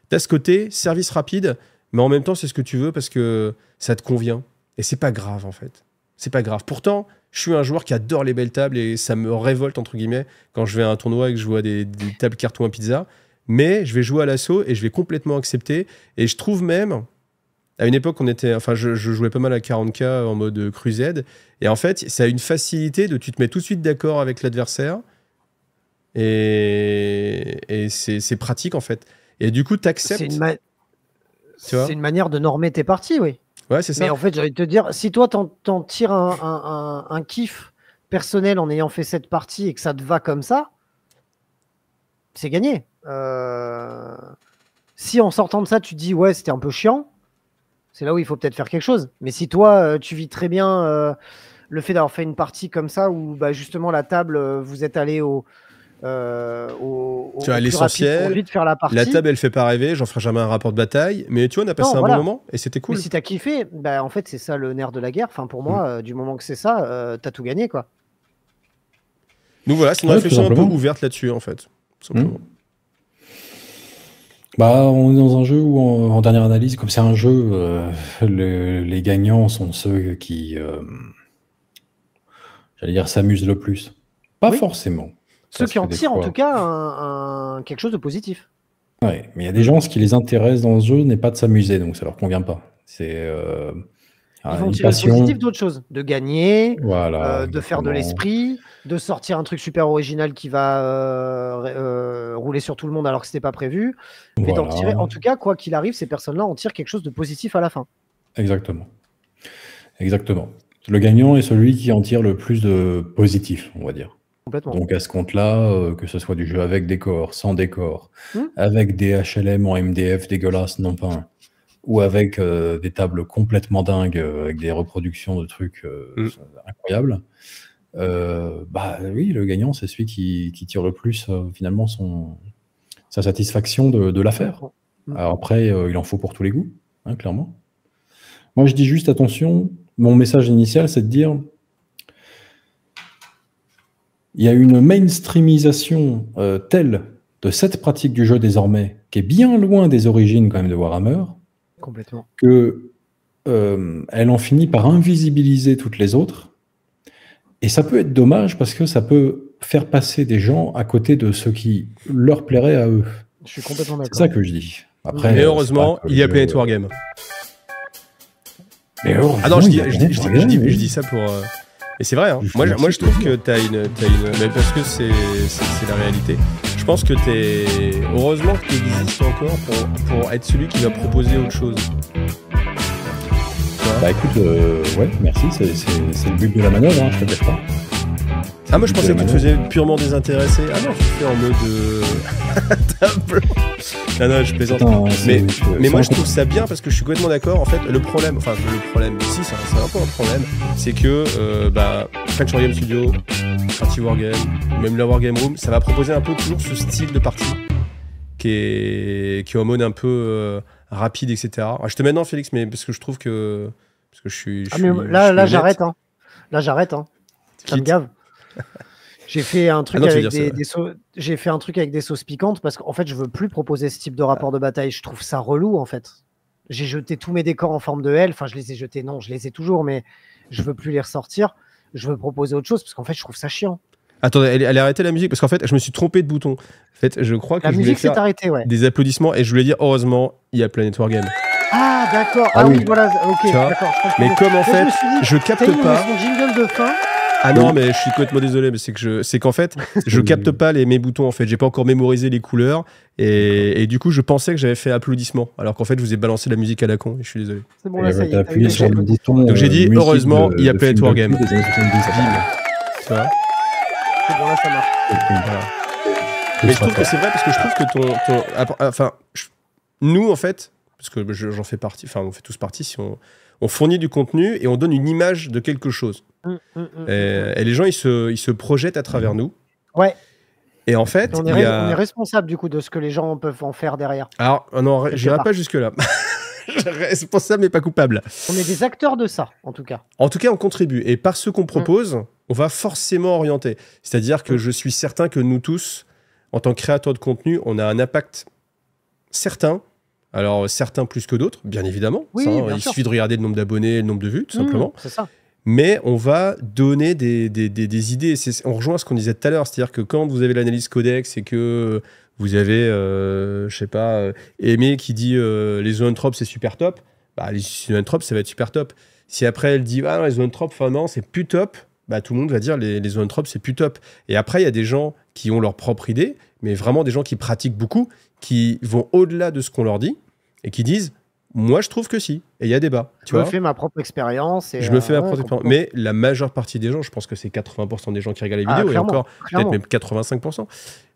T'as ce côté service rapide, mais en même temps, c'est ce que tu veux, parce que ça te convient. Et c'est pas grave, en fait. C'est pas grave. Pourtant, je suis un joueur qui adore les belles tables, et ça me révolte, entre guillemets, quand je vais à un tournoi et que je vois des tables carton à pizza. Mais je vais jouer à l'assaut et je vais complètement accepter. Et je trouve même, à une époque, on était, enfin, je jouais pas mal à 40K en mode crusade. Et en fait, ça a une facilité de tu te mets tout de suite d'accord avec l'adversaire. Et c'est pratique, en fait. Et du coup, t'acceptes. C'est une manière de normer tes parties, oui. Ouais, c'est ça. Mais en fait, j'allais te dire, si toi, t'en tires un kiff personnel en ayant fait cette partie et que ça te va comme ça, c'est gagné. Si en sortant de ça tu te dis ouais c'était un peu chiant, c'est là où il faut peut-être faire quelque chose. Mais si toi tu vis très bien le fait d'avoir fait une partie comme ça où bah, justement la table vous êtes allé au plus l'essentiel, rapide, vite faire la partie. La table elle fait pas rêver, j'en ferai jamais un rapport de bataille, mais tu vois on a passé bon moment et c'était cool. Mais si t'as kiffé, bah, en fait c'est ça le nerf de la guerre, enfin, pour moi du moment que c'est ça t'as tout gagné quoi. Donc voilà, c'est une réflexion un peu ouverte là-dessus en fait, simplement. Bah, on est dans un jeu où, en dernière analyse, comme c'est un jeu, les gagnants sont ceux qui, j'allais dire, s'amusent le plus. Pas forcément. Ceux qui en tirent, en tout cas, quelque chose de positif. Oui, mais il y a des gens, ce qui les intéresse dans ce jeu n'est pas de s'amuser, donc ça leur convient pas. C'est ils vont tirer le positif d'autres choses. De gagner, voilà, de faire de l'esprit, de sortir un truc super original qui va rouler sur tout le monde alors que c'était pas prévu. Mais d'en tirer, en tout cas, quoi qu'il arrive, ces personnes-là en tirent quelque chose de positif à la fin. Exactement. Exactement. Le gagnant est celui qui en tire le plus de positif, on va dire. Complètement. Donc à ce compte-là, que ce soit du jeu avec décor, sans décor, avec des HLM en MDF dégueulasses, non pas un, ou avec des tables complètement dingues, avec des reproductions de trucs incroyables, bah oui, le gagnant, c'est celui qui tire le plus, finalement, sa satisfaction de l'affaire. Alors après, il en faut pour tous les goûts, hein, clairement. Moi, je dis juste, attention, mon message initial, c'est de dire, il y a une mainstreamisation telle de cette pratique du jeu désormais, qui est bien loin des origines quand même de Warhammer, complètement, que elle en finit par invisibiliser toutes les autres, et ça peut être dommage parce que ça peut faire passer des gens à côté de ce qui leur plairait à eux. Je suis complètement d'accord. C'est ça que je dis. Après, mais heureusement, il y a Planet Wargame. Ah non, je dis ça pour... Et c'est vrai, hein. Moi je trouve que t'as une... Mais parce que c'est la réalité. Je pense que t'es... Heureusement que t'existes encore pour être celui qui va proposer autre chose. Voilà. Bah écoute, ouais, merci, c'est le but de la manœuvre, hein, je te cache pas. Ah moi je pensais que tu te faisais purement désintéressé. Ah non, je fais en mode... Non, non, je plaisante. Non, mais moi je trouve ça bien parce que je suis complètement d'accord. En fait, le problème, enfin le problème, si c'est un peu un problème, c'est que French Wargame Studio, Party Wargame, même la Wargame Room, ça va proposer un peu toujours ce style de partie qui est en mode un peu rapide, etc. Alors, je te mets non, Félix, mais parce que je trouve que... Parce que là j'arrête, hein. Là j'arrête, hein. Ça me gave. J'ai fait un truc avec des sauces piquantes parce qu'en fait je veux plus proposer ce type de rapport de bataille, je trouve ça relou en fait. J'ai jeté tous mes décors en forme de L, enfin je les ai jetés, non je les ai toujours, mais je veux plus les ressortir, je veux proposer autre chose parce qu'en fait je trouve ça chiant. Attendez, elle a arrêté la musique parce qu'en fait je me suis trompé de bouton. En fait je crois que la musique s'est arrêtée, ouais. Des applaudissements et je voulais dire heureusement il y a Planet Wargame. Ah d'accord, ah oui voilà, ok d'accord. Mais comme en fait je capte pas. Jingle de fin. Ah non, mais je suis complètement désolé, mais c'est qu'en fait, je capte pas mes boutons en fait. J'ai pas encore mémorisé les couleurs et du coup, je pensais que j'avais fait applaudissement, alors qu'en fait, je vous ai balancé la musique à la con. Et je suis désolé. C'est bon, là, ça y est, appuyé sur le bouton. Donc j'ai dit heureusement, il y a Planet Wargame. C'est vrai. C'est bon, là, ça marche. Voilà. Mais je trouve que c'est vrai parce que je trouve que nous en fait, parce que j'en fais partie, enfin on fait tous partie, si on fournit du contenu et on donne une image de quelque chose. Et les gens ils se projettent à travers nous. Ouais. Et en fait, on est responsable du coup de ce que les gens peuvent en faire derrière. Alors, non, j'irai pas jusque là. Responsable mais pas coupable. On est des acteurs de ça, en tout cas. En tout cas, on contribue et par ce qu'on propose, on va forcément orienter. C'est-à-dire que je suis certain que nous tous, en tant que créateurs de contenu, on a un impact certain. Alors certains plus que d'autres, bien évidemment. Oui, ça, bien sûr. Suffit de regarder le nombre d'abonnés, le nombre de vues, tout simplement. C'est ça. Mais on va donner des idées. On rejoint ce qu'on disait tout à l'heure, c'est-à-dire que quand vous avez l'analyse codex et que vous avez, je sais pas, Aimé qui dit les zoanthropes c'est super top, bah, les zoanthropes ça va être super top. Si après elle dit ah non, les zoanthropes, enfin non, c'est plus top, bah, tout le monde va dire les zoanthropes c'est plus top. Et après il y a des gens qui ont leur propre idée, mais vraiment des gens qui pratiquent beaucoup, qui vont au-delà de ce qu'on leur dit et qui disent moi, je trouve que si. Et il y a débat. Je me fais ma propre expérience. Je me fais ma propre expérience. Mais la majeure partie des gens, je pense que c'est 80% des gens qui regardent les vidéos, et encore peut-être même 85%,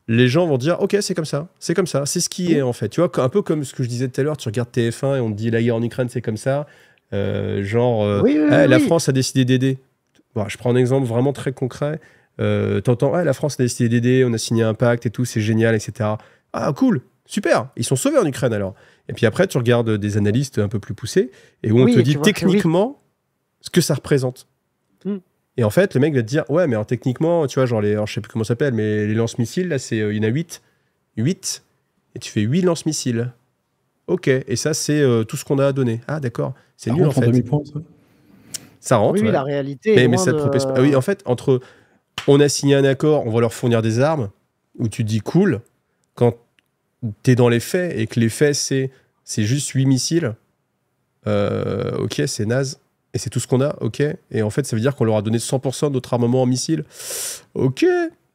les gens vont dire ok, c'est comme ça, c'est comme ça, c'est ce qui est en fait. Tu vois, un peu comme ce que je disais tout à l'heure, tu regardes TF1 et on te dit la guerre en Ukraine, c'est comme ça. La France a décidé d'aider. Bon, je prends un exemple vraiment très concret. T'entends la France a décidé d'aider, on a signé un pacte et tout, c'est génial, etc. Ah, cool, super, ils sont sauvés en Ukraine alors. Et puis après, tu regardes des analystes un peu plus poussés et où on te dit techniquement ce que ça représente. Et en fait, le mec va te dire ouais, mais alors, techniquement, tu vois, genre, je sais plus comment ça s'appelle, mais les lance-missiles, là, il y en a 8. 8. Et tu fais 8 lance-missiles. Ok. Et ça, c'est tout ce qu'on a à donner. Ah, d'accord. C'est nul en fait. Ça rentre. Oui, ouais. La réalité. Mais ça te propose pas. Ah, oui, en fait, entre on a signé un accord, on va leur fournir des armes, où tu te dis cool, quand t'es dans les faits et que les faits c'est juste 8 missiles, ok, c'est naze et c'est tout ce qu'on a, ok, et en fait ça veut dire qu'on leur a donné 100% de notre armement en missiles, ok,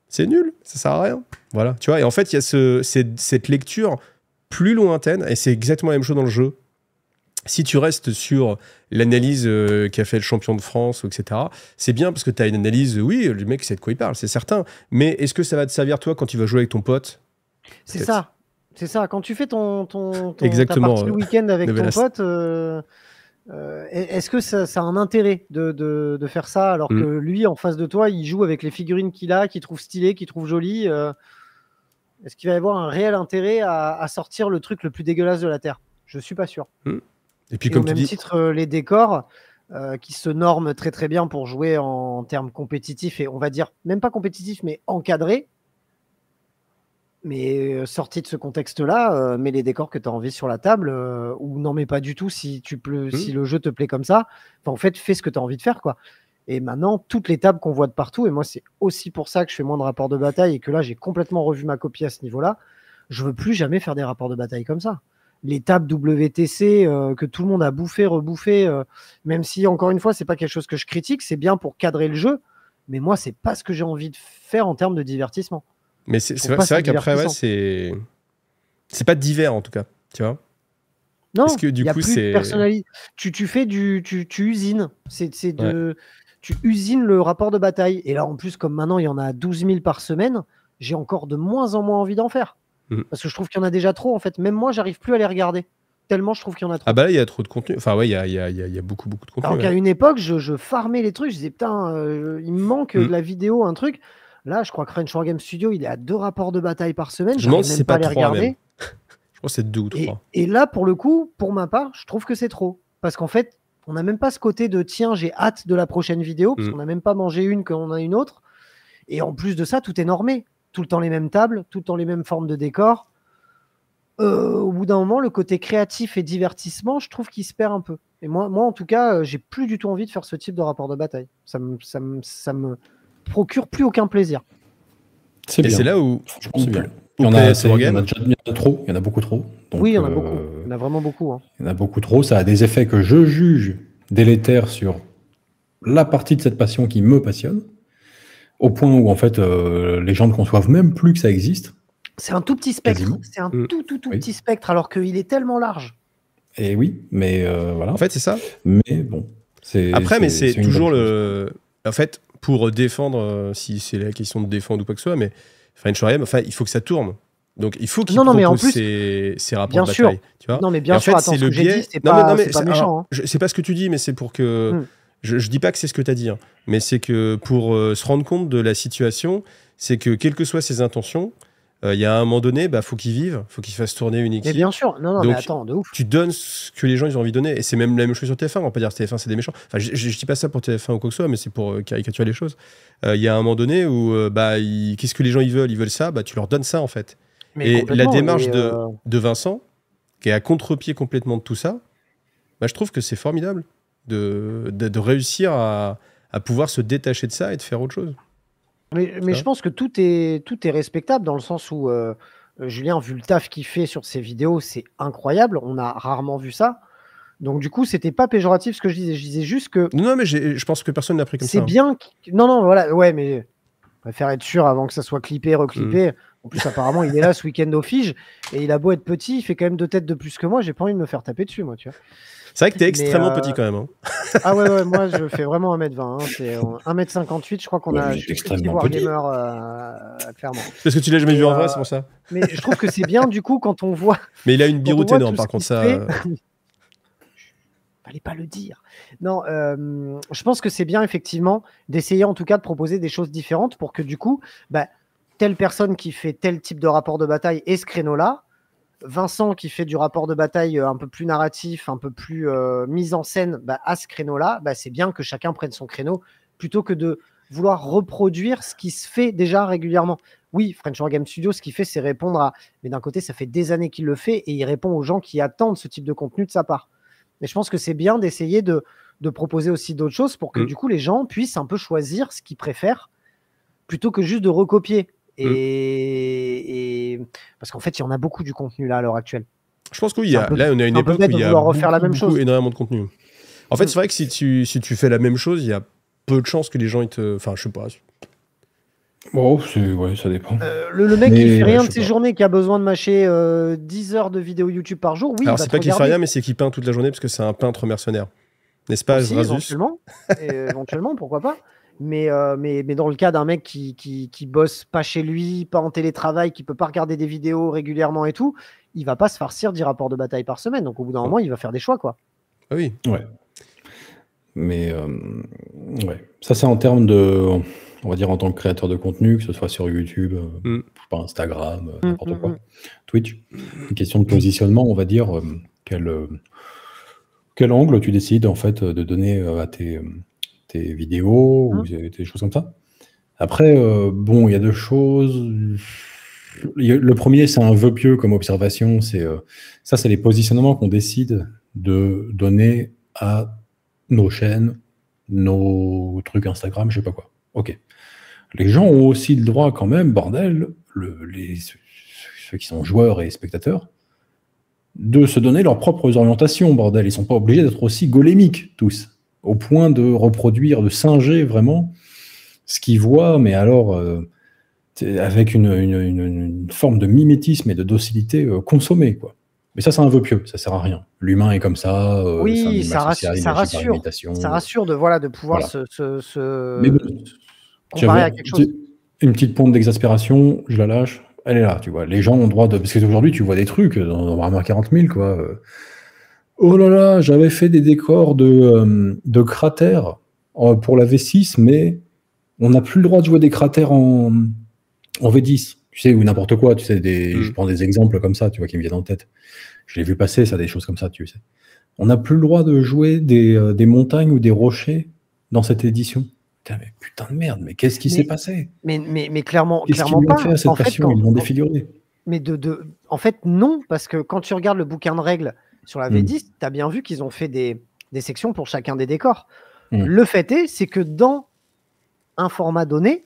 c'est nul, ça sert à rien, voilà, tu vois. Et en fait il y a cette lecture plus lointaine et c'est exactement la même chose dans le jeu. Si tu restes sur l'analyse qu'a fait le champion de France, etc., c'est bien parce que t'as une analyse, oui, le mec sait de quoi il parle, c'est certain, mais est-ce que ça va te servir toi quand tu vas jouer avec ton pote? C'est ça. C'est ça, quand tu fais ta partie le week-end avec ton pote, est-ce que ça a un intérêt de faire ça alors que lui, en face de toi, il joue avec les figurines qu'il a, qu'il trouve stylées, qu'il trouve jolies? Est-ce qu'il va y avoir un réel intérêt à sortir le truc le plus dégueulasse de la Terre? Je ne suis pas sûr. Et puis, comme tu dis... Au même titre, les décors qui se norment très très bien pour jouer en termes compétitifs et on va dire, même pas compétitifs, mais encadrés. Mais sorti de ce contexte-là, mets les décors que tu as envie sur la table ou n'en mets pas du tout si le jeu te plaît comme ça. Enfin, en fait, fais ce que tu as envie de faire, quoi. Et maintenant, toutes les tables qu'on voit de partout, et moi, c'est aussi pour ça que je fais moins de rapports de bataille et que là, j'ai complètement revu ma copie à ce niveau-là. Je veux plus jamais faire des rapports de bataille comme ça. les tables WTC que tout le monde a bouffé, rebouffé, même si, encore une fois, c'est pas quelque chose que je critique, c'est bien pour cadrer le jeu, mais moi, c'est pas ce que j'ai envie de faire en termes de divertissement. Mais c'est vrai qu'après, ouais, c'est pas divers, en tout cas, tu vois. Non, parce que, du coup, c'est personnalité. Tu fais du... Tu usines. C'est de... Ouais. Tu usines le rapport de bataille. Et là, en plus, comme maintenant, il y en a 12 000 par semaine, j'ai encore de moins en moins envie d'en faire. Mmh. Parce que je trouve qu'il y en a déjà trop, en fait. Même moi, j'arrive plus à les regarder. Tellement je trouve qu'il y en a trop. Ah bah là, il y a trop de contenu. Enfin, ouais, il y a beaucoup, beaucoup de contenu. Alors qu'à une époque, je farmais les trucs. Je disais, putain, il me manque de la vidéo, un truc. Là, je crois que French Wargame Studio, il est à 2 rapports de bataille par semaine. Je pense que c'est pas les regarder. Même. Je pense que c'est 2 ou 3. Et là, pour le coup, pour ma part, je trouve que c'est trop. Parce qu'en fait, on n'a même pas ce côté de tiens, j'ai hâte de la prochaine vidéo, parce qu'on n'a même pas mangé une qu'on a une autre. Et en plus de ça, tout est normé. Tout le temps les mêmes tables, tout le temps les mêmes formes de décors. Au bout d'un moment, le côté créatif et divertissement, je trouve qu'il se perd un peu. Et moi en tout cas, j'ai plus du tout envie de faire ce type de rapport de bataille. Ça me procure plus aucun plaisir. Et c'est là où je pense bien. Il y en a beaucoup trop. Donc, oui, il y en a beaucoup. Il y en a vraiment beaucoup. Hein. Il y en a beaucoup trop. Ça a des effets que je juge délétères sur la partie de cette passion qui me passionne, au point où, en fait, les gens ne conçoivent même plus que ça existe. C'est un tout petit spectre. C'est un tout oui. petit spectre, alors qu'il est tellement large. Et oui, mais voilà. En fait, c'est ça. Mais bon. Après, mais c'est toujours le... En fait, pour défendre, si c'est la question de défendre ou quoi que ce soit, mais... Enfin, il faut que ça tourne. Donc, il faut qu'il propose ses rapports de bataille. Tu vois, non, mais bien sûr, attends, ce que j'ai dit, c'est pas méchant. C'est pas ce que tu dis, mais c'est pour que... Je dis pas que c'est ce que tu as dit, hein, mais c'est que pour se rendre compte de la situation, c'est que, quelles que soient ses intentions, il y a un moment donné, bah, faut qu'il vive, faut qu'il fasse tourner une équipe. Mais bien sûr, donc, mais attends, de ouf. Tu donnes ce que les gens ils ont envie de donner. Et c'est même la même chose sur TF1, on va pas dire que TF1 c'est des méchants. Enfin, je dis pas ça pour TF1 ou quoi que ce soit, mais c'est pour caricaturer les choses. Il y a un moment donné où, qu'est-ce que les gens ils veulent ça, bah, tu leur donnes ça en fait. Mais et la démarche de Vincent, qui est à contre-pied complètement de tout ça, bah, je trouve que c'est formidable de réussir à pouvoir se détacher de ça et de faire autre chose. Mais je pense que tout est respectable dans le sens où Julien, vu le taf qu'il fait sur ses vidéos, c'est incroyable. On a rarement vu ça. Donc du coup, c'était pas péjoratif ce que je disais. Je disais juste que... Non, mais je pense que personne n'a pris comme ça. C'est bien... Hein. Non, voilà. Ouais, mais je préfère être sûr avant que ça soit clippé, reclippé. En plus, apparemment, il est là ce week-end au Fige et il a beau être petit, il fait quand même 2 têtes de plus que moi. J'ai pas envie de me faire taper dessus, moi, tu vois. C'est vrai que t'es extrêmement petit quand même. Hein. Ah ouais, moi je fais vraiment 1m20. Hein. C'est 1m58, je crois qu'on a... Je suis petit Wargamer, clairement. Parce que tu l'as jamais vu en vrai, c'est pour ça. Mais je trouve que c'est bien du coup quand on voit... Mais il a une biroute énorme par contre, ça... Fallait pas le dire. Non, je pense que c'est bien effectivement d'essayer en tout cas de proposer des choses différentes pour que du coup, bah, telle personne qui fait tel type de rapport de bataille et ce créneau-là, Vincent qui fait du rapport de bataille un peu plus narratif, un peu plus mise en scène, bah, à ce créneau-là, bah, c'est bien que chacun prenne son créneau plutôt que de vouloir reproduire ce qui se fait déjà régulièrement. Oui, French Wargame Studio, ce qu'il fait, c'est répondre à... Mais d'un côté, ça fait des années qu'il le fait et il répond aux gens qui attendent ce type de contenu de sa part. Mais je pense que c'est bien d'essayer de proposer aussi d'autres choses pour que du coup, les gens puissent un peu choisir ce qu'ils préfèrent plutôt que juste de recopier. Et parce qu'en fait, il y en a beaucoup du contenu là à l'heure actuelle. Je pense que oui, là on a une époque où il y a beaucoup, énormément de contenu. En fait, c'est vrai que si tu fais la même chose, il y a peu de chances que les gens ils te... Enfin, je sais pas. Bon, ouais, ça dépend. Le mec qui fait rien de ses journées, qui a besoin de mâcher 10 heures de vidéos YouTube par jour, oui. Alors, c'est pas qu'il fait rien, mais c'est qu'il peint toute la journée parce que c'est un peintre mercenaire. N'est-ce pas, éventuellement, pourquoi pas. Mais dans le cas d'un mec qui bosse pas chez lui, pas en télétravail, qui peut pas regarder des vidéos régulièrement et tout, il va pas se farcir 10 rapports de bataille par semaine. Donc au bout d'un moment, il va faire des choix, quoi. Oui. Ouais. Mais ouais. Ça, c'est en termes de, on va dire en tant que créateur de contenu, que ce soit sur YouTube, pas Instagram, n'importe quoi, Twitch. Une question de positionnement, on va dire, quel angle tu décides en fait de donner à tes vidéos ou des choses comme ça. Après, bon, il y a deux choses. Le premier, c'est un vœu pieux comme observation. C'est ça, c'est les positionnements qu'on décide de donner à nos chaînes, nos trucs Instagram, je sais pas quoi. Ok. Les gens ont aussi le droit quand même, bordel, ceux qui sont joueurs et spectateurs, de se donner leurs propres orientations, bordel. Ils sont pas obligés d'être aussi golémiques, tous, au point de reproduire, de singer vraiment ce qu'ils voient, mais alors avec une forme de mimétisme et de docilité consommée, quoi. Mais ça, c'est un vœu pieux, ça sert à rien. L'humain est comme ça. Oui, ça rassure de, voilà, de pouvoir se comparer à quelque chose. Une petite pompe d'exaspération, je la lâche, elle est là, tu vois. Les gens ont le droit de... Parce qu'aujourd'hui, tu vois des trucs dans Warhammer 40 000, quoi. Oh là là, j'avais fait des décors de cratères pour la V6, mais on n'a plus le droit de jouer des cratères en V10. Tu sais, ou n'importe quoi, tu sais, je prends des exemples comme ça, tu vois, qui me viennent en tête. Je l'ai vu passer, ça, des choses comme ça, tu sais. On n'a plus le droit de jouer des montagnes ou des rochers dans cette édition. Putain, mais putain de merde, mais qu'est-ce qui s'est passé? Mais clairement, ils l'ont défiguré. Mais en fait, non, parce que quand tu regardes le bouquin de règles sur la V10, tu as bien vu qu'ils ont fait des sections pour chacun des décors. Le fait est, c'est que dans un format donné,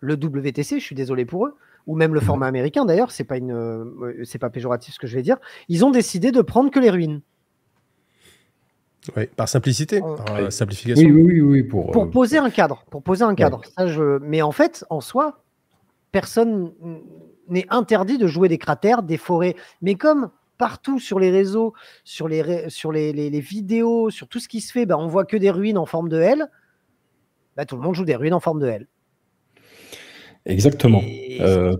le WTC, je suis désolé pour eux, ou même le format américain d'ailleurs, c'est pas péjoratif ce que je vais dire, ils ont décidé de prendre que les ruines. Oui, par simplicité, par simplification. Oui, pour poser un cadre. Pour poser un cadre. Ouais. Ça, mais en fait, en soi, personne n'est interdit de jouer des cratères, des forêts. Mais comme partout sur les réseaux, sur les vidéos, sur tout ce qui se fait, bah, on voit que des ruines en forme de L, bah, tout le monde joue des ruines en forme de L. Exactement,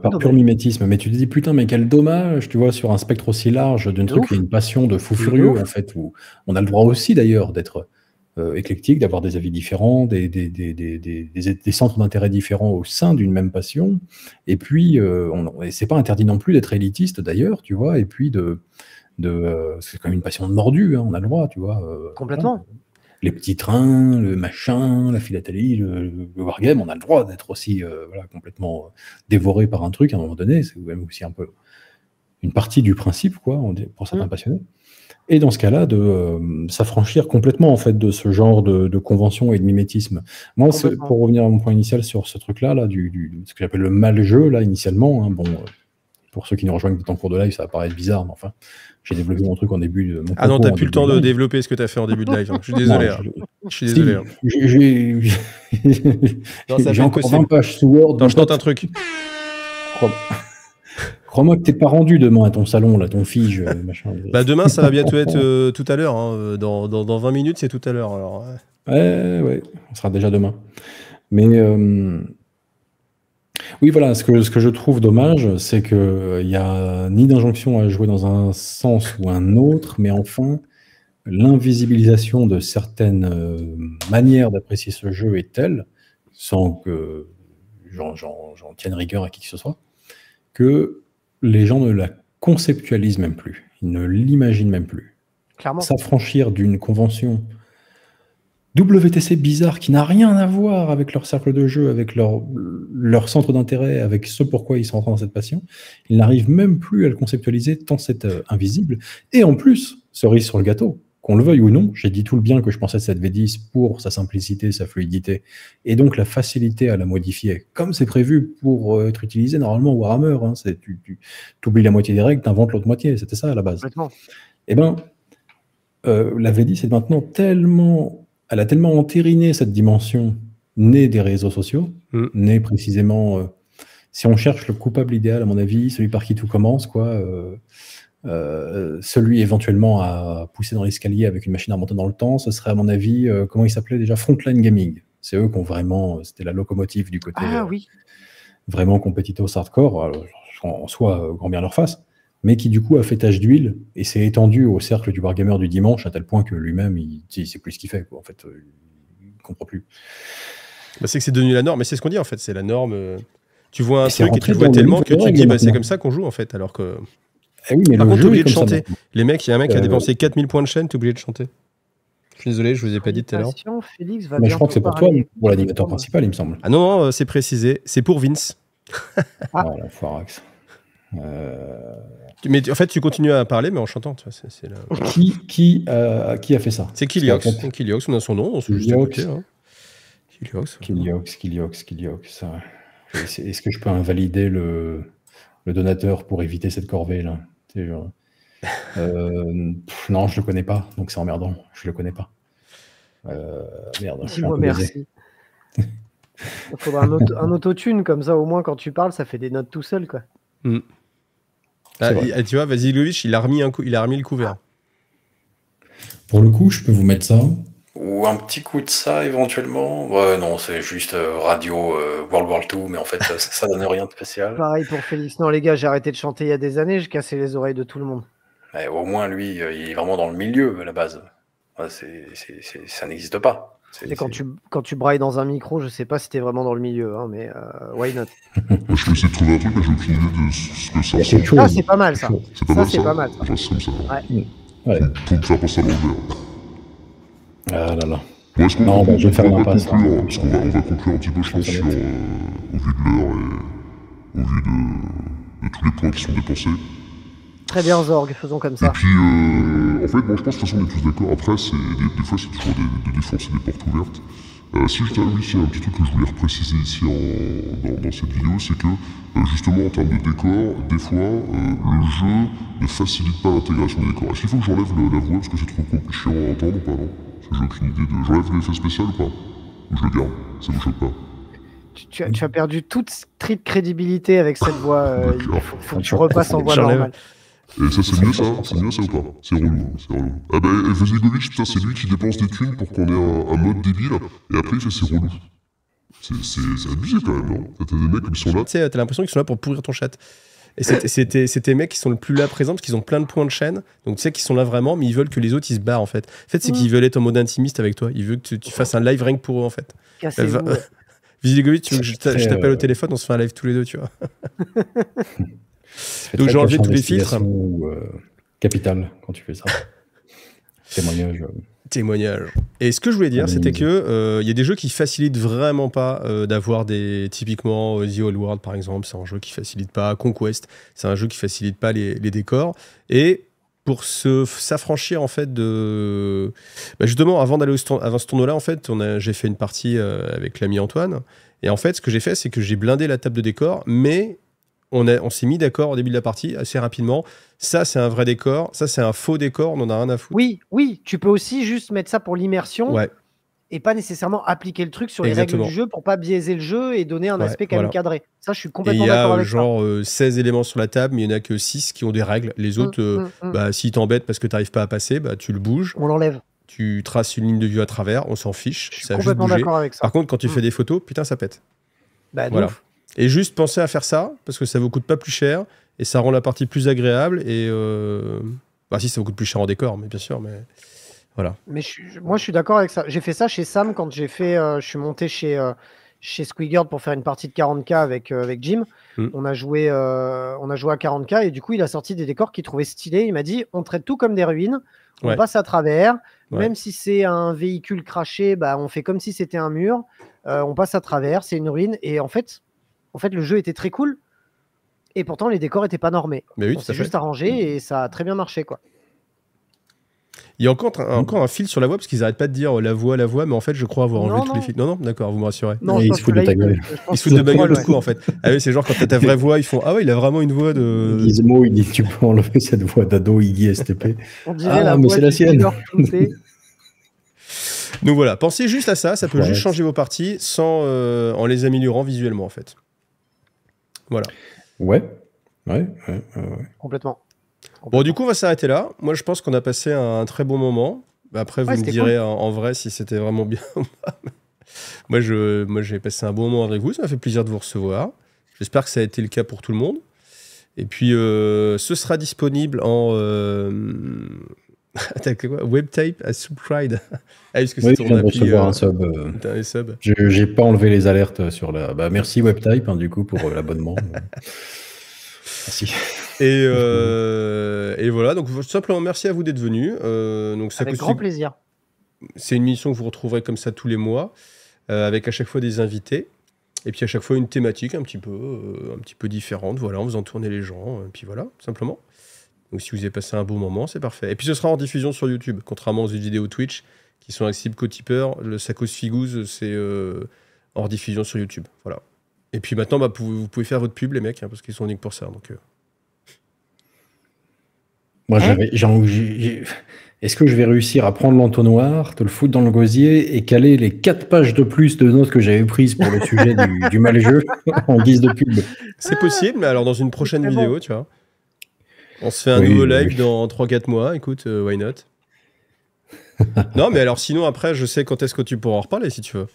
par pur mimétisme. Mais tu te dis, putain, mais quel dommage, tu vois, sur un spectre aussi large d'un truc qui est une passion de fou furieux, en fait, où on a le droit aussi, d'ailleurs, d'être éclectique, d'avoir des avis différents, des centres d'intérêt différents au sein d'une même passion. Et puis, c'est pas interdit non plus d'être élitiste, d'ailleurs, tu vois, et puis c'est quand même une passion de mordu, hein, on a le droit, tu vois. Complètement. Voilà. Les petits trains, le machin, la philatélie, le wargame, on a le droit d'être aussi voilà, complètement dévoré par un truc à un moment donné, c'est même aussi un peu une partie du principe, quoi, pour certains passionnés. Et dans ce cas-là, de s'affranchir complètement en fait, de ce genre de convention et de mimétisme. Moi, pour revenir à mon point initial sur ce truc-là, ce que j'appelle le mal-jeu, là, initialement, hein, bon... Pour ceux qui nous rejoignent tout en cours de live, ça va paraître bizarre, mais enfin, j'ai développé mon truc en début de mon... Ah non, t'as plus le temps de développer ce que t'as fait en début de live. Hein. Je suis désolé. Non, je suis désolé. J'ai encore 20 pages sous Word. Non, je tente un truc. Crois-moi que t'es pas rendu demain à ton salon, là, ton fige, machin. Bah demain, ça va bientôt être tout à l'heure. Hein. Dans 20 minutes, c'est tout à l'heure. Alors. Ouais, on sera déjà demain. Mais... oui, voilà, ce que je trouve dommage, c'est qu'il n'y a ni d'injonction à jouer dans un sens ou un autre, mais enfin, l'invisibilisation de certaines manières d'apprécier ce jeu est telle, sans que j'en tienne rigueur à qui que ce soit, que les gens ne la conceptualisent même plus, ils ne l'imaginent même plus. Clairement. S'affranchir d'une convention... WTC bizarre qui n'a rien à voir avec leur cercle de jeu, avec leur centre d'intérêt, avec ce pourquoi ils sont rentrés dans cette passion, ils n'arrivent même plus à le conceptualiser tant c'est invisible. Et en plus, cerise sur le gâteau, qu'on le veuille ou non, j'ai dit tout le bien que je pensais de cette V10 pour sa simplicité, sa fluidité, et donc la facilité à la modifier, comme c'est prévu pour être utilisé normalement au Warhammer. Hein, tu oublies la moitié des règles, tu inventes l'autre moitié, c'était ça à la base. Eh bien, la V10 est maintenant tellement... Elle a tellement entériné cette dimension née des réseaux sociaux, née précisément, si on cherche le coupable idéal, à mon avis, celui par qui tout commence, quoi, celui éventuellement à pousser dans l'escalier avec une machine à remonter dans le temps, ce serait à mon avis, comment il s'appelait déjà, Frontline Gaming. C'est eux qui ont vraiment, c'était la locomotive du côté vraiment compétitos hardcore, alors, en soi, grand bien leur face, mais qui du coup a fait tache d'huile et s'est étendu au cercle du wargamer du dimanche à tel point que lui-même, il sait plus ce qu'il fait, quoi. En fait, il ne comprend plus. Bah, c'est que c'est devenu la norme, mais c'est ce qu'on dit en fait, c'est la norme. Tu vois un truc et tu vois tellement que tu te dis, bah, c'est comme ça qu'on joue en fait, alors que... Eh oui, mais par contre, t'es obligé de chanter. Les mecs, il y a un mec qui a dépensé 4000 points de chaîne, t'es obligé de chanter. Je suis désolé, je vous ai pas dit tout à l'heure. Mais je crois que c'est pour toi, pour l'animateur principal, il me semble. Ah non, c'est précisé, c'est pour Vince. Ah, la foirax. Mais en fait, tu continues à parler, mais en chantant. Tu vois, c'est la... qui a fait ça? C'est Kiliox. Kiliox, on a son nom, on se joue juste à côté. Hein. Kiliox. Est-ce que je peux invalider le donateur pour éviter cette corvée là? Non, je le connais pas, donc c'est emmerdant. Je le connais pas. Merde. Dis-moi merci. Il faudra un autotune, comme ça, au moins, quand tu parles, ça fait des notes tout seul, quoi. Mm. Ah, et, tu vois, Vasigovic, il a remis le couvert. Pour le coup, je peux vous mettre ça. Ou un petit coup de ça, éventuellement. Ouais, non, c'est juste radio World War II, mais en fait, ça donne rien de spécial. Pareil pour Félix. Non, les gars, j'ai arrêté de chanter il y a des années, j'ai cassé les oreilles de tout le monde. Mais au moins, lui, il est vraiment dans le milieu, à la base. Ouais, ça n'existe pas. C'est quand tu brailles dans un micro, je sais pas si t'es vraiment dans le milieu, hein, mais why not? Je vais essayer de trouver un truc, mais j'ai aucune idée de ce que ça ressemble. Ah, c'est pas mal ça. C'est pas mal. C'est comme ça. Ouais. Ouais. Pour me faire passer à l'envers. Ah là là. Ouais, non, bon, je vais faire un passe. Parce qu'on va conclure un petit peu, je pense, sur, au vu de l'heure et au vu de tous les points qui sont dépensés. Très bien, Zorg, faisons comme ça. Et puis, en fait, bon, je pense que de toute façon, on est tous d'accord. Après, des fois, c'est toujours des défenses et des portes ouvertes. Si je termine, il y a un petit truc que je voulais repréciser ici dans cette vidéo, c'est que, justement, en termes de décor, des fois, le jeu ne facilite pas l'intégration des décors. Est-ce qu'il faut que j'enlève la voix parce que c'est trop chiant à entendre ou pas, non? J'ai aucune idée de... J'enlève l'effet spécial ou pas? Ou je le garde? Ça vous choque pas? Tu as perdu toute street crédibilité avec cette voix. Faut que tu repasses en voix normale. Et ça, c'est mieux, ça? C'est mieux, ça, ou pas? C'est relou, c'est relou. Ah bah, Vasigovic, putain, c'est lui qui dépense des thunes pour qu'on ait un mode débile, et après, il fait ses relous. C'est abusé, quand même, non? T'as des mecs qui sont là... Tu sais, t'as l'impression qu'ils sont là pour pourrir ton chat. Et c'est tes mecs qui sont le plus là présents, parce qu'ils ont plein de points de chaîne, donc tu sais qu'ils sont là vraiment, mais ils veulent que les autres, ils se barrent, en fait. En fait, c'est qu'ils veulent être en mode intimiste avec toi. Ils veulent que tu fasses un live rien que pour eux, en fait. Vasigovic, tu veux que je t'appelle au téléphone, on se fait un live tous les deux, tu vois. Donc j'ai enlevé tous les filtres. Capital, quand tu fais ça. Témoignage. Témoignage. Et ce que je voulais dire, c'était qu'il y a des jeux qui facilitent vraiment pas d'avoir des... Typiquement, The Old World, par exemple, c'est un jeu qui facilite pas. Conquest, c'est un jeu qui facilite pas les décors. Et pour s'affranchir, en fait, de... Bah, justement, avant ce tournoi-là, en fait, j'ai fait une partie avec l'ami Antoine. Et en fait, ce que j'ai fait, c'est que j'ai blindé la table de décor, mais... On s'est mis d'accord au début de la partie, assez rapidement. Ça, c'est un vrai décor. Ça, c'est un faux décor. On en a rien à foutre. Oui, oui. Tu peux aussi juste mettre ça pour l'immersion, ouais, et pas nécessairement appliquer le truc sur les règles du jeu pour pas biaiser le jeu et donner un aspect quand même cadré. Ça, je suis complètement d'accord avec ça. Il y a genre 16 éléments sur la table, mais il n'y en a que 6 qui ont des règles. Les autres, bah, s'ils t'embêtent parce que tu n'arrives pas à passer, bah, tu le bouges. On l'enlève. Tu traces une ligne de vue à travers. On s'en fiche. Je suis complètement d'accord avec ça. Par contre, quand tu fais des photos, putain, ça pète. Bah, voilà. Et juste penser à faire ça, parce que ça vous coûte pas plus cher, et ça rend la partie plus agréable, et... Bah si, ça vous coûte plus cher en décor, mais bien sûr, mais... Voilà. Mais moi, je suis d'accord avec ça. J'ai fait ça chez Sam, quand j'ai fait... je suis monté chez Squigert pour faire une partie de 40K avec Jim. Mm. On a joué à 40K, et du coup, il a sorti des décors qu'il trouvait stylés. Il m'a dit, on traite tout comme des ruines, on passe à travers, même si c'est un véhicule craché, bah, on fait comme si c'était un mur, on passe à travers, c'est une ruine, et en fait... le jeu était très cool, et pourtant, les décors n'étaient pas normés. Mais oui, on s'est juste arrangé, et ça a très bien marché, quoi. Il y a encore un fil sur la voix, parce qu'ils n'arrêtent pas de dire la voix, mais en fait, je crois avoir enlevé tous les fils. Non, non, d'accord, vous me rassurez. Non, ils se foutent de ta gueule. Ils se foutent de ma gueule, le coup, en fait. Ah oui, c'est genre quand t'as ta vraie voix, ils font ah ouais, il a vraiment une voix de. Gizmo, il dit tu peux enlever cette voix d'ado, Iggy STP. On dirait la voix, mais c'est la sienne. Donc voilà, pensez juste à ça, ça peut juste changer vos parties en les améliorant visuellement, en fait. Voilà. Ouais. Complètement. Bon, du coup, on va s'arrêter là. Moi, je pense qu'on a passé un très bon moment. Après, vous me direz en vrai si c'était vraiment bien ou pas. Moi, j'ai passé un bon moment avec vous. Ça m'a fait plaisir de vous recevoir. J'espère que ça a été le cas pour tout le monde. Et puis, ce sera disponible en WebType à Subpride. Ah, est-ce que c'est ton appli, recevoir un sub. Un sub. J'ai pas enlevé les alertes sur la... Bah, merci WebType, hein, du coup, pour l'abonnement. Merci. Et voilà, donc tout simplement, merci à vous d'être venus. Avec grand plaisir. C'est une mission que vous retrouverez comme ça tous les mois, avec à chaque fois des invités, et puis à chaque fois une thématique un petit peu différente. Voilà, en faisant tourner les gens, et puis voilà, simplement. Donc si vous avez passé un bon moment, c'est parfait. Et puis ce sera en diffusion sur YouTube, contrairement aux vidéos Twitch qui sont accessibles qu'aux tipeurs. Le Sacos Figouze, c'est hors diffusion sur YouTube. Voilà. Et puis maintenant, bah, vous pouvez faire votre pub, les mecs, hein, parce qu'ils sont uniques pour ça. Donc, Moi, est-ce que je vais réussir à prendre l'entonnoir, te le foutre dans le gosier et caler les 4 pages de plus de notes que j'avais prises pour le sujet du mal-jeu en guise de pub? C'est possible, mais alors dans une prochaine vidéo, tu vois. On se fait un nouveau live dans 3-4 mois, écoute, why not? Non, mais alors sinon, après, je sais quand est-ce que tu pourras en reparler, si tu veux.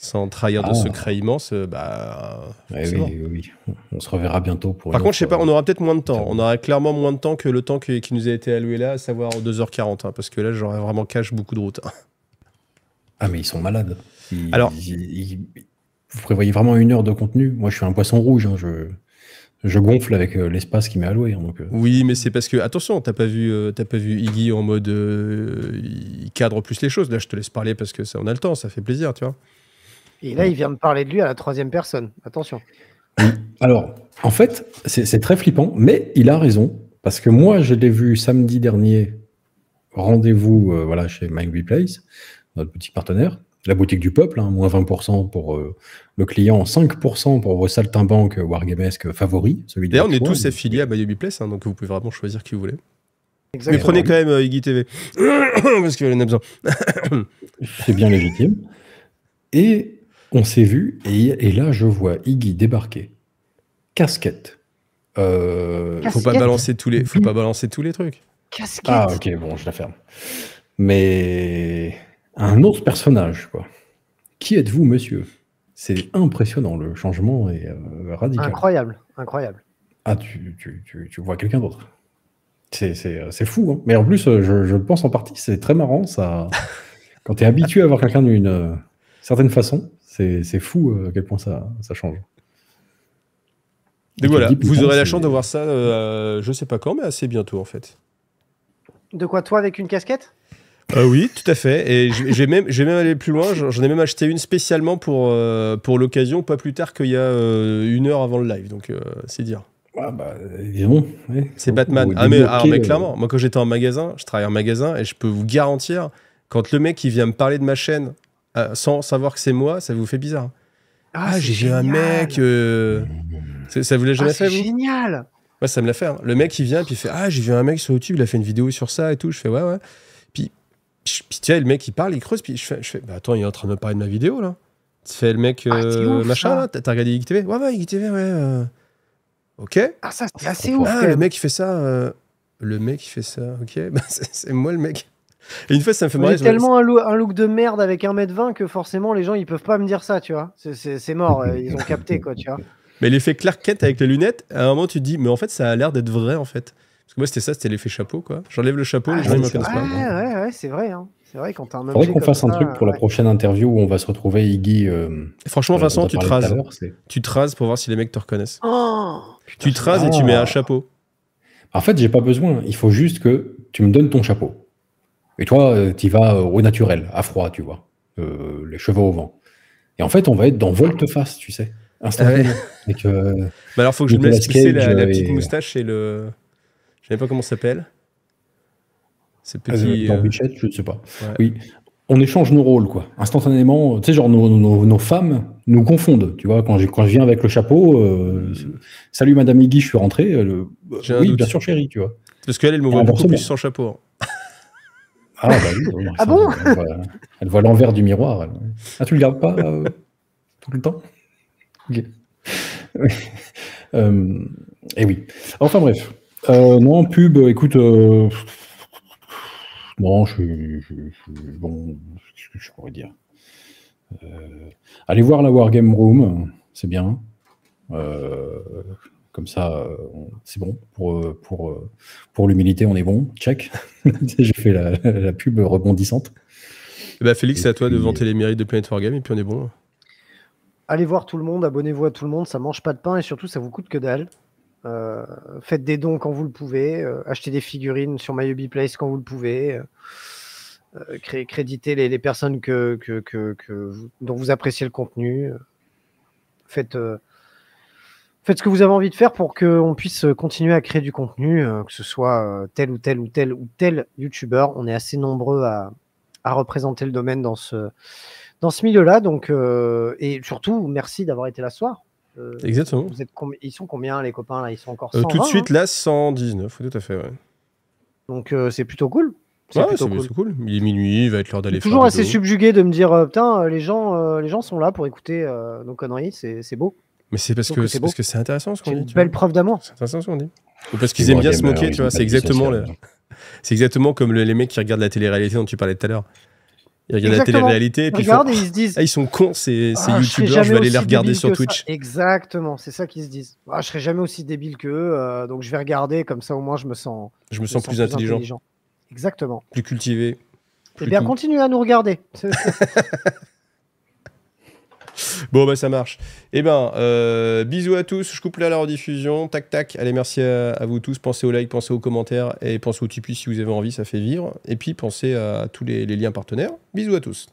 Sans trahir de secret immense, bah... Oui. On se reverra bientôt pour... Par contre, je sais pas, on aura peut-être moins de temps. On aura clairement moins de temps que le temps qui nous a été alloué là, à savoir 2h40, hein, parce que là, j'aurais vraiment cash beaucoup de route. Ah, mais ils sont malades. Vous prévoyez vraiment 1 heure de contenu? Moi, je suis un poisson rouge, hein, je gonfle avec l'espace qui m'est alloué. Hein, donc, Oui, mais c'est parce que... Attention, t'as pas vu Iggy en mode... il cadre plus les choses. Là, je te laisse parler parce que ça, on a le temps, ça fait plaisir, tu vois. Et là, il vient de parler de lui à la 3e personne. Attention. Alors, en fait, c'est très flippant, mais il a raison. Parce que moi, je l'ai vu samedi dernier, rendez-vous chez Mike B Place, notre petit partenaire, la boutique du peuple, hein, moins 20% pour le client, 5% pour vos saltimbanques wargamesques favoris. D'ailleurs, on est tous affiliés à Mike B Place, hein, donc vous pouvez vraiment choisir qui vous voulez. Exactement. Mais prenez quand même Iggy TV, parce qu'il en a besoin. C'est bien légitime. Et... on s'est vu, et là, je vois Iggy débarquer. Casquette. Faut pas balancer tous les trucs. Casquette. Ah, ok, bon, je la ferme. Mais un autre personnage, quoi. Qui êtes-vous, monsieur? C'est impressionnant, le changement est radical. Incroyable, incroyable. Ah, tu vois quelqu'un d'autre. C'est fou, hein. Mais en plus, je le pense en partie, c'est très marrant, ça. Quand tu es habitué à voir quelqu'un d'une certaine façon... C'est fou à quel point ça change. Donc voilà, vous aurez la chance de voir ça, je sais pas quand, mais assez bientôt en fait. De quoi, toi avec une casquette? Oui, tout à fait. Et j'ai même allé plus loin, j'en ai même acheté une spécialement pour l'occasion, pas plus tard qu'il y a 1 heure avant le live, donc c'est dire. Ah bah, évidemment. Ouais. C'est Batman. Ah mais clairement, moi quand j'étais en magasin, je travaillais en magasin et je peux vous garantir, quand le mec il vient me parler de ma chaîne, sans savoir que c'est moi, ça vous fait bizarre. Ah j'ai un mec... Ça vous l'a jamais fait, vous? C'est génial. Moi, ça me l'a fait. Hein. Le mec, il vient et puis il fait « Ah, j'ai vu un mec sur YouTube, il a fait une vidéo sur ça et tout. » Je fais « Ouais, ouais. » Puis tu vois, le mec, il parle, il creuse. Puis je fais « Bah attends, il est en train de me parler de ma vidéo, là. » Tu fais le mec, machin, t'as regardé Iggy TV? Ouais, ouais, Iggy TV, ouais. Ok. Ah, ça, c'est assez ouf. Ah, le mec, il fait ça. Le mec, il fait ça. Ok. Bah, c'est moi, le mec. Et une fois, ça me fait marrer. J'ai tellement un look de merde avec 1m20 que forcément, les gens, ils peuvent pas me dire ça, tu vois. C'est mort, ils ont capté, quoi, tu vois. Mais l'effet Clark Kent avec les lunettes, à un moment, tu te dis, mais en fait, ça a l'air d'être vrai, en fait. Parce que moi, c'était ça, c'était l'effet chapeau, quoi. J'enlève le chapeau, les gens, ils me connaissent pas. Ouais, c'est vrai, hein. C'est vrai, quand t'as un objet. Faudrait qu'on fasse un truc pour la prochaine interview où on va se retrouver, Iggy. Franchement, Vincent, tu te rases. Tu te rases pour voir si les mecs te reconnaissent. Tu te rases et tu mets un chapeau. En fait, j'ai pas besoin. Il faut juste que tu me donnes ton chapeau. Et toi, tu vas au naturel, à froid, tu vois, les cheveux au vent. Et en fait, on va être dans volte-face, tu sais, instantanément. Bah alors, faut que je me laisse pousser la petite moustache et le... Je ne sais pas comment ça s'appelle. C'est petit... Bichette, je ne sais pas. Ouais. Oui, on échange nos rôles, quoi. Instantanément, tu sais, genre, nos femmes nous confondent, tu vois. Quand je viens avec le chapeau, « Salut, Madame Iggy, je suis rentré. Oui, bien sûr, chérie, tu vois. » Parce qu'elle, elle me voit beaucoup plus sans chapeau. Ah, bah oui, ah bon? Elle voit l'envers du miroir. Elle. Ah, tu le gardes pas tout le temps? Ok. Et oui. Enfin bref. Non, pub, écoute... Non, bon, qu'est-ce que je pourrais dire? Allez voir la Wargame Room, c'est bien. Comme ça, c'est bon. Pour l'humilité, on est bon. Check. J'ai fait la pub rebondissante. Et bah, Félix, c'est à toi de vanter les mérites de Planet Wargame et puis on est bon. Allez voir tout le monde, abonnez-vous à tout le monde, ça mange pas de pain et surtout, ça vous coûte que dalle. Faites des dons quand vous le pouvez, achetez des figurines sur My Hobby Place quand vous le pouvez, créditez les personnes dont vous appréciez le contenu. Faites ce que vous avez envie de faire pour qu'on puisse continuer à créer du contenu, que ce soit tel ou tel ou tel ou tel youtubeur. On est assez nombreux à représenter le domaine dans ce milieu-là. Donc, et surtout, merci d'avoir été là ce soir. Exactement. Ils sont combien, les copains là? Ils sont encore 120, tout de suite, hein, là, 119. Tout à fait, ouais. Donc c'est plutôt cool. C'est cool. Il est minuit, il va être l'heure d'aller faire. Toujours assez subjugué de me dire putain, les gens sont là pour écouter nos conneries, c'est beau. Mais c'est parce que c'est intéressant ce qu'on dit. Une belle preuve d'amour. C'est intéressant ce qu'on dit. Ou parce qu'ils aiment bien se moquer, tu vois. C'est exactement comme les mecs qui regardent la télé-réalité dont tu parlais tout à l'heure. Ils regardent la télé-réalité et puis ils se disent, ils sont cons, ces youtubeurs, je vais aller les regarder sur Twitch. Exactement, c'est ça qu'ils se disent. Je serai jamais aussi débile qu'eux, donc je vais regarder, comme ça au moins je me sens plus intelligent. Exactement. Plus cultivé. Eh bien, continuez à nous regarder. Bon, bah ça marche. Eh ben, bisous à tous. Je coupe là la rediffusion. Tac, tac. Allez, merci à vous tous. Pensez au like, pensez aux commentaires et pensez au Tipeee si vous avez envie, ça fait vivre. Et puis, pensez à tous les liens partenaires. Bisous à tous.